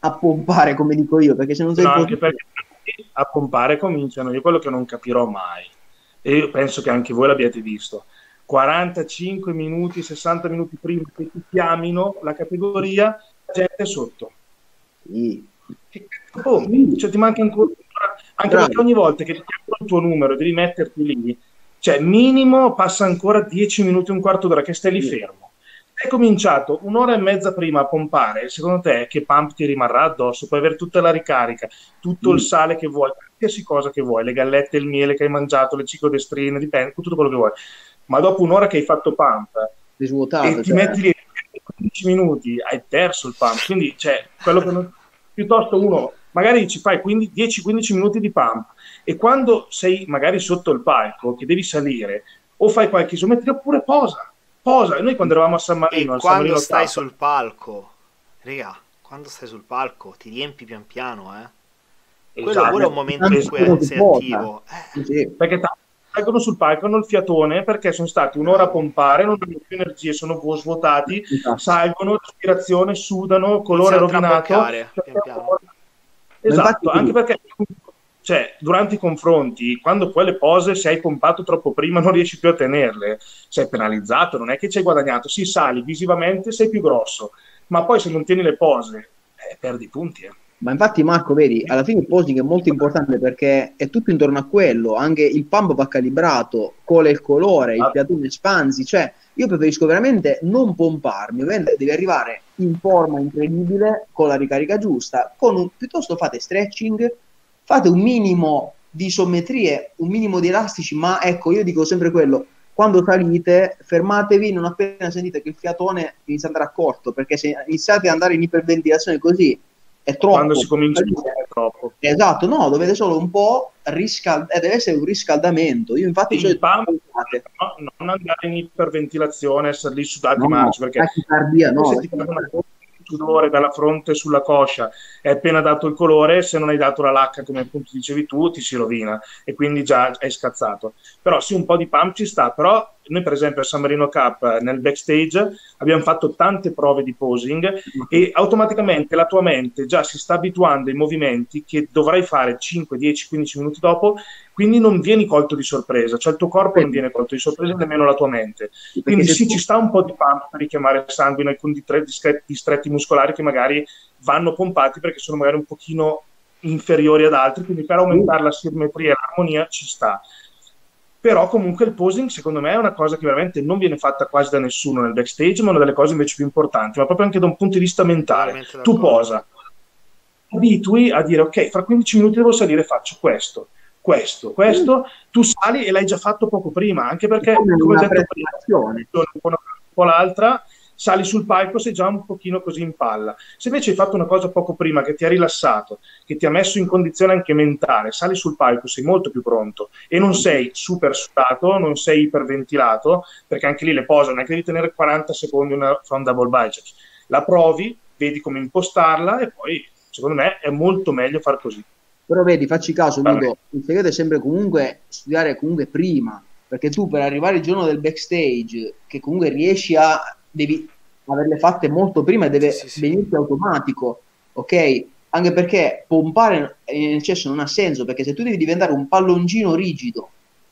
a pompare, come dico io, perché se non sei... No, anche perché a pompare cominciano, io quello che non capirò mai, e io penso che anche voi l'abbiate visto, 45 minuti, 60 minuti prima che ti chiamino la categoria, la gente è sotto. Sì. Oh, cioè ti manca ancora, anche perché ogni volta che ti chiamano il tuo numero devi metterti lì, cioè minimo passa ancora 10 minuti, un quarto d'ora che stai lì fermo. Hai cominciato un'ora e mezza prima a pompare, secondo te che pump ti rimarrà addosso? Puoi avere tutta la ricarica, tutto il sale che vuoi, qualsiasi cosa che vuoi, le gallette, il miele che hai mangiato, le cicodestrine, dipende, tutto quello che vuoi, ma dopo un'ora che hai fatto pump svuotato, e ti metti lì 15 minuti hai perso il pump, quindi cioè, quello che non... piuttosto uno, magari ci fai 10-15 minuti di pump e quando sei magari sotto il palco che devi salire o fai qualche isometria oppure posa. E noi quando eravamo a San Marino... E quando stai sul palco, raga, quando stai sul palco ti riempi pian piano, eh? Quello pure è un momento in cui sei attivo. Sì. Perché salgono sul palco, hanno il fiatone perché sono stati un'ora a pompare, non hanno più energie, sono svuotati, salgono, respirazione, sudano, colore rovinato. Esatto, anche perché cioè, durante i confronti, quando quelle pose, se hai pompato troppo prima non riesci più a tenerle, sei penalizzato, non è che ci hai guadagnato, si sali visivamente, sei più grosso, ma poi se non tieni le pose perdi punti, eh. Ma infatti Marco, vedi, alla fine il posing è molto importante perché è tutto intorno a quello, anche il pump va calibrato, cola il colore, il piatone espansi, cioè io preferisco veramente non pomparmi, ovviamente devi arrivare in forma incredibile, con la ricarica giusta, piuttosto fate stretching, fate un minimo di isometrie, un minimo di elastici, ma ecco io dico sempre quello, quando salite fermatevi non appena sentite che il fiatone inizia ad andare a corto, perché se iniziate ad andare in iperventilazione così è troppo, quando si comincia è troppo. Esatto, no, dovete solo un po' riscaldare, deve essere un riscaldamento. Io infatti non andare in iperventilazione, essere lì sudati marci, perché se ti fanno un sudore dalla fronte sulla coscia è appena dato il colore, se non hai dato la lacca come appunto dicevi tu ti si rovina e quindi già è scazzato. Però sì, un po' di pump ci sta, però Noi per esempio al San Marino Cup nel backstage abbiamo fatto tante prove di posing e automaticamente la tua mente già si sta abituando ai movimenti che dovrai fare 5, 10, 15 minuti dopo, quindi non vieni colto di sorpresa, cioè il tuo corpo non viene colto di sorpresa, nemmeno la tua mente. Quindi sì, ci sta un po' di pump per richiamare sangue in alcuni distretti muscolari che magari vanno pompati perché sono magari un pochino inferiori ad altri, quindi per aumentare la simmetria e l'armonia ci sta. Però comunque il posing secondo me è una cosa che veramente non viene fatta quasi da nessuno nel backstage, ma una delle cose invece più importanti, ma proprio anche da un punto di vista mentale. Tu posa, abitui a dire ok, fra 15 minuti devo salire, faccio questo, tu sali e l'hai già fatto poco prima, anche perché come ho detto prima, un po' l'altra, sali sul palco, sei già un pochino così in palla. Se invece hai fatto una cosa poco prima che ti ha rilassato, che ti ha messo in condizione anche mentale, sali sul palco, sei molto più pronto e non sei super sudato, non sei iperventilato, perché anche lì le pose non è che devi tenere 40 secondi una front double biceps, la provi, vedi come impostarla e poi secondo me è molto meglio far così. Però vedi, facci caso, Ludo, il segreto è sempre comunque studiare comunque prima, perché tu per arrivare il giorno del backstage, che comunque riesci a, devi averle fatte molto prima e deve venirti automatico, ok? Anche perché pompare in eccesso non ha senso, perché se tu devi diventare un palloncino rigido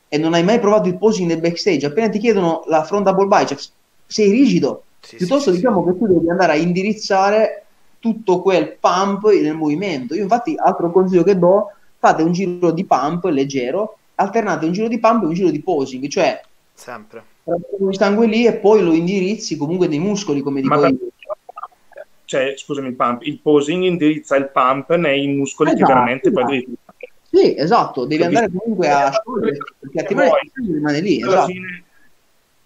e non hai mai provato il posing nel backstage, appena ti chiedono la front double biceps, sei rigido, piuttosto che tu devi andare a indirizzare tutto quel pump nel movimento. Io infatti altro consiglio che do, fate un giro di pump leggero, alternate un giro di pump e un giro di posing, cioè sempre stangue lì e poi lo indirizzi comunque dei muscoli, come dico io. Cioè scusami, il posing indirizza il pump nei muscoli che veramente poi sì, esatto, devi andare comunque a sciogliere, perché attivare il rimane lì,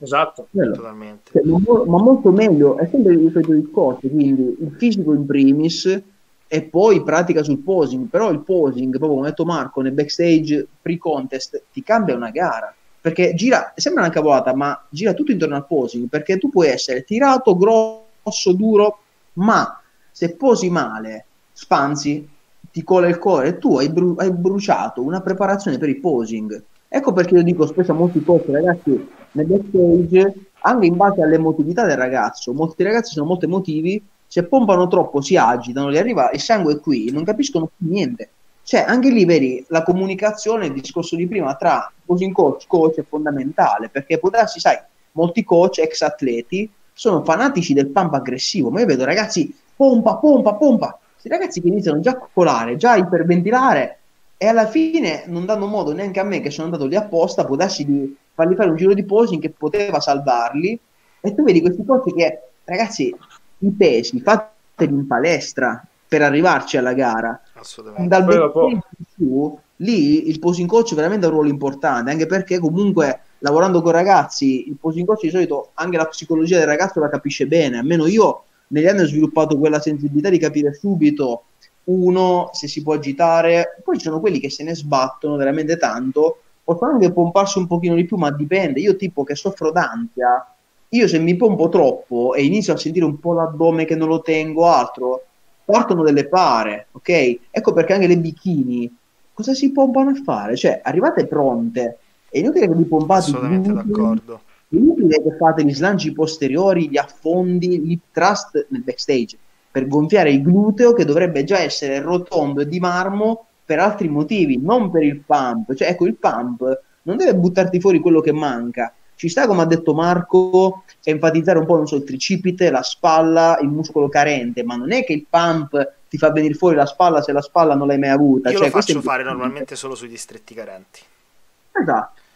esatto, totalmente. Cioè, ma molto meglio, è sempre il solito discorso, quindi il fisico in primis e poi pratica sul posing. Però il posing, proprio come ha detto Marco, nel backstage pre-contest ti cambia una gara, perché gira, sembra una cavolata, ma gira tutto intorno al posing, perché tu puoi essere tirato, grosso, duro, ma se posi male, spanzi, ti cola il cuore, tu hai bruciato una preparazione per il posing. Ecco perché io dico spesso a molti coach, ragazzi, nel backstage, anche in base all'emotività del ragazzo, molti ragazzi sono molto emotivi, se pompano troppo si agitano, gli arriva il sangue qui, non capiscono più niente. Cioè anche lì vedi, la comunicazione, il discorso di prima tra posing coach è fondamentale, perché potresti, sai, molti coach ex atleti sono fanatici del pump aggressivo, ma io vedo ragazzi pompa, questi ragazzi che iniziano già a colare, già a iperventilare, e alla fine non danno modo neanche a me che sono andato lì apposta, può darsi di fargli fare un giro di posing che poteva salvarli. E tu vedi questi coach che, ragazzi, i pesi fateli in palestra per arrivarci alla gara, assolutamente. Dal backstage in su, lì il posing coach veramente ha un ruolo importante, anche perché comunque lavorando con ragazzi il posing coach di solito anche la psicologia del ragazzo la capisce bene, almeno io negli anni ho sviluppato quella sensibilità di capire subito uno se si può agitare. Poi ci sono quelli che se ne sbattono veramente tanto, possono anche pomparsi un pochino di più, ma dipende. Io tipo che soffro d'ansia, io se mi pompo troppo e inizio a sentire un po' l'addome che non lo tengo, altro, partono delle pare, ok? Ecco perché anche le bikini cosa si pompano a fare? Cioè arrivate pronte, è inutile che vi pompate, assolutamente d'accordo, è inutile che fate gli slanci posteriori, gli affondi, gli thrust nel backstage per gonfiare il gluteo che dovrebbe già essere rotondo e di marmo per altri motivi, non per il pump. Cioè ecco, il pump non deve buttarti fuori quello che manca, ci sta, come ha detto Marco, enfatizzare un po', non so, il tricipite, la spalla, il muscolo carente, ma non è che il pump ti fa venire fuori la spalla se la spalla non l'hai mai avuta. Io lo faccio fare normalmente solo sui distretti carenti.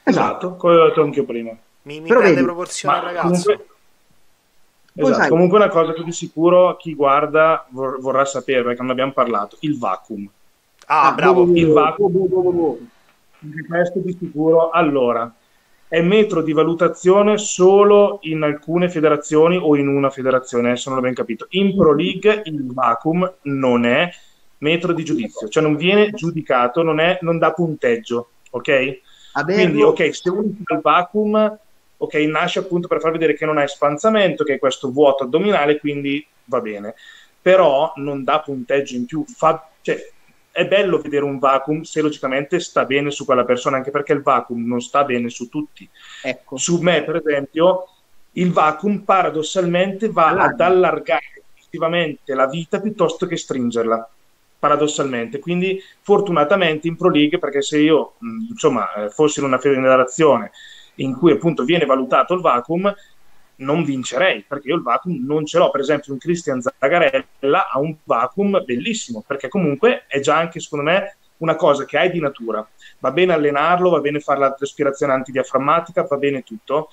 Esatto. Come ho detto anche prima, mi prende proporzione al ragazzo. Esatto. Comunque una cosa che di sicuro chi guarda vorrà sapere, perché non abbiamo parlato, il vacuum. Bravo, il vacuum. Questo di sicuro. Allora, è metro di valutazione solo in alcune federazioni o in una federazione, adesso non l'ho ben capito. In Pro League il vacuum non è metro di giudizio, cioè non viene giudicato, non dà punteggio, ok? Quindi ok, se uno fa il vacuum, ok, nasce appunto per far vedere che non ha espansamento, che è questo vuoto addominale, quindi va bene. Però non dà punteggio in più, cioè è bello vedere un vacuum se logicamente sta bene su quella persona, anche perché il vacuum non sta bene su tutti. Ecco. Su me, per esempio, il vacuum paradossalmente va ad allargare effettivamente la vita piuttosto che stringerla, paradossalmente. Quindi fortunatamente in Pro League, perché se io insomma fossi in una federazione in cui appunto viene valutato il vacuum, non vincerei, perché io il vacuum non ce l'ho. Per esempio un Christian Zagarella ha un vacuum bellissimo, perché comunque è già anche secondo me una cosa che hai di natura, va bene allenarlo, va bene fare la respirazione antidiaframmatica, va bene tutto,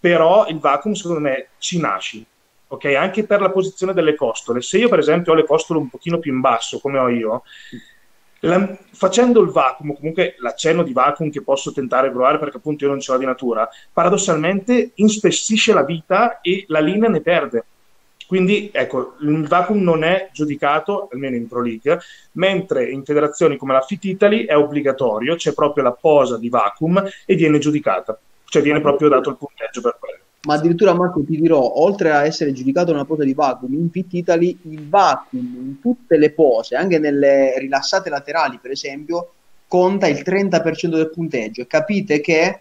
però il vacuum secondo me ci nasci, ok? Anche per la posizione delle costole, se io per esempio ho le costole un pochino più in basso come ho io, facendo il vacuum, comunque l'accenno di vacuum che posso tentare di provare, perché appunto io non ce l'ho di natura, paradossalmente inspessisce la vita e la linea ne perde. Quindi ecco, il vacuum non è giudicato, almeno in Pro League, mentre in federazioni come la Fit Italy è obbligatorio, c'è proprio la posa di vacuum e viene giudicata, cioè viene proprio dato il punteggio per quello. Ma addirittura, Marco, ti dirò, oltre a essere giudicato una posa di vacuum, in Fit Italy il vacuum in tutte le pose, anche nelle rilassate laterali per esempio, conta il 30% del punteggio. Capite che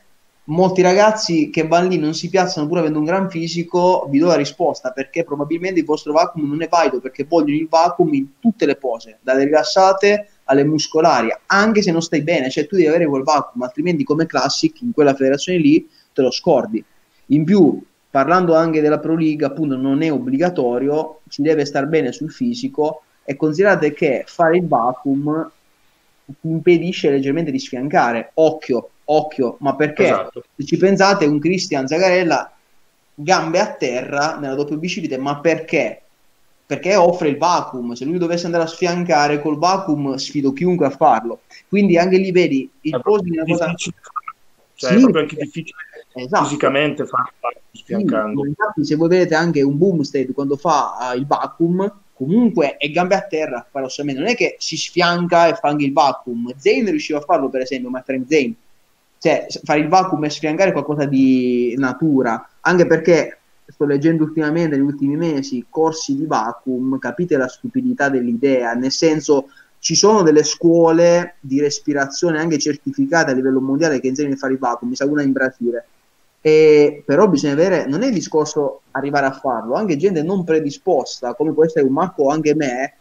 molti ragazzi che vanno lì non si piazzano pur avendo un gran fisico, vi do la risposta, perché probabilmente il vostro vacuum non è valido, perché vogliono il vacuum in tutte le pose, dalle rilassate alle muscolari, anche se non stai bene, cioè tu devi avere quel vacuum, altrimenti come classic in quella federazione lì te lo scordi. In più, parlando anche della Pro League, appunto non è obbligatorio, ci deve star bene sul fisico, e considerate che fare il vacuum impedisce leggermente di sfiancare. Occhio, occhio, ma perché? Esatto. Se ci pensate, un Christian Zagarella gambe a terra nella doppia bicicletta, ma perché? Perché offre il vacuum, se lui dovesse andare a sfiancare col vacuum sfido chiunque a farlo. Quindi anche lì vedi, il posing è una cosa... Cioè, sì, è proprio anche difficile, esatto, fisicamente farlo sfiancando. Sì, infatti, se voi vedete anche un Bumstead quando fa il vacuum, comunque è gambe a terra, paradossalmente. Non è che si sfianca e fa anche il vacuum. Zane riusciva a farlo, per esempio, ma Frank Zane, cioè fare il vacuum e sfiancare è qualcosa di natura, anche perché sto leggendo ultimamente, negli ultimi mesi, corsi di vacuum. Capite la stupidità dell'idea, nel senso, ci sono delle scuole di respirazione anche certificate a livello mondiale che insegnano a fare il vacuum, mi sa una in Brasile, e però bisogna avere, non è il discorso arrivare a farlo, anche gente non predisposta, come può essere un Marco o anche me,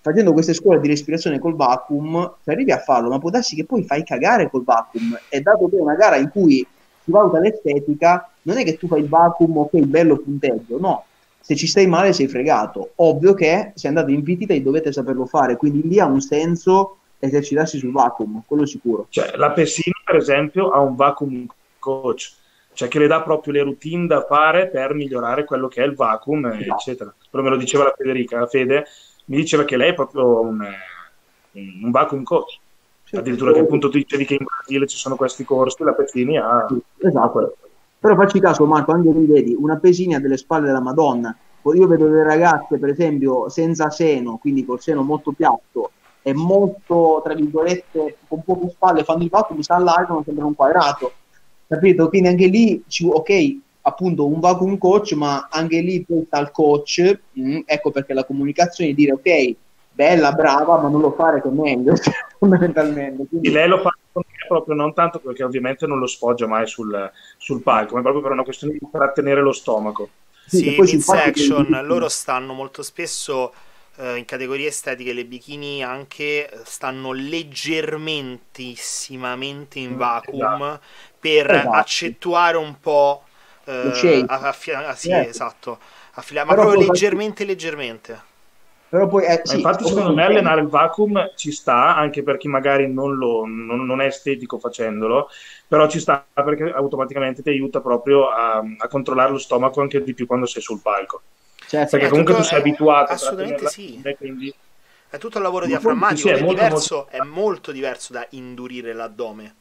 facendo queste scuole di respirazione col vacuum, se arrivi a farlo, ma può darsi che poi fai cagare col vacuum, e dato che è una gara in cui si valuta l'estetica, non è che tu fai il vacuum, ok, bello punteggio, no. Se ci stai male sei fregato. Ovvio che se andate in Fit Italy dovete saperlo fare, quindi lì ha un senso esercitarsi sul vacuum, quello sicuro. Cioè la Pesini per esempio ha un vacuum coach, cioè che le dà proprio le routine da fare per migliorare quello che è il vacuum, esatto, eccetera. Però me lo diceva la Federica, la Fede mi diceva che lei è proprio un vacuum coach, sì, addirittura sì, che appunto tu dicevi che in Brasile ci sono questi corsi, la Pesini ha, sì, esatto, quello. Però facci caso, Marco, anche tu vedi una Pesina delle spalle della Madonna. Io vedo delle ragazze, per esempio, senza seno, quindi col seno molto piatto e molto, tra virgolette, con poche spalle, fanno il vacuum, si allargano, sembra un quadrato. Capito? Quindi anche lì, ok, appunto, un vacuum coach, ma anche lì pensa al coach, ecco perché la comunicazione è dire, ok, bella, brava, ma non lo fare con meglio, fondamentalmente. Quindi... lei lo fa proprio non tanto perché ovviamente non lo sfoggia mai sul palco, ma proprio per una questione di trattenere lo stomaco. Sì, in section loro stanno molto spesso in categorie estetiche, le bikini anche stanno leggermentissimamente in vacuum, esatto, per accettuare un po' sì, certo, esatto, ma però proprio leggermente. Però poi, sì, infatti secondo me allenare il vacuum ci sta anche per chi magari non è estetico facendolo, però ci sta perché automaticamente ti aiuta proprio a controllare lo stomaco anche di più quando sei sul palco, certo, perché comunque tu sei abituato, assolutamente sì, quindi... è tutto il lavoro diaframmatico, sì, è molto diverso da indurire l'addome,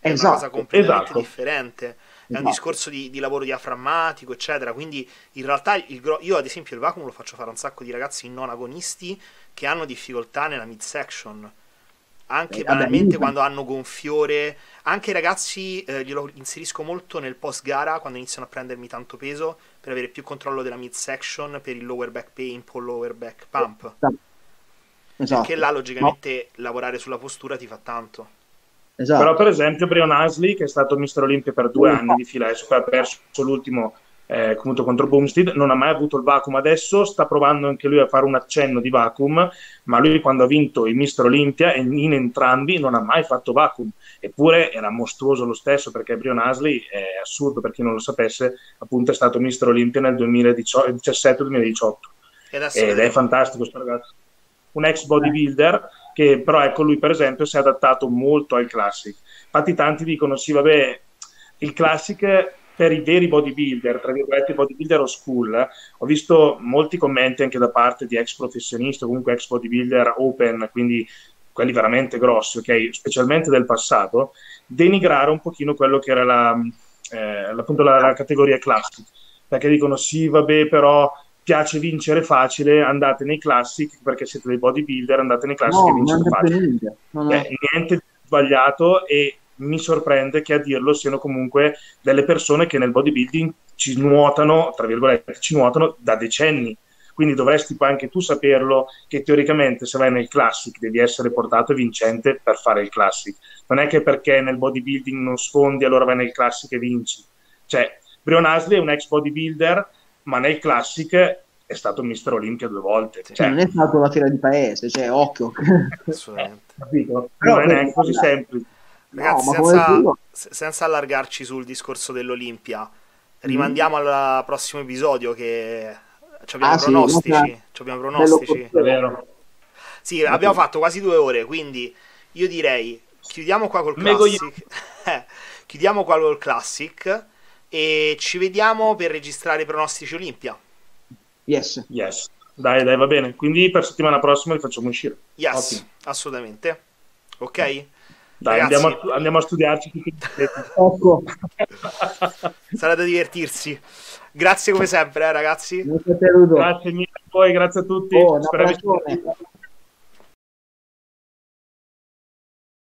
è esatto, una cosa completamente differente. È un discorso di lavoro diaframmatico, eccetera. Quindi in realtà io ad esempio il vacuum lo faccio fare a un sacco di ragazzi non agonisti che hanno difficoltà nella midsection, anche banalmente quando hanno gonfiore, anche i ragazzi glielo inserisco molto nel post gara, quando iniziano a prendermi tanto peso, per avere più controllo della midsection, per il lower back pain, lower back pump. esatto. Perché là logicamente lavorare sulla postura ti fa tanto. Esatto. Però per esempio Breon Ansley, che è stato Mr. Olympia per 2 anni di fila, ha perso l'ultimo contro Bumstead, non ha mai avuto il vacuum. Adesso sta provando anche lui a fare un accenno di vacuum, ma lui quando ha vinto il Mr. Olympia in entrambi non ha mai fatto vacuum, eppure era mostruoso lo stesso, perché Breon Ansley è assurdo, per chi non lo sapesse, appunto è stato Mr. Olympia nel 2017-2018 ed è fantastico questo ragazzo, un ex bodybuilder che però, ecco, lui per esempio si è adattato molto al classic. Infatti tanti dicono sì vabbè, il classic per i veri bodybuilder, tra virgolette bodybuilder o school. Ho visto molti commenti anche da parte di ex professionisti o comunque ex bodybuilder open, quindi quelli veramente grossi, ok, specialmente del passato, denigrare un pochino quello che era la categoria classic, perché dicono sì vabbè però piace vincere facile, andate nei classic perché siete dei bodybuilder, andate nei classic e vincete facile. Niente di sbagliato, e mi sorprende che a dirlo siano comunque delle persone che nel bodybuilding ci nuotano, tra virgolette, ci nuotano da decenni. Quindi dovresti poi anche tu saperlo che teoricamente se vai nel classic devi essere portato vincente per fare il classic. Non è che perché nel bodybuilding non sfondi allora vai nel classic e vinci. Cioè, Breon Ansley è un ex bodybuilder, ma nel classic è stato Mr. Olympia 2 volte. Cioè, non è stato la fiera di paese, cioè, occhio. Capito? Non è neanche così semplice. Ragazzi, senza allargarci sul discorso dell'Olimpia, rimandiamo al prossimo episodio che abbiamo pronostici. È vero. Sì, abbiamo fatto quasi 2 ore, quindi io direi chiudiamo qua col classic. Chiudiamo qua col classic e ci vediamo per registrare i pronostici Olimpia. Yes. Dai, va bene. Quindi per settimana prossima li facciamo uscire. Yes, ottimo. Assolutamente. Ok? Dai, andiamo a studiarci. Sarà da divertirsi. Grazie come sempre, ragazzi. Grazie mille a voi, grazie a tutti. Oh, spero